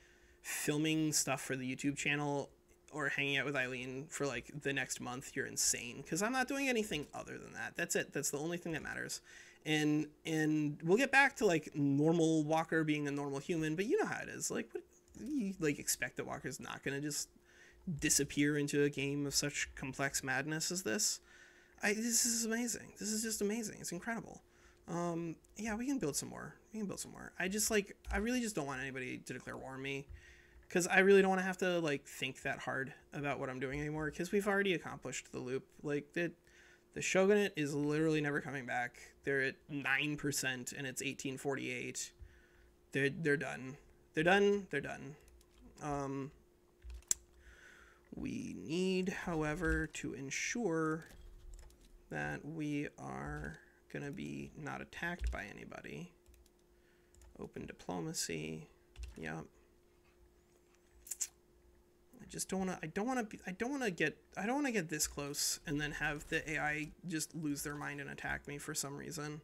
filming stuff for the YouTube channel or hanging out with Eileen for like the next month, you're insane, cuz I'm not doing anything other than that. That's it. That's the only thing that matters. And and we'll get back to like normal Walker being a normal human, but you know how it is. Like, what, you like expect that Walker's not gonna just disappear into a game of such complex madness as this. I this is amazing. This is just amazing. It's incredible. Um, yeah, we can build some more. We can build some more. I just like I really just don't want anybody to declare war on me, because I really don't want to have to like think that hard about what I'm doing anymore. Because we've already accomplished the loop. Like that. The shogunate is literally never coming back. They're at nine percent, and it's eighteen forty-eight. They're they're done. They're done. They're done. Um, we need, however, to ensure that we are gonna be not attacked by anybody. Open diplomacy. Yep. I just don't want to, I don't want to, I don't want to get, I don't want to get this close and then have the A I just lose their mind and attack me for some reason.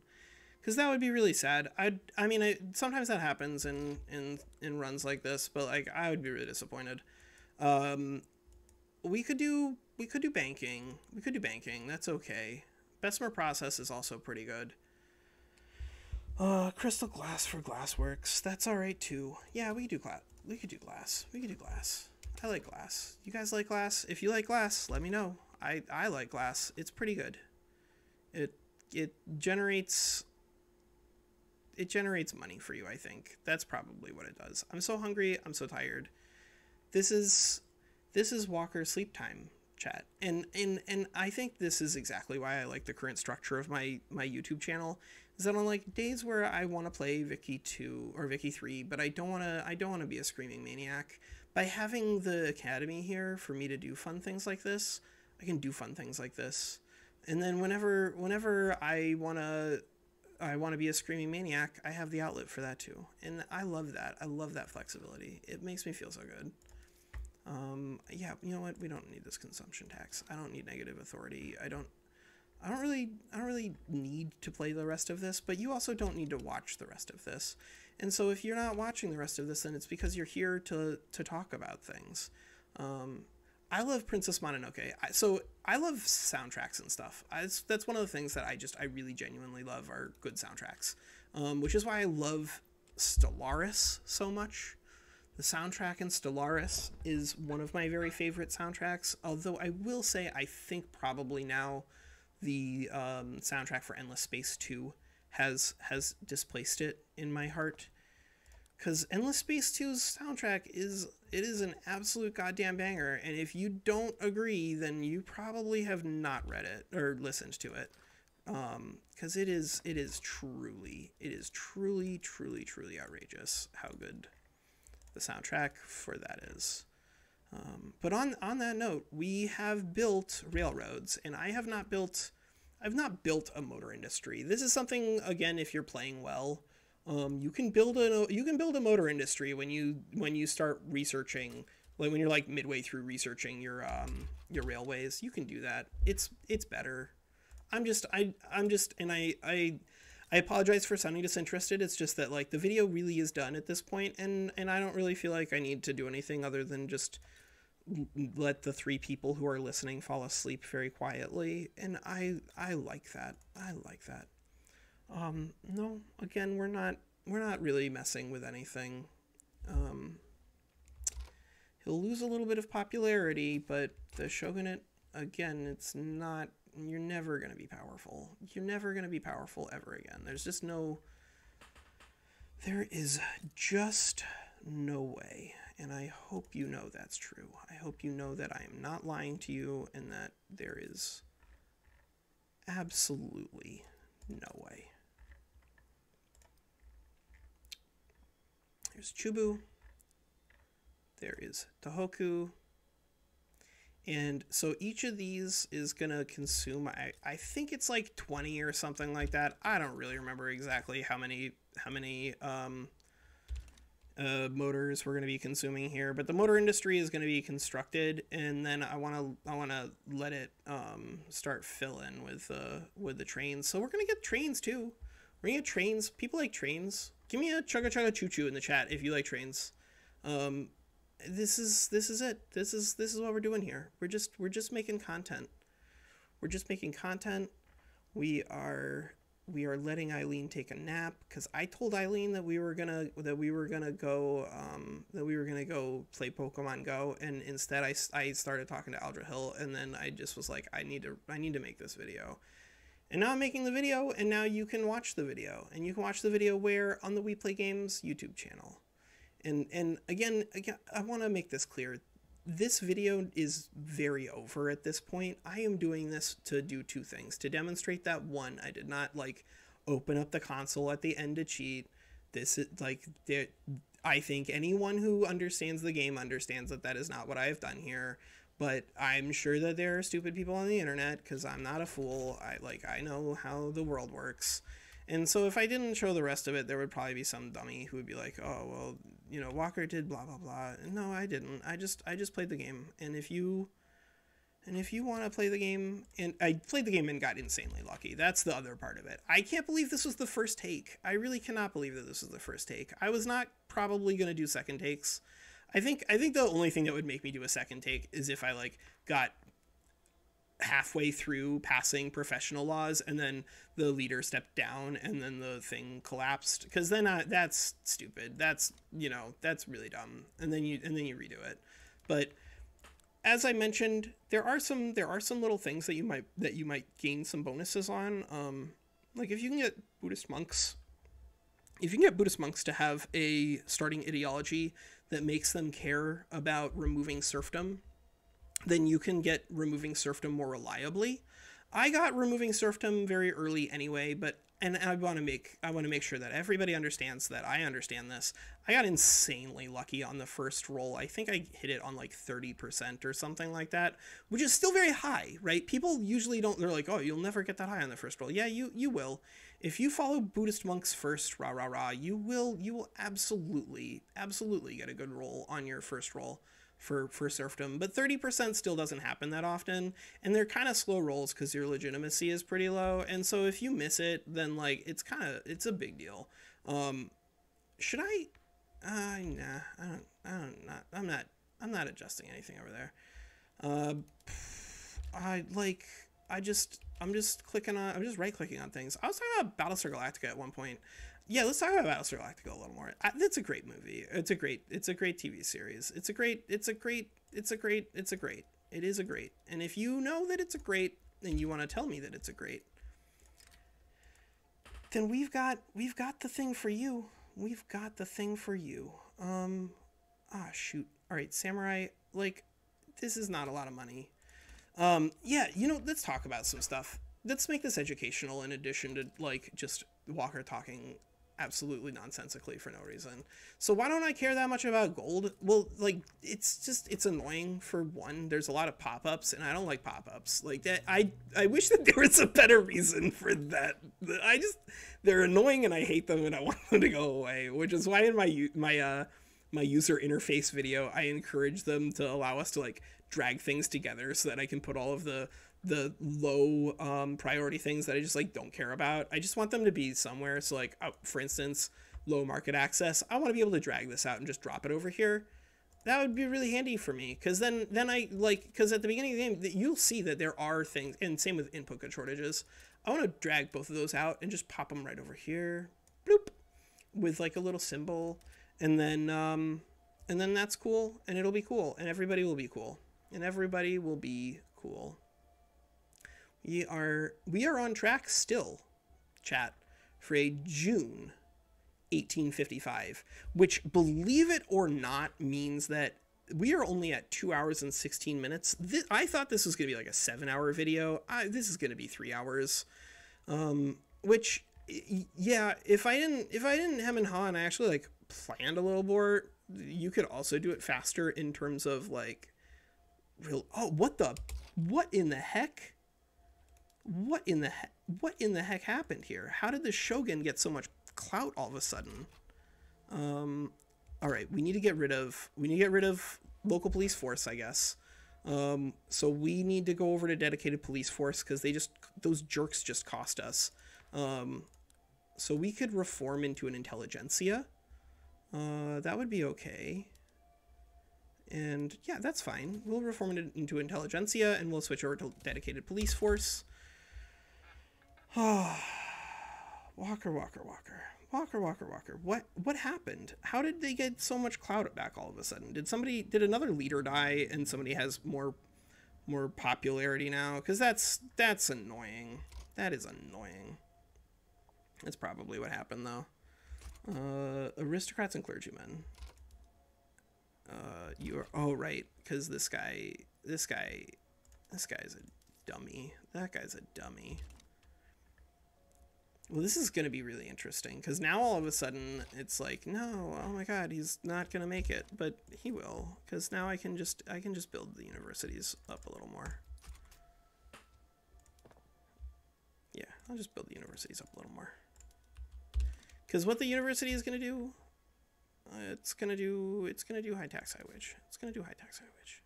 Cause that would be really sad. I, I mean, I, sometimes that happens in, in, in runs like this, but like, I would be really disappointed. Um, we could do, we could do banking. We could do banking. That's okay. Bessemer process is also pretty good. Uh, crystal glass for glassworks. That's all right too. Yeah, we could do glass. We could do glass. We could do glass. I like glass. You guys like glass? If you like glass, let me know. I I like glass. It's pretty good. It it generates it generates money for you, I think. That's probably what it does. I'm so hungry. I'm so tired. This is this is Walker sleep time, chat. And and and I think this is exactly why I like the current structure of my my YouTube channel. Is that on like days where I want to play Vicky two or Vicky three, but I don't want to I don't want to be a screaming maniac. By having the academy here for me to do fun things like this, I can do fun things like this. And then whenever whenever I want to I want to be a screaming maniac, I have the outlet for that too. And I love that. I love that flexibility. It makes me feel so good. Um yeah, you know what? We don't need this consumption tax. I don't need negative authority. I don't I don't really I don't really need to play the rest of this, but you also don't need to watch the rest of this. And so if you're not watching the rest of this, then it's because you're here to to talk about things. Um, I love Princess Mononoke. I, so I love soundtracks and stuff. I, that's one of the things that I just I really genuinely love are good soundtracks, um, which is why I love Stellaris so much. The soundtrack in Stellaris is one of my very favorite soundtracks. Although I will say I think probably now the um, soundtrack for Endless Space two has has displaced it in my heart, because Endless Space two's soundtrack is it is an absolute goddamn banger, and if you don't agree, then you probably have not read it or listened to it, um, because it is it is truly it is truly truly truly outrageous how good the soundtrack for that is. Um, but on, on that note, we have built railroads, and I have not built, I've not built a motor industry. This is something, again, if you're playing well, um, you can build a, you can build a motor industry when you, when you start researching, like when you're like midway through researching your, um, your railways, you can do that. It's, it's better. I'm just, I, I'm just, and I, I, I apologize for sounding disinterested. It's just that like the video really is done at this point, and, and I don't really feel like I need to do anything other than just let the three people who are listening fall asleep very quietly, and I I like that. I like that. Um, no, again, we're not we're not really messing with anything. Um, he'll lose a little bit of popularity, but the shogunate, again, it's not. You're never gonna be powerful. You're never gonna be powerful ever again. There's just no. There is just no way. And I hope you know that's true. I hope you know that I am not lying to you and that there is absolutely no way. There's Chubu. There is Tohoku. And so each of these is going to consume, I, I think it's like twenty or something like that. I don't really remember exactly how many, how many, um, Uh, motors we're going to be consuming here, but the motor industry is going to be constructed, and then I want to I want to let it um, start filling with uh, with the trains. So we're going to get trains too. We're going to get trains. People like trains. Give me a chugga chugga choo choo in the chat if you like trains. Um, this is this is it. This is this is what we're doing here. We're just we're just making content. We're just making content. We are. We are letting Eileen take a nap because I told Eileen that we were gonna that we were gonna go um, that we were gonna go play Pokemon Go, and instead I, I started talking to Aldrahill, and then I just was like I need to I need to make this video, and now I'm making the video, and now you can watch the video, and you can watch the video where on the We Play Games YouTube channel, and and again again I want to make this clear, this video is very over at this point. I am doing this to do two things. To demonstrate that, one, I did not, like, open up the console at the end to cheat. This is, like, there, I think anyone who understands the game understands that that is not what I have done here. But I'm sure that there are stupid people on the internet, because I'm not a fool. I, like, I know how the world works. And so if I didn't show the rest of it, there would probably be some dummy who would be like, oh, well, you know, Walker did blah, blah, blah. No, I didn't. I just I just played the game. And if you and if you want to play the game, and I played the game and got insanely lucky. That's the other part of it. I can't believe this was the first take. I really cannot believe that this was the first take. I was not probably going to do second takes. I think I think the only thing that would make me do a second take is if I, like, got halfway through passing professional laws, and then the leader stepped down, and then the thing collapsed, because then I, that's stupid. That's, you know, that's really dumb. And then you and then you redo it. But as I mentioned, there are some there are some little things that you might that you might gain some bonuses on. Um, like if you can get Buddhist monks, if you can get Buddhist monks to have a starting ideology that makes them care about removing serfdom, then you can get removing serfdom more reliably. I got removing serfdom very early anyway, but and I want to make I want to make sure that everybody understands that I understand this. I got insanely lucky on the first roll. I think I hit it on like thirty percent or something like that, which is still very high, right? People usually don't, they're like, oh, you'll never get that high on the first roll. Yeah, you you will. If you follow Buddhist monks first, rah, rah, rah, you will, you will absolutely, absolutely get a good roll on your first roll for for serfdom, but thirty percent still doesn't happen that often, and they're kind of slow rolls because your legitimacy is pretty low, and so if you miss it, then like it's kind of it's a big deal. Um should I uh nah I don't I don't not I'm not I'm not adjusting anything over there. uh I like I just I'm just clicking on I'm just right clicking on things. I was talking about Battlestar Galactica at one point. Yeah, let's talk about Battlestar Galactica a little more. It's a great movie. It's a great. It's a great T V series. It's a great. It's a great. It's a great. It's a great. It is a great. And if you know that it's a great, and you want to tell me that it's a great, then we've got we've got the thing for you. We've got the thing for you. Um, ah, shoot. All right, Samurai. Like, this is not a lot of money. Um, yeah, you know, let's talk about some stuff. Let's make this educational in addition to like just Walker talking absolutely nonsensically for no reason. So why don't I care that much about gold? Well, like, it's just, it's annoying. For one, there's a lot of pop-ups, and I don't like pop-ups like that. I I wish that there was a better reason for that. I just, they're annoying and I hate them and I want them to go away, which is why in my my uh my user interface video I encourage them to allow us to like drag things together so that I can put all of the the low um, priority things that I just like don't care about. I just want them to be somewhere. So like, oh, for instance, low market access. I want to be able to drag this out and just drop it over here. That would be really handy for me. Cause then, then I like, cause at the beginning of the game that you'll see that there are things, and same with input code shortages. I want to drag both of those out and just pop them right over here. Bloop, with like a little symbol. And then, um, and then that's cool, and it'll be cool, and everybody will be cool, and everybody will be cool. We are we are on track still, chat, for a June eighteen fifty-five, which, believe it or not, means that we are only at two hours and sixteen minutes. This, I thought this was going to be like a seven hour video. I, this is going to be three hours, um, which, yeah, if I didn't if I didn't hem and haw and I actually like planned a little more, you could also do it faster in terms of like real. Oh, what the what in the heck? What in the heck, what in the heck happened here? How did the Shogun get so much clout all of a sudden? Um, all right, we need to get rid of, we need to get rid of local police force, I guess. Um, so we need to go over to dedicated police force because they just, those jerks just cost us. Um, so we could reform into an intelligentsia. Uh, that would be okay. And yeah, that's fine. We'll reform it into intelligentsia and we'll switch over to dedicated police force. Oh, Walker, Walker, Walker, Walker, Walker, Walker. What, what happened? How did they get so much clout back all of a sudden? Did somebody, did another leader die and somebody has more, more popularity now? Cause that's, that's annoying. That is annoying. That's probably what happened though. Uh, aristocrats and clergymen. Uh, you are, oh, right. Cause this guy, this guy, this guy's a dummy. That guy's a dummy. Well, this is going to be really interesting because now all of a sudden it's like, no, oh my God, he's not going to make it, but he will. Because now I can just, I can just build the universities up a little more. Yeah, I'll just build the universities up a little more. Because what the university is going to do, uh, it's going to do, it's going to do high tax, high wage. It's going to do high tax, high wage.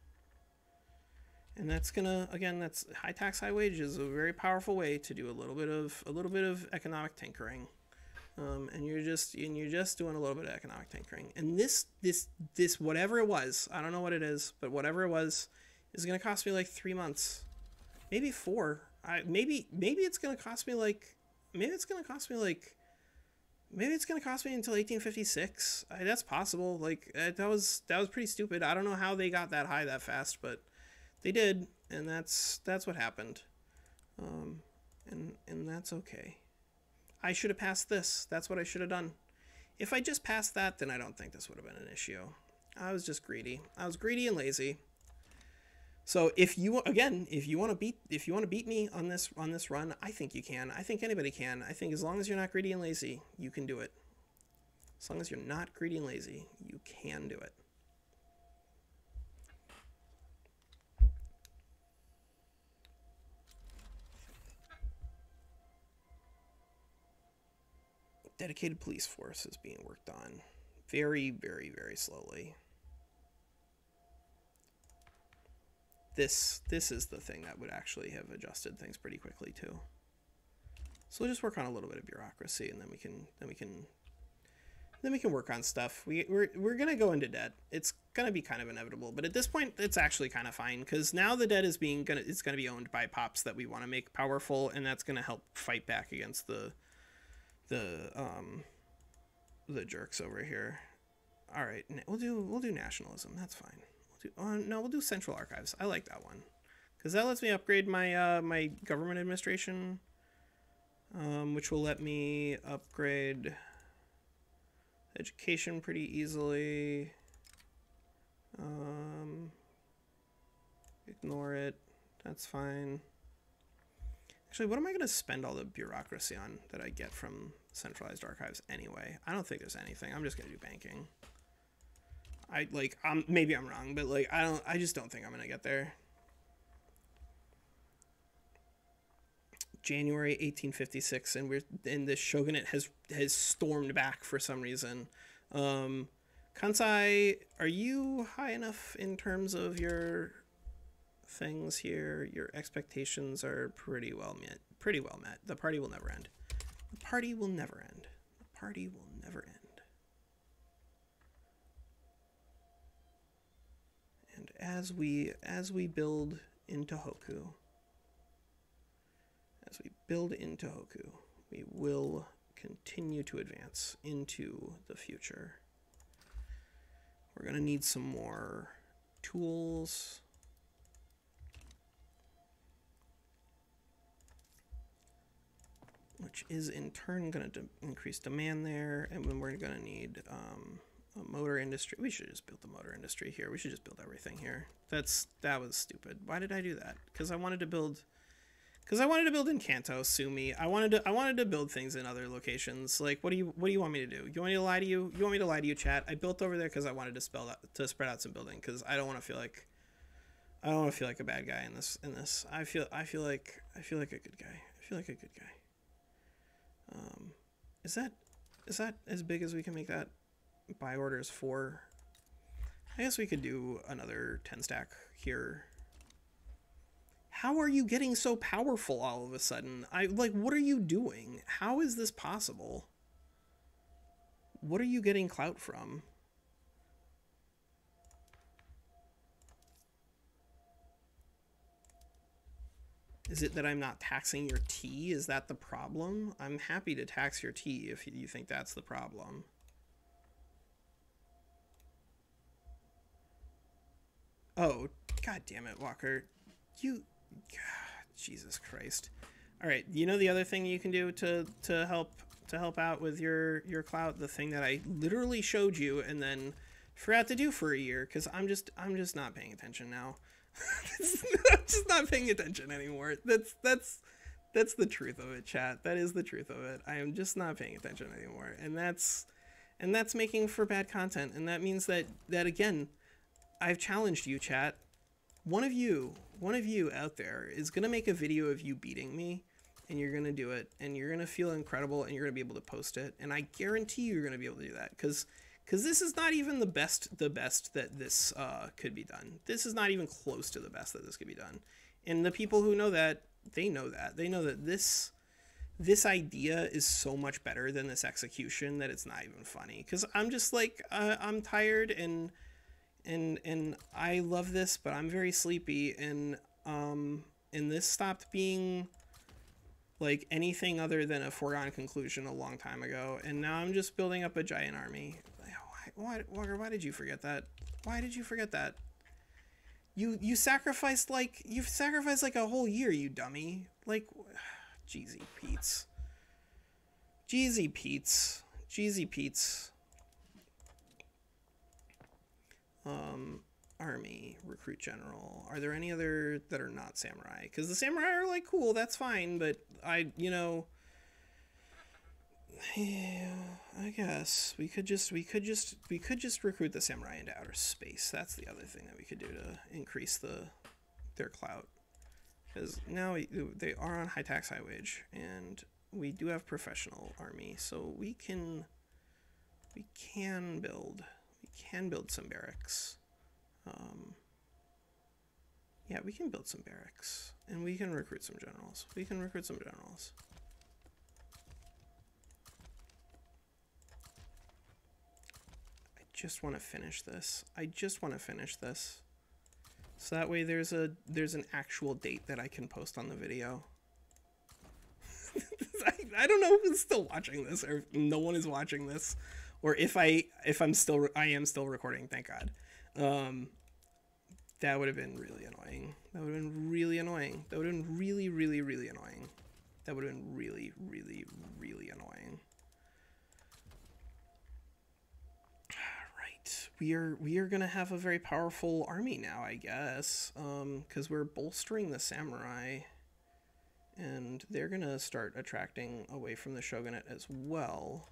And that's gonna, again, that's high tax, high wage is a very powerful way to do a little bit of a little bit of economic tinkering, um, and you're just and you're just doing a little bit of economic tinkering. And this this this whatever it was, I don't know what it is, but whatever it was, is gonna cost me like three months, maybe four. I maybe maybe it's gonna cost me like maybe it's gonna cost me like maybe it's gonna cost me until eighteen fifty-six. I, that's possible. Like that was that was pretty stupid. I don't know how they got that high that fast, but they did, and that's that's what happened. Um, and and that's okay. I should have passed this. That's what I should have done. If I just passed that, then I don't think this would have been an issue. I was just greedy. I was greedy and lazy. So if you, again, if you want to beat, if you want to beat me on this, on this run, I think you can. I think anybody can. I think as long as you're not greedy and lazy, you can do it. As long as you're not greedy and lazy, you can do it. Dedicated police force is being worked on very, very, very slowly. This this is the thing that would actually have adjusted things pretty quickly too. So we'll just work on a little bit of bureaucracy, and then we can then we can then we can work on stuff. We we're we're gonna go into debt. It's gonna be kind of inevitable, but at this point, it's actually kind of fine because now the debt is being gonna it's gonna be owned by pops that we want to make powerful, and that's gonna help fight back against the. the um the jerks over here. All right, we'll do we'll do nationalism. That's fine. We'll do uh, no, we'll do central archives. I like that one because that lets me upgrade my uh my government administration, um which will let me upgrade education pretty easily. Um ignore it. That's fine. Actually, what am I going to spend all the bureaucracy on that I get from centralized archives anyway? I don't think there's anything. I'm just going to do banking. I like, um, maybe I'm wrong, but like, I don't, I just don't think I'm going to get there. January eighteen fifty-six, and we're in the shogunate has has stormed back for some reason. Um, Kansai, are you high enough in terms of your things here? Your expectations are pretty well met. Pretty well met. The party will never end. The party will never end. The party will never end. And as we as we build into Hoku, as we build into Hoku, we will continue to advance into the future. We're gonna need some more tools. Which is in turn going to increase demand there, and then we're going to need um, a motor industry. We should just build the motor industry here. We should just build everything here. That's that was stupid. Why did I do that? Because I wanted to build, because I wanted to build in Kanto. Sue me. I wanted to. I wanted to build things in other locations. Like, what do you what do you want me to do? You want me to lie to you? You want me to lie to you, chat? I built over there because I wanted to spell out, to spread out some building because I don't want to feel like I don't want to feel like a bad guy in this in this. I feel I feel like I feel like a good guy. I feel like a good guy. Um, is that, is that as big as we can make that? Buy orders for, I guess we could do another ten stack here. How are you getting so powerful all of a sudden? I like, what are you doing? How is this possible? What are you getting clout from? Is it that I'm not taxing your tea? Is that the problem? I'm happy to tax your tea if you think that's the problem. Oh, god damn it, Walker. You, god, Jesus Christ. All right, you know the other thing you can do to to help to help out with your your clout, the thing that I literally showed you and then forgot to do for a year cuz I'm just I'm just not paying attention now. I'm just not paying attention anymore. That's that's that's the truth of it, chat. That is the truth of it. I am just not paying attention anymore, and that's and that's making for bad content. And that means that that again, I've challenged you, chat. One of you, one of you out there is gonna make a video of you beating me, and you're gonna do it, and you're gonna feel incredible, and you're gonna be able to post it, and I guarantee you're gonna be able to do that because. Because this is not even the best, the best that this uh, could be done. This is not even close to the best that this could be done. And the people who know that, they know that. They know that this this idea is so much better than this execution that it's not even funny. Because I'm just like, uh, I'm tired and, and, and I love this, but I'm very sleepy. And um, and this stopped being like anything other than a foregone conclusion a long time ago, and now I'm just building up a giant army. Why, Walker, why did you forget that? Why did you forget that? You you sacrificed like you sacrificed like a whole year, you dummy. Like, Jeezy Pete's. Jeezy Pete's. Jeezy Pete's. Um, army, recruit general. Are there any other that are not samurai? Because the samurai are like cool, that's fine, but I, you know, yeah, I guess we could just we could just we could just recruit the samurai into outer space. That's the other thing that we could do to increase the their clout, because now we, they are on high tax, high wage, and we do have professional army, so we can we can build we can build some barracks. Um, yeah, we can build some barracks, and we can recruit some generals. We can recruit some generals. Just want to finish this. I just want to finish this, so that way there's a there's an actual date that I can post on the video. I, I don't know who's still watching this, or if no one is watching this, or if I if I'm still I am still recording. Thank God. Um, that would have been really annoying. That would have been really annoying. That would have been really really really annoying. That would have been really really really annoying. We are we are gonna have a very powerful army now, I guess, um, because we're bolstering the samurai, and they're gonna start attracting away from the shogunate as well.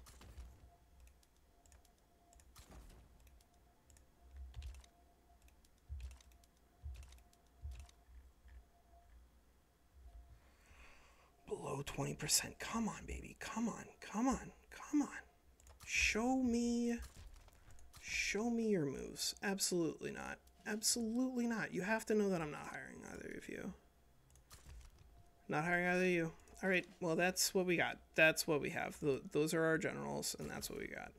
Below twenty percent. Come on, baby. Come on. Come on. Come on. Show me. Show me your moves. Absolutely not. Absolutely not. You have to know that I'm not hiring either of you. Not hiring either of you. All right. Well, that's what we got. That's what we have. Th those are our generals, and that's what we got.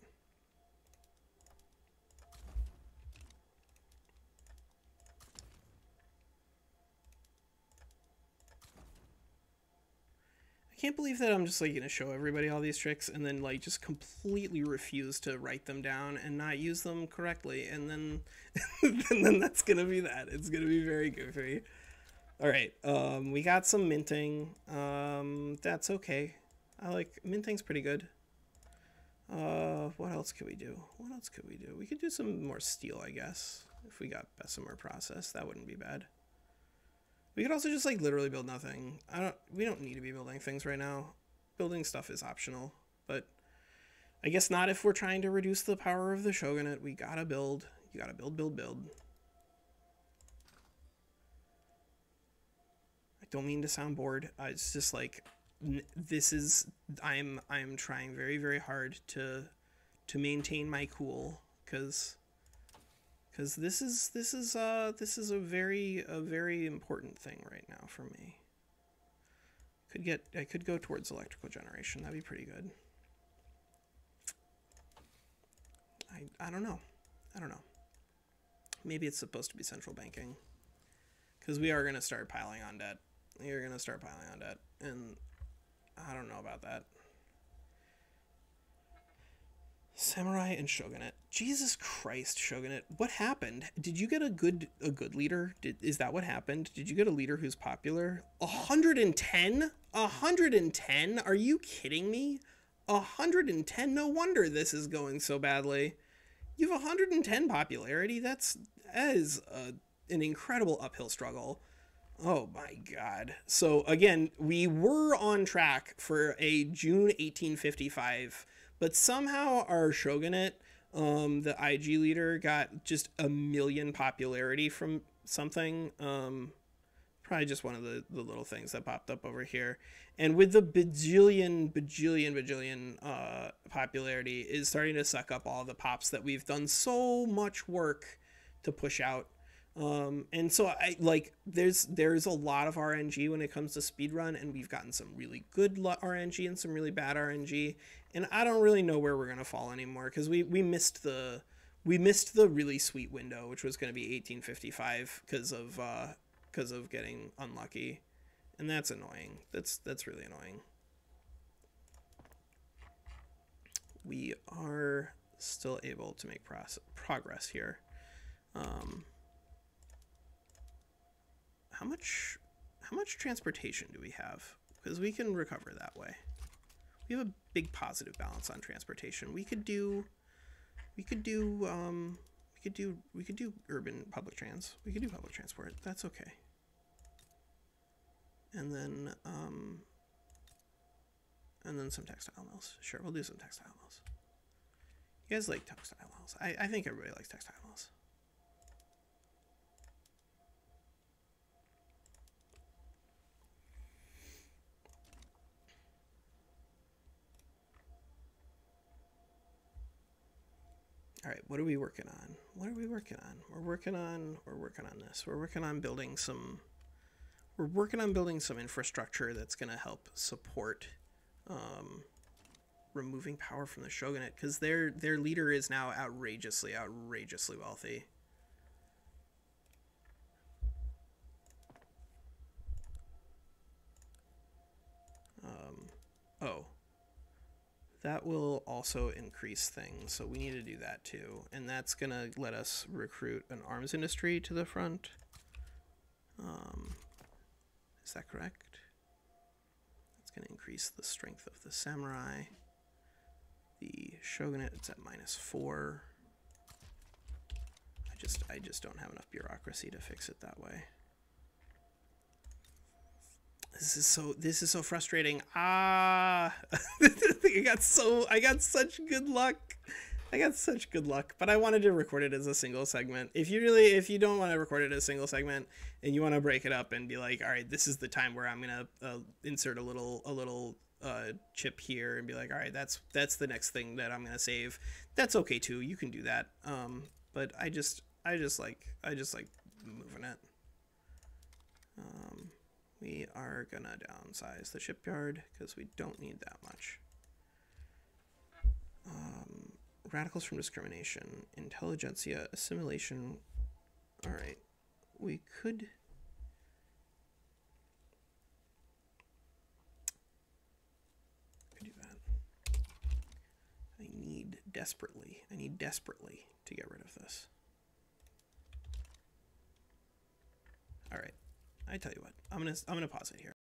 I can't believe that I'm just like gonna show everybody all these tricks and then like just completely refuse to write them down and not use them correctly, and then and then that's gonna be that. It's gonna be very goofy. All right, um, we got some minting. Um, that's okay. I like minting's pretty good. Uh, what else could we do? What else could we do? We could do some more steel, I guess. If we got Bessemer process, that wouldn't be bad. We could also just like literally build nothing. I don't. We don't need to be building things right now. Building stuff is optional, but I guess not if we're trying to reduce the power of the shogunate. We gotta build. You gotta build, build, build. I don't mean to sound bored. Uh, it's just like this is. I'm. I'm trying very, very hard to to maintain my cool, because. Because this is this is uh this is a very a very important thing right now for me. Could get I could go towards electrical generation. That'd be pretty good. I I don't know, I don't know. Maybe it's supposed to be central banking, because we are gonna start piling on debt. You're gonna start piling on debt, and I don't know about that. Samurai and shogunate. Jesus Christ, shogunate! What happened? Did you get a good a good leader? Did, is that what happened? Did you get a leader who's popular? one hundred ten? one hundred ten? Are you kidding me? one hundred ten? No wonder this is going so badly. You have one hundred ten popularity. That's that is a, an incredible uphill struggle. Oh my God. So again, we were on track for a June eighteen fifty-five. But somehow our shogunate, um, the I G leader, got just a million popularity from something. Um, probably just one of the, the little things that popped up over here. And with the bajillion, bajillion, bajillion uh, popularity is starting to suck up all the pops that we've done so much work to push out. Um, and so I like there's there's a lot of R N G when it comes to speedrun, and we've gotten some really good R N G and some really bad R N G, and I don't really know where we're gonna fall anymore, because we we missed the we missed the really sweet window, which was gonna be eighteen fifty-five, because of because uh, of getting unlucky. And that's annoying. That's that's really annoying. We are still able to make process, progress here. Um, how much how much transportation do we have? Because we can recover that way. We have a big positive balance on transportation. We could do we could do um, we could do we could do urban public trans. We could do public transport. That's okay. And then um, and then some textile mills. Sure, we'll do some textile mills. You guys like textile mills. I, I think everybody likes textile mills. All right, what are we working on? What are we working on? We're working on we're working on this. We're working on building some we're working on building some infrastructure that's going to help support um, removing power from the shogunate, because their their leader is now outrageously outrageously wealthy. Um, oh. That will also increase things, so we need to do that too. And that's going to let us recruit an arms industry to the front. Um, is that correct? It's going to increase the strength of the samurai. The shogunate, it's at minus four. I just, I just don't have enough bureaucracy to fix it that way. This is so this is so frustrating. Ah, I got so I got such good luck. I got such good luck, but I wanted to record it as a single segment. If you really if you don't want to record it as a single segment and you want to break it up and be like, all right, this is the time where I'm going to uh, insert a little a little uh, chip here and be like, all right, that's that's the next thing that I'm going to save. That's okay too. You can do that. Um, but I just I just like I just like moving it. Um We are gonna downsize the shipyard because we don't need that much. Um, radicals from discrimination, intelligentsia, assimilation. All right, we could. I could do that. I need desperately. I need desperately to get rid of this. All right. I tell you what, I'm gonna I'm gonna pause it here.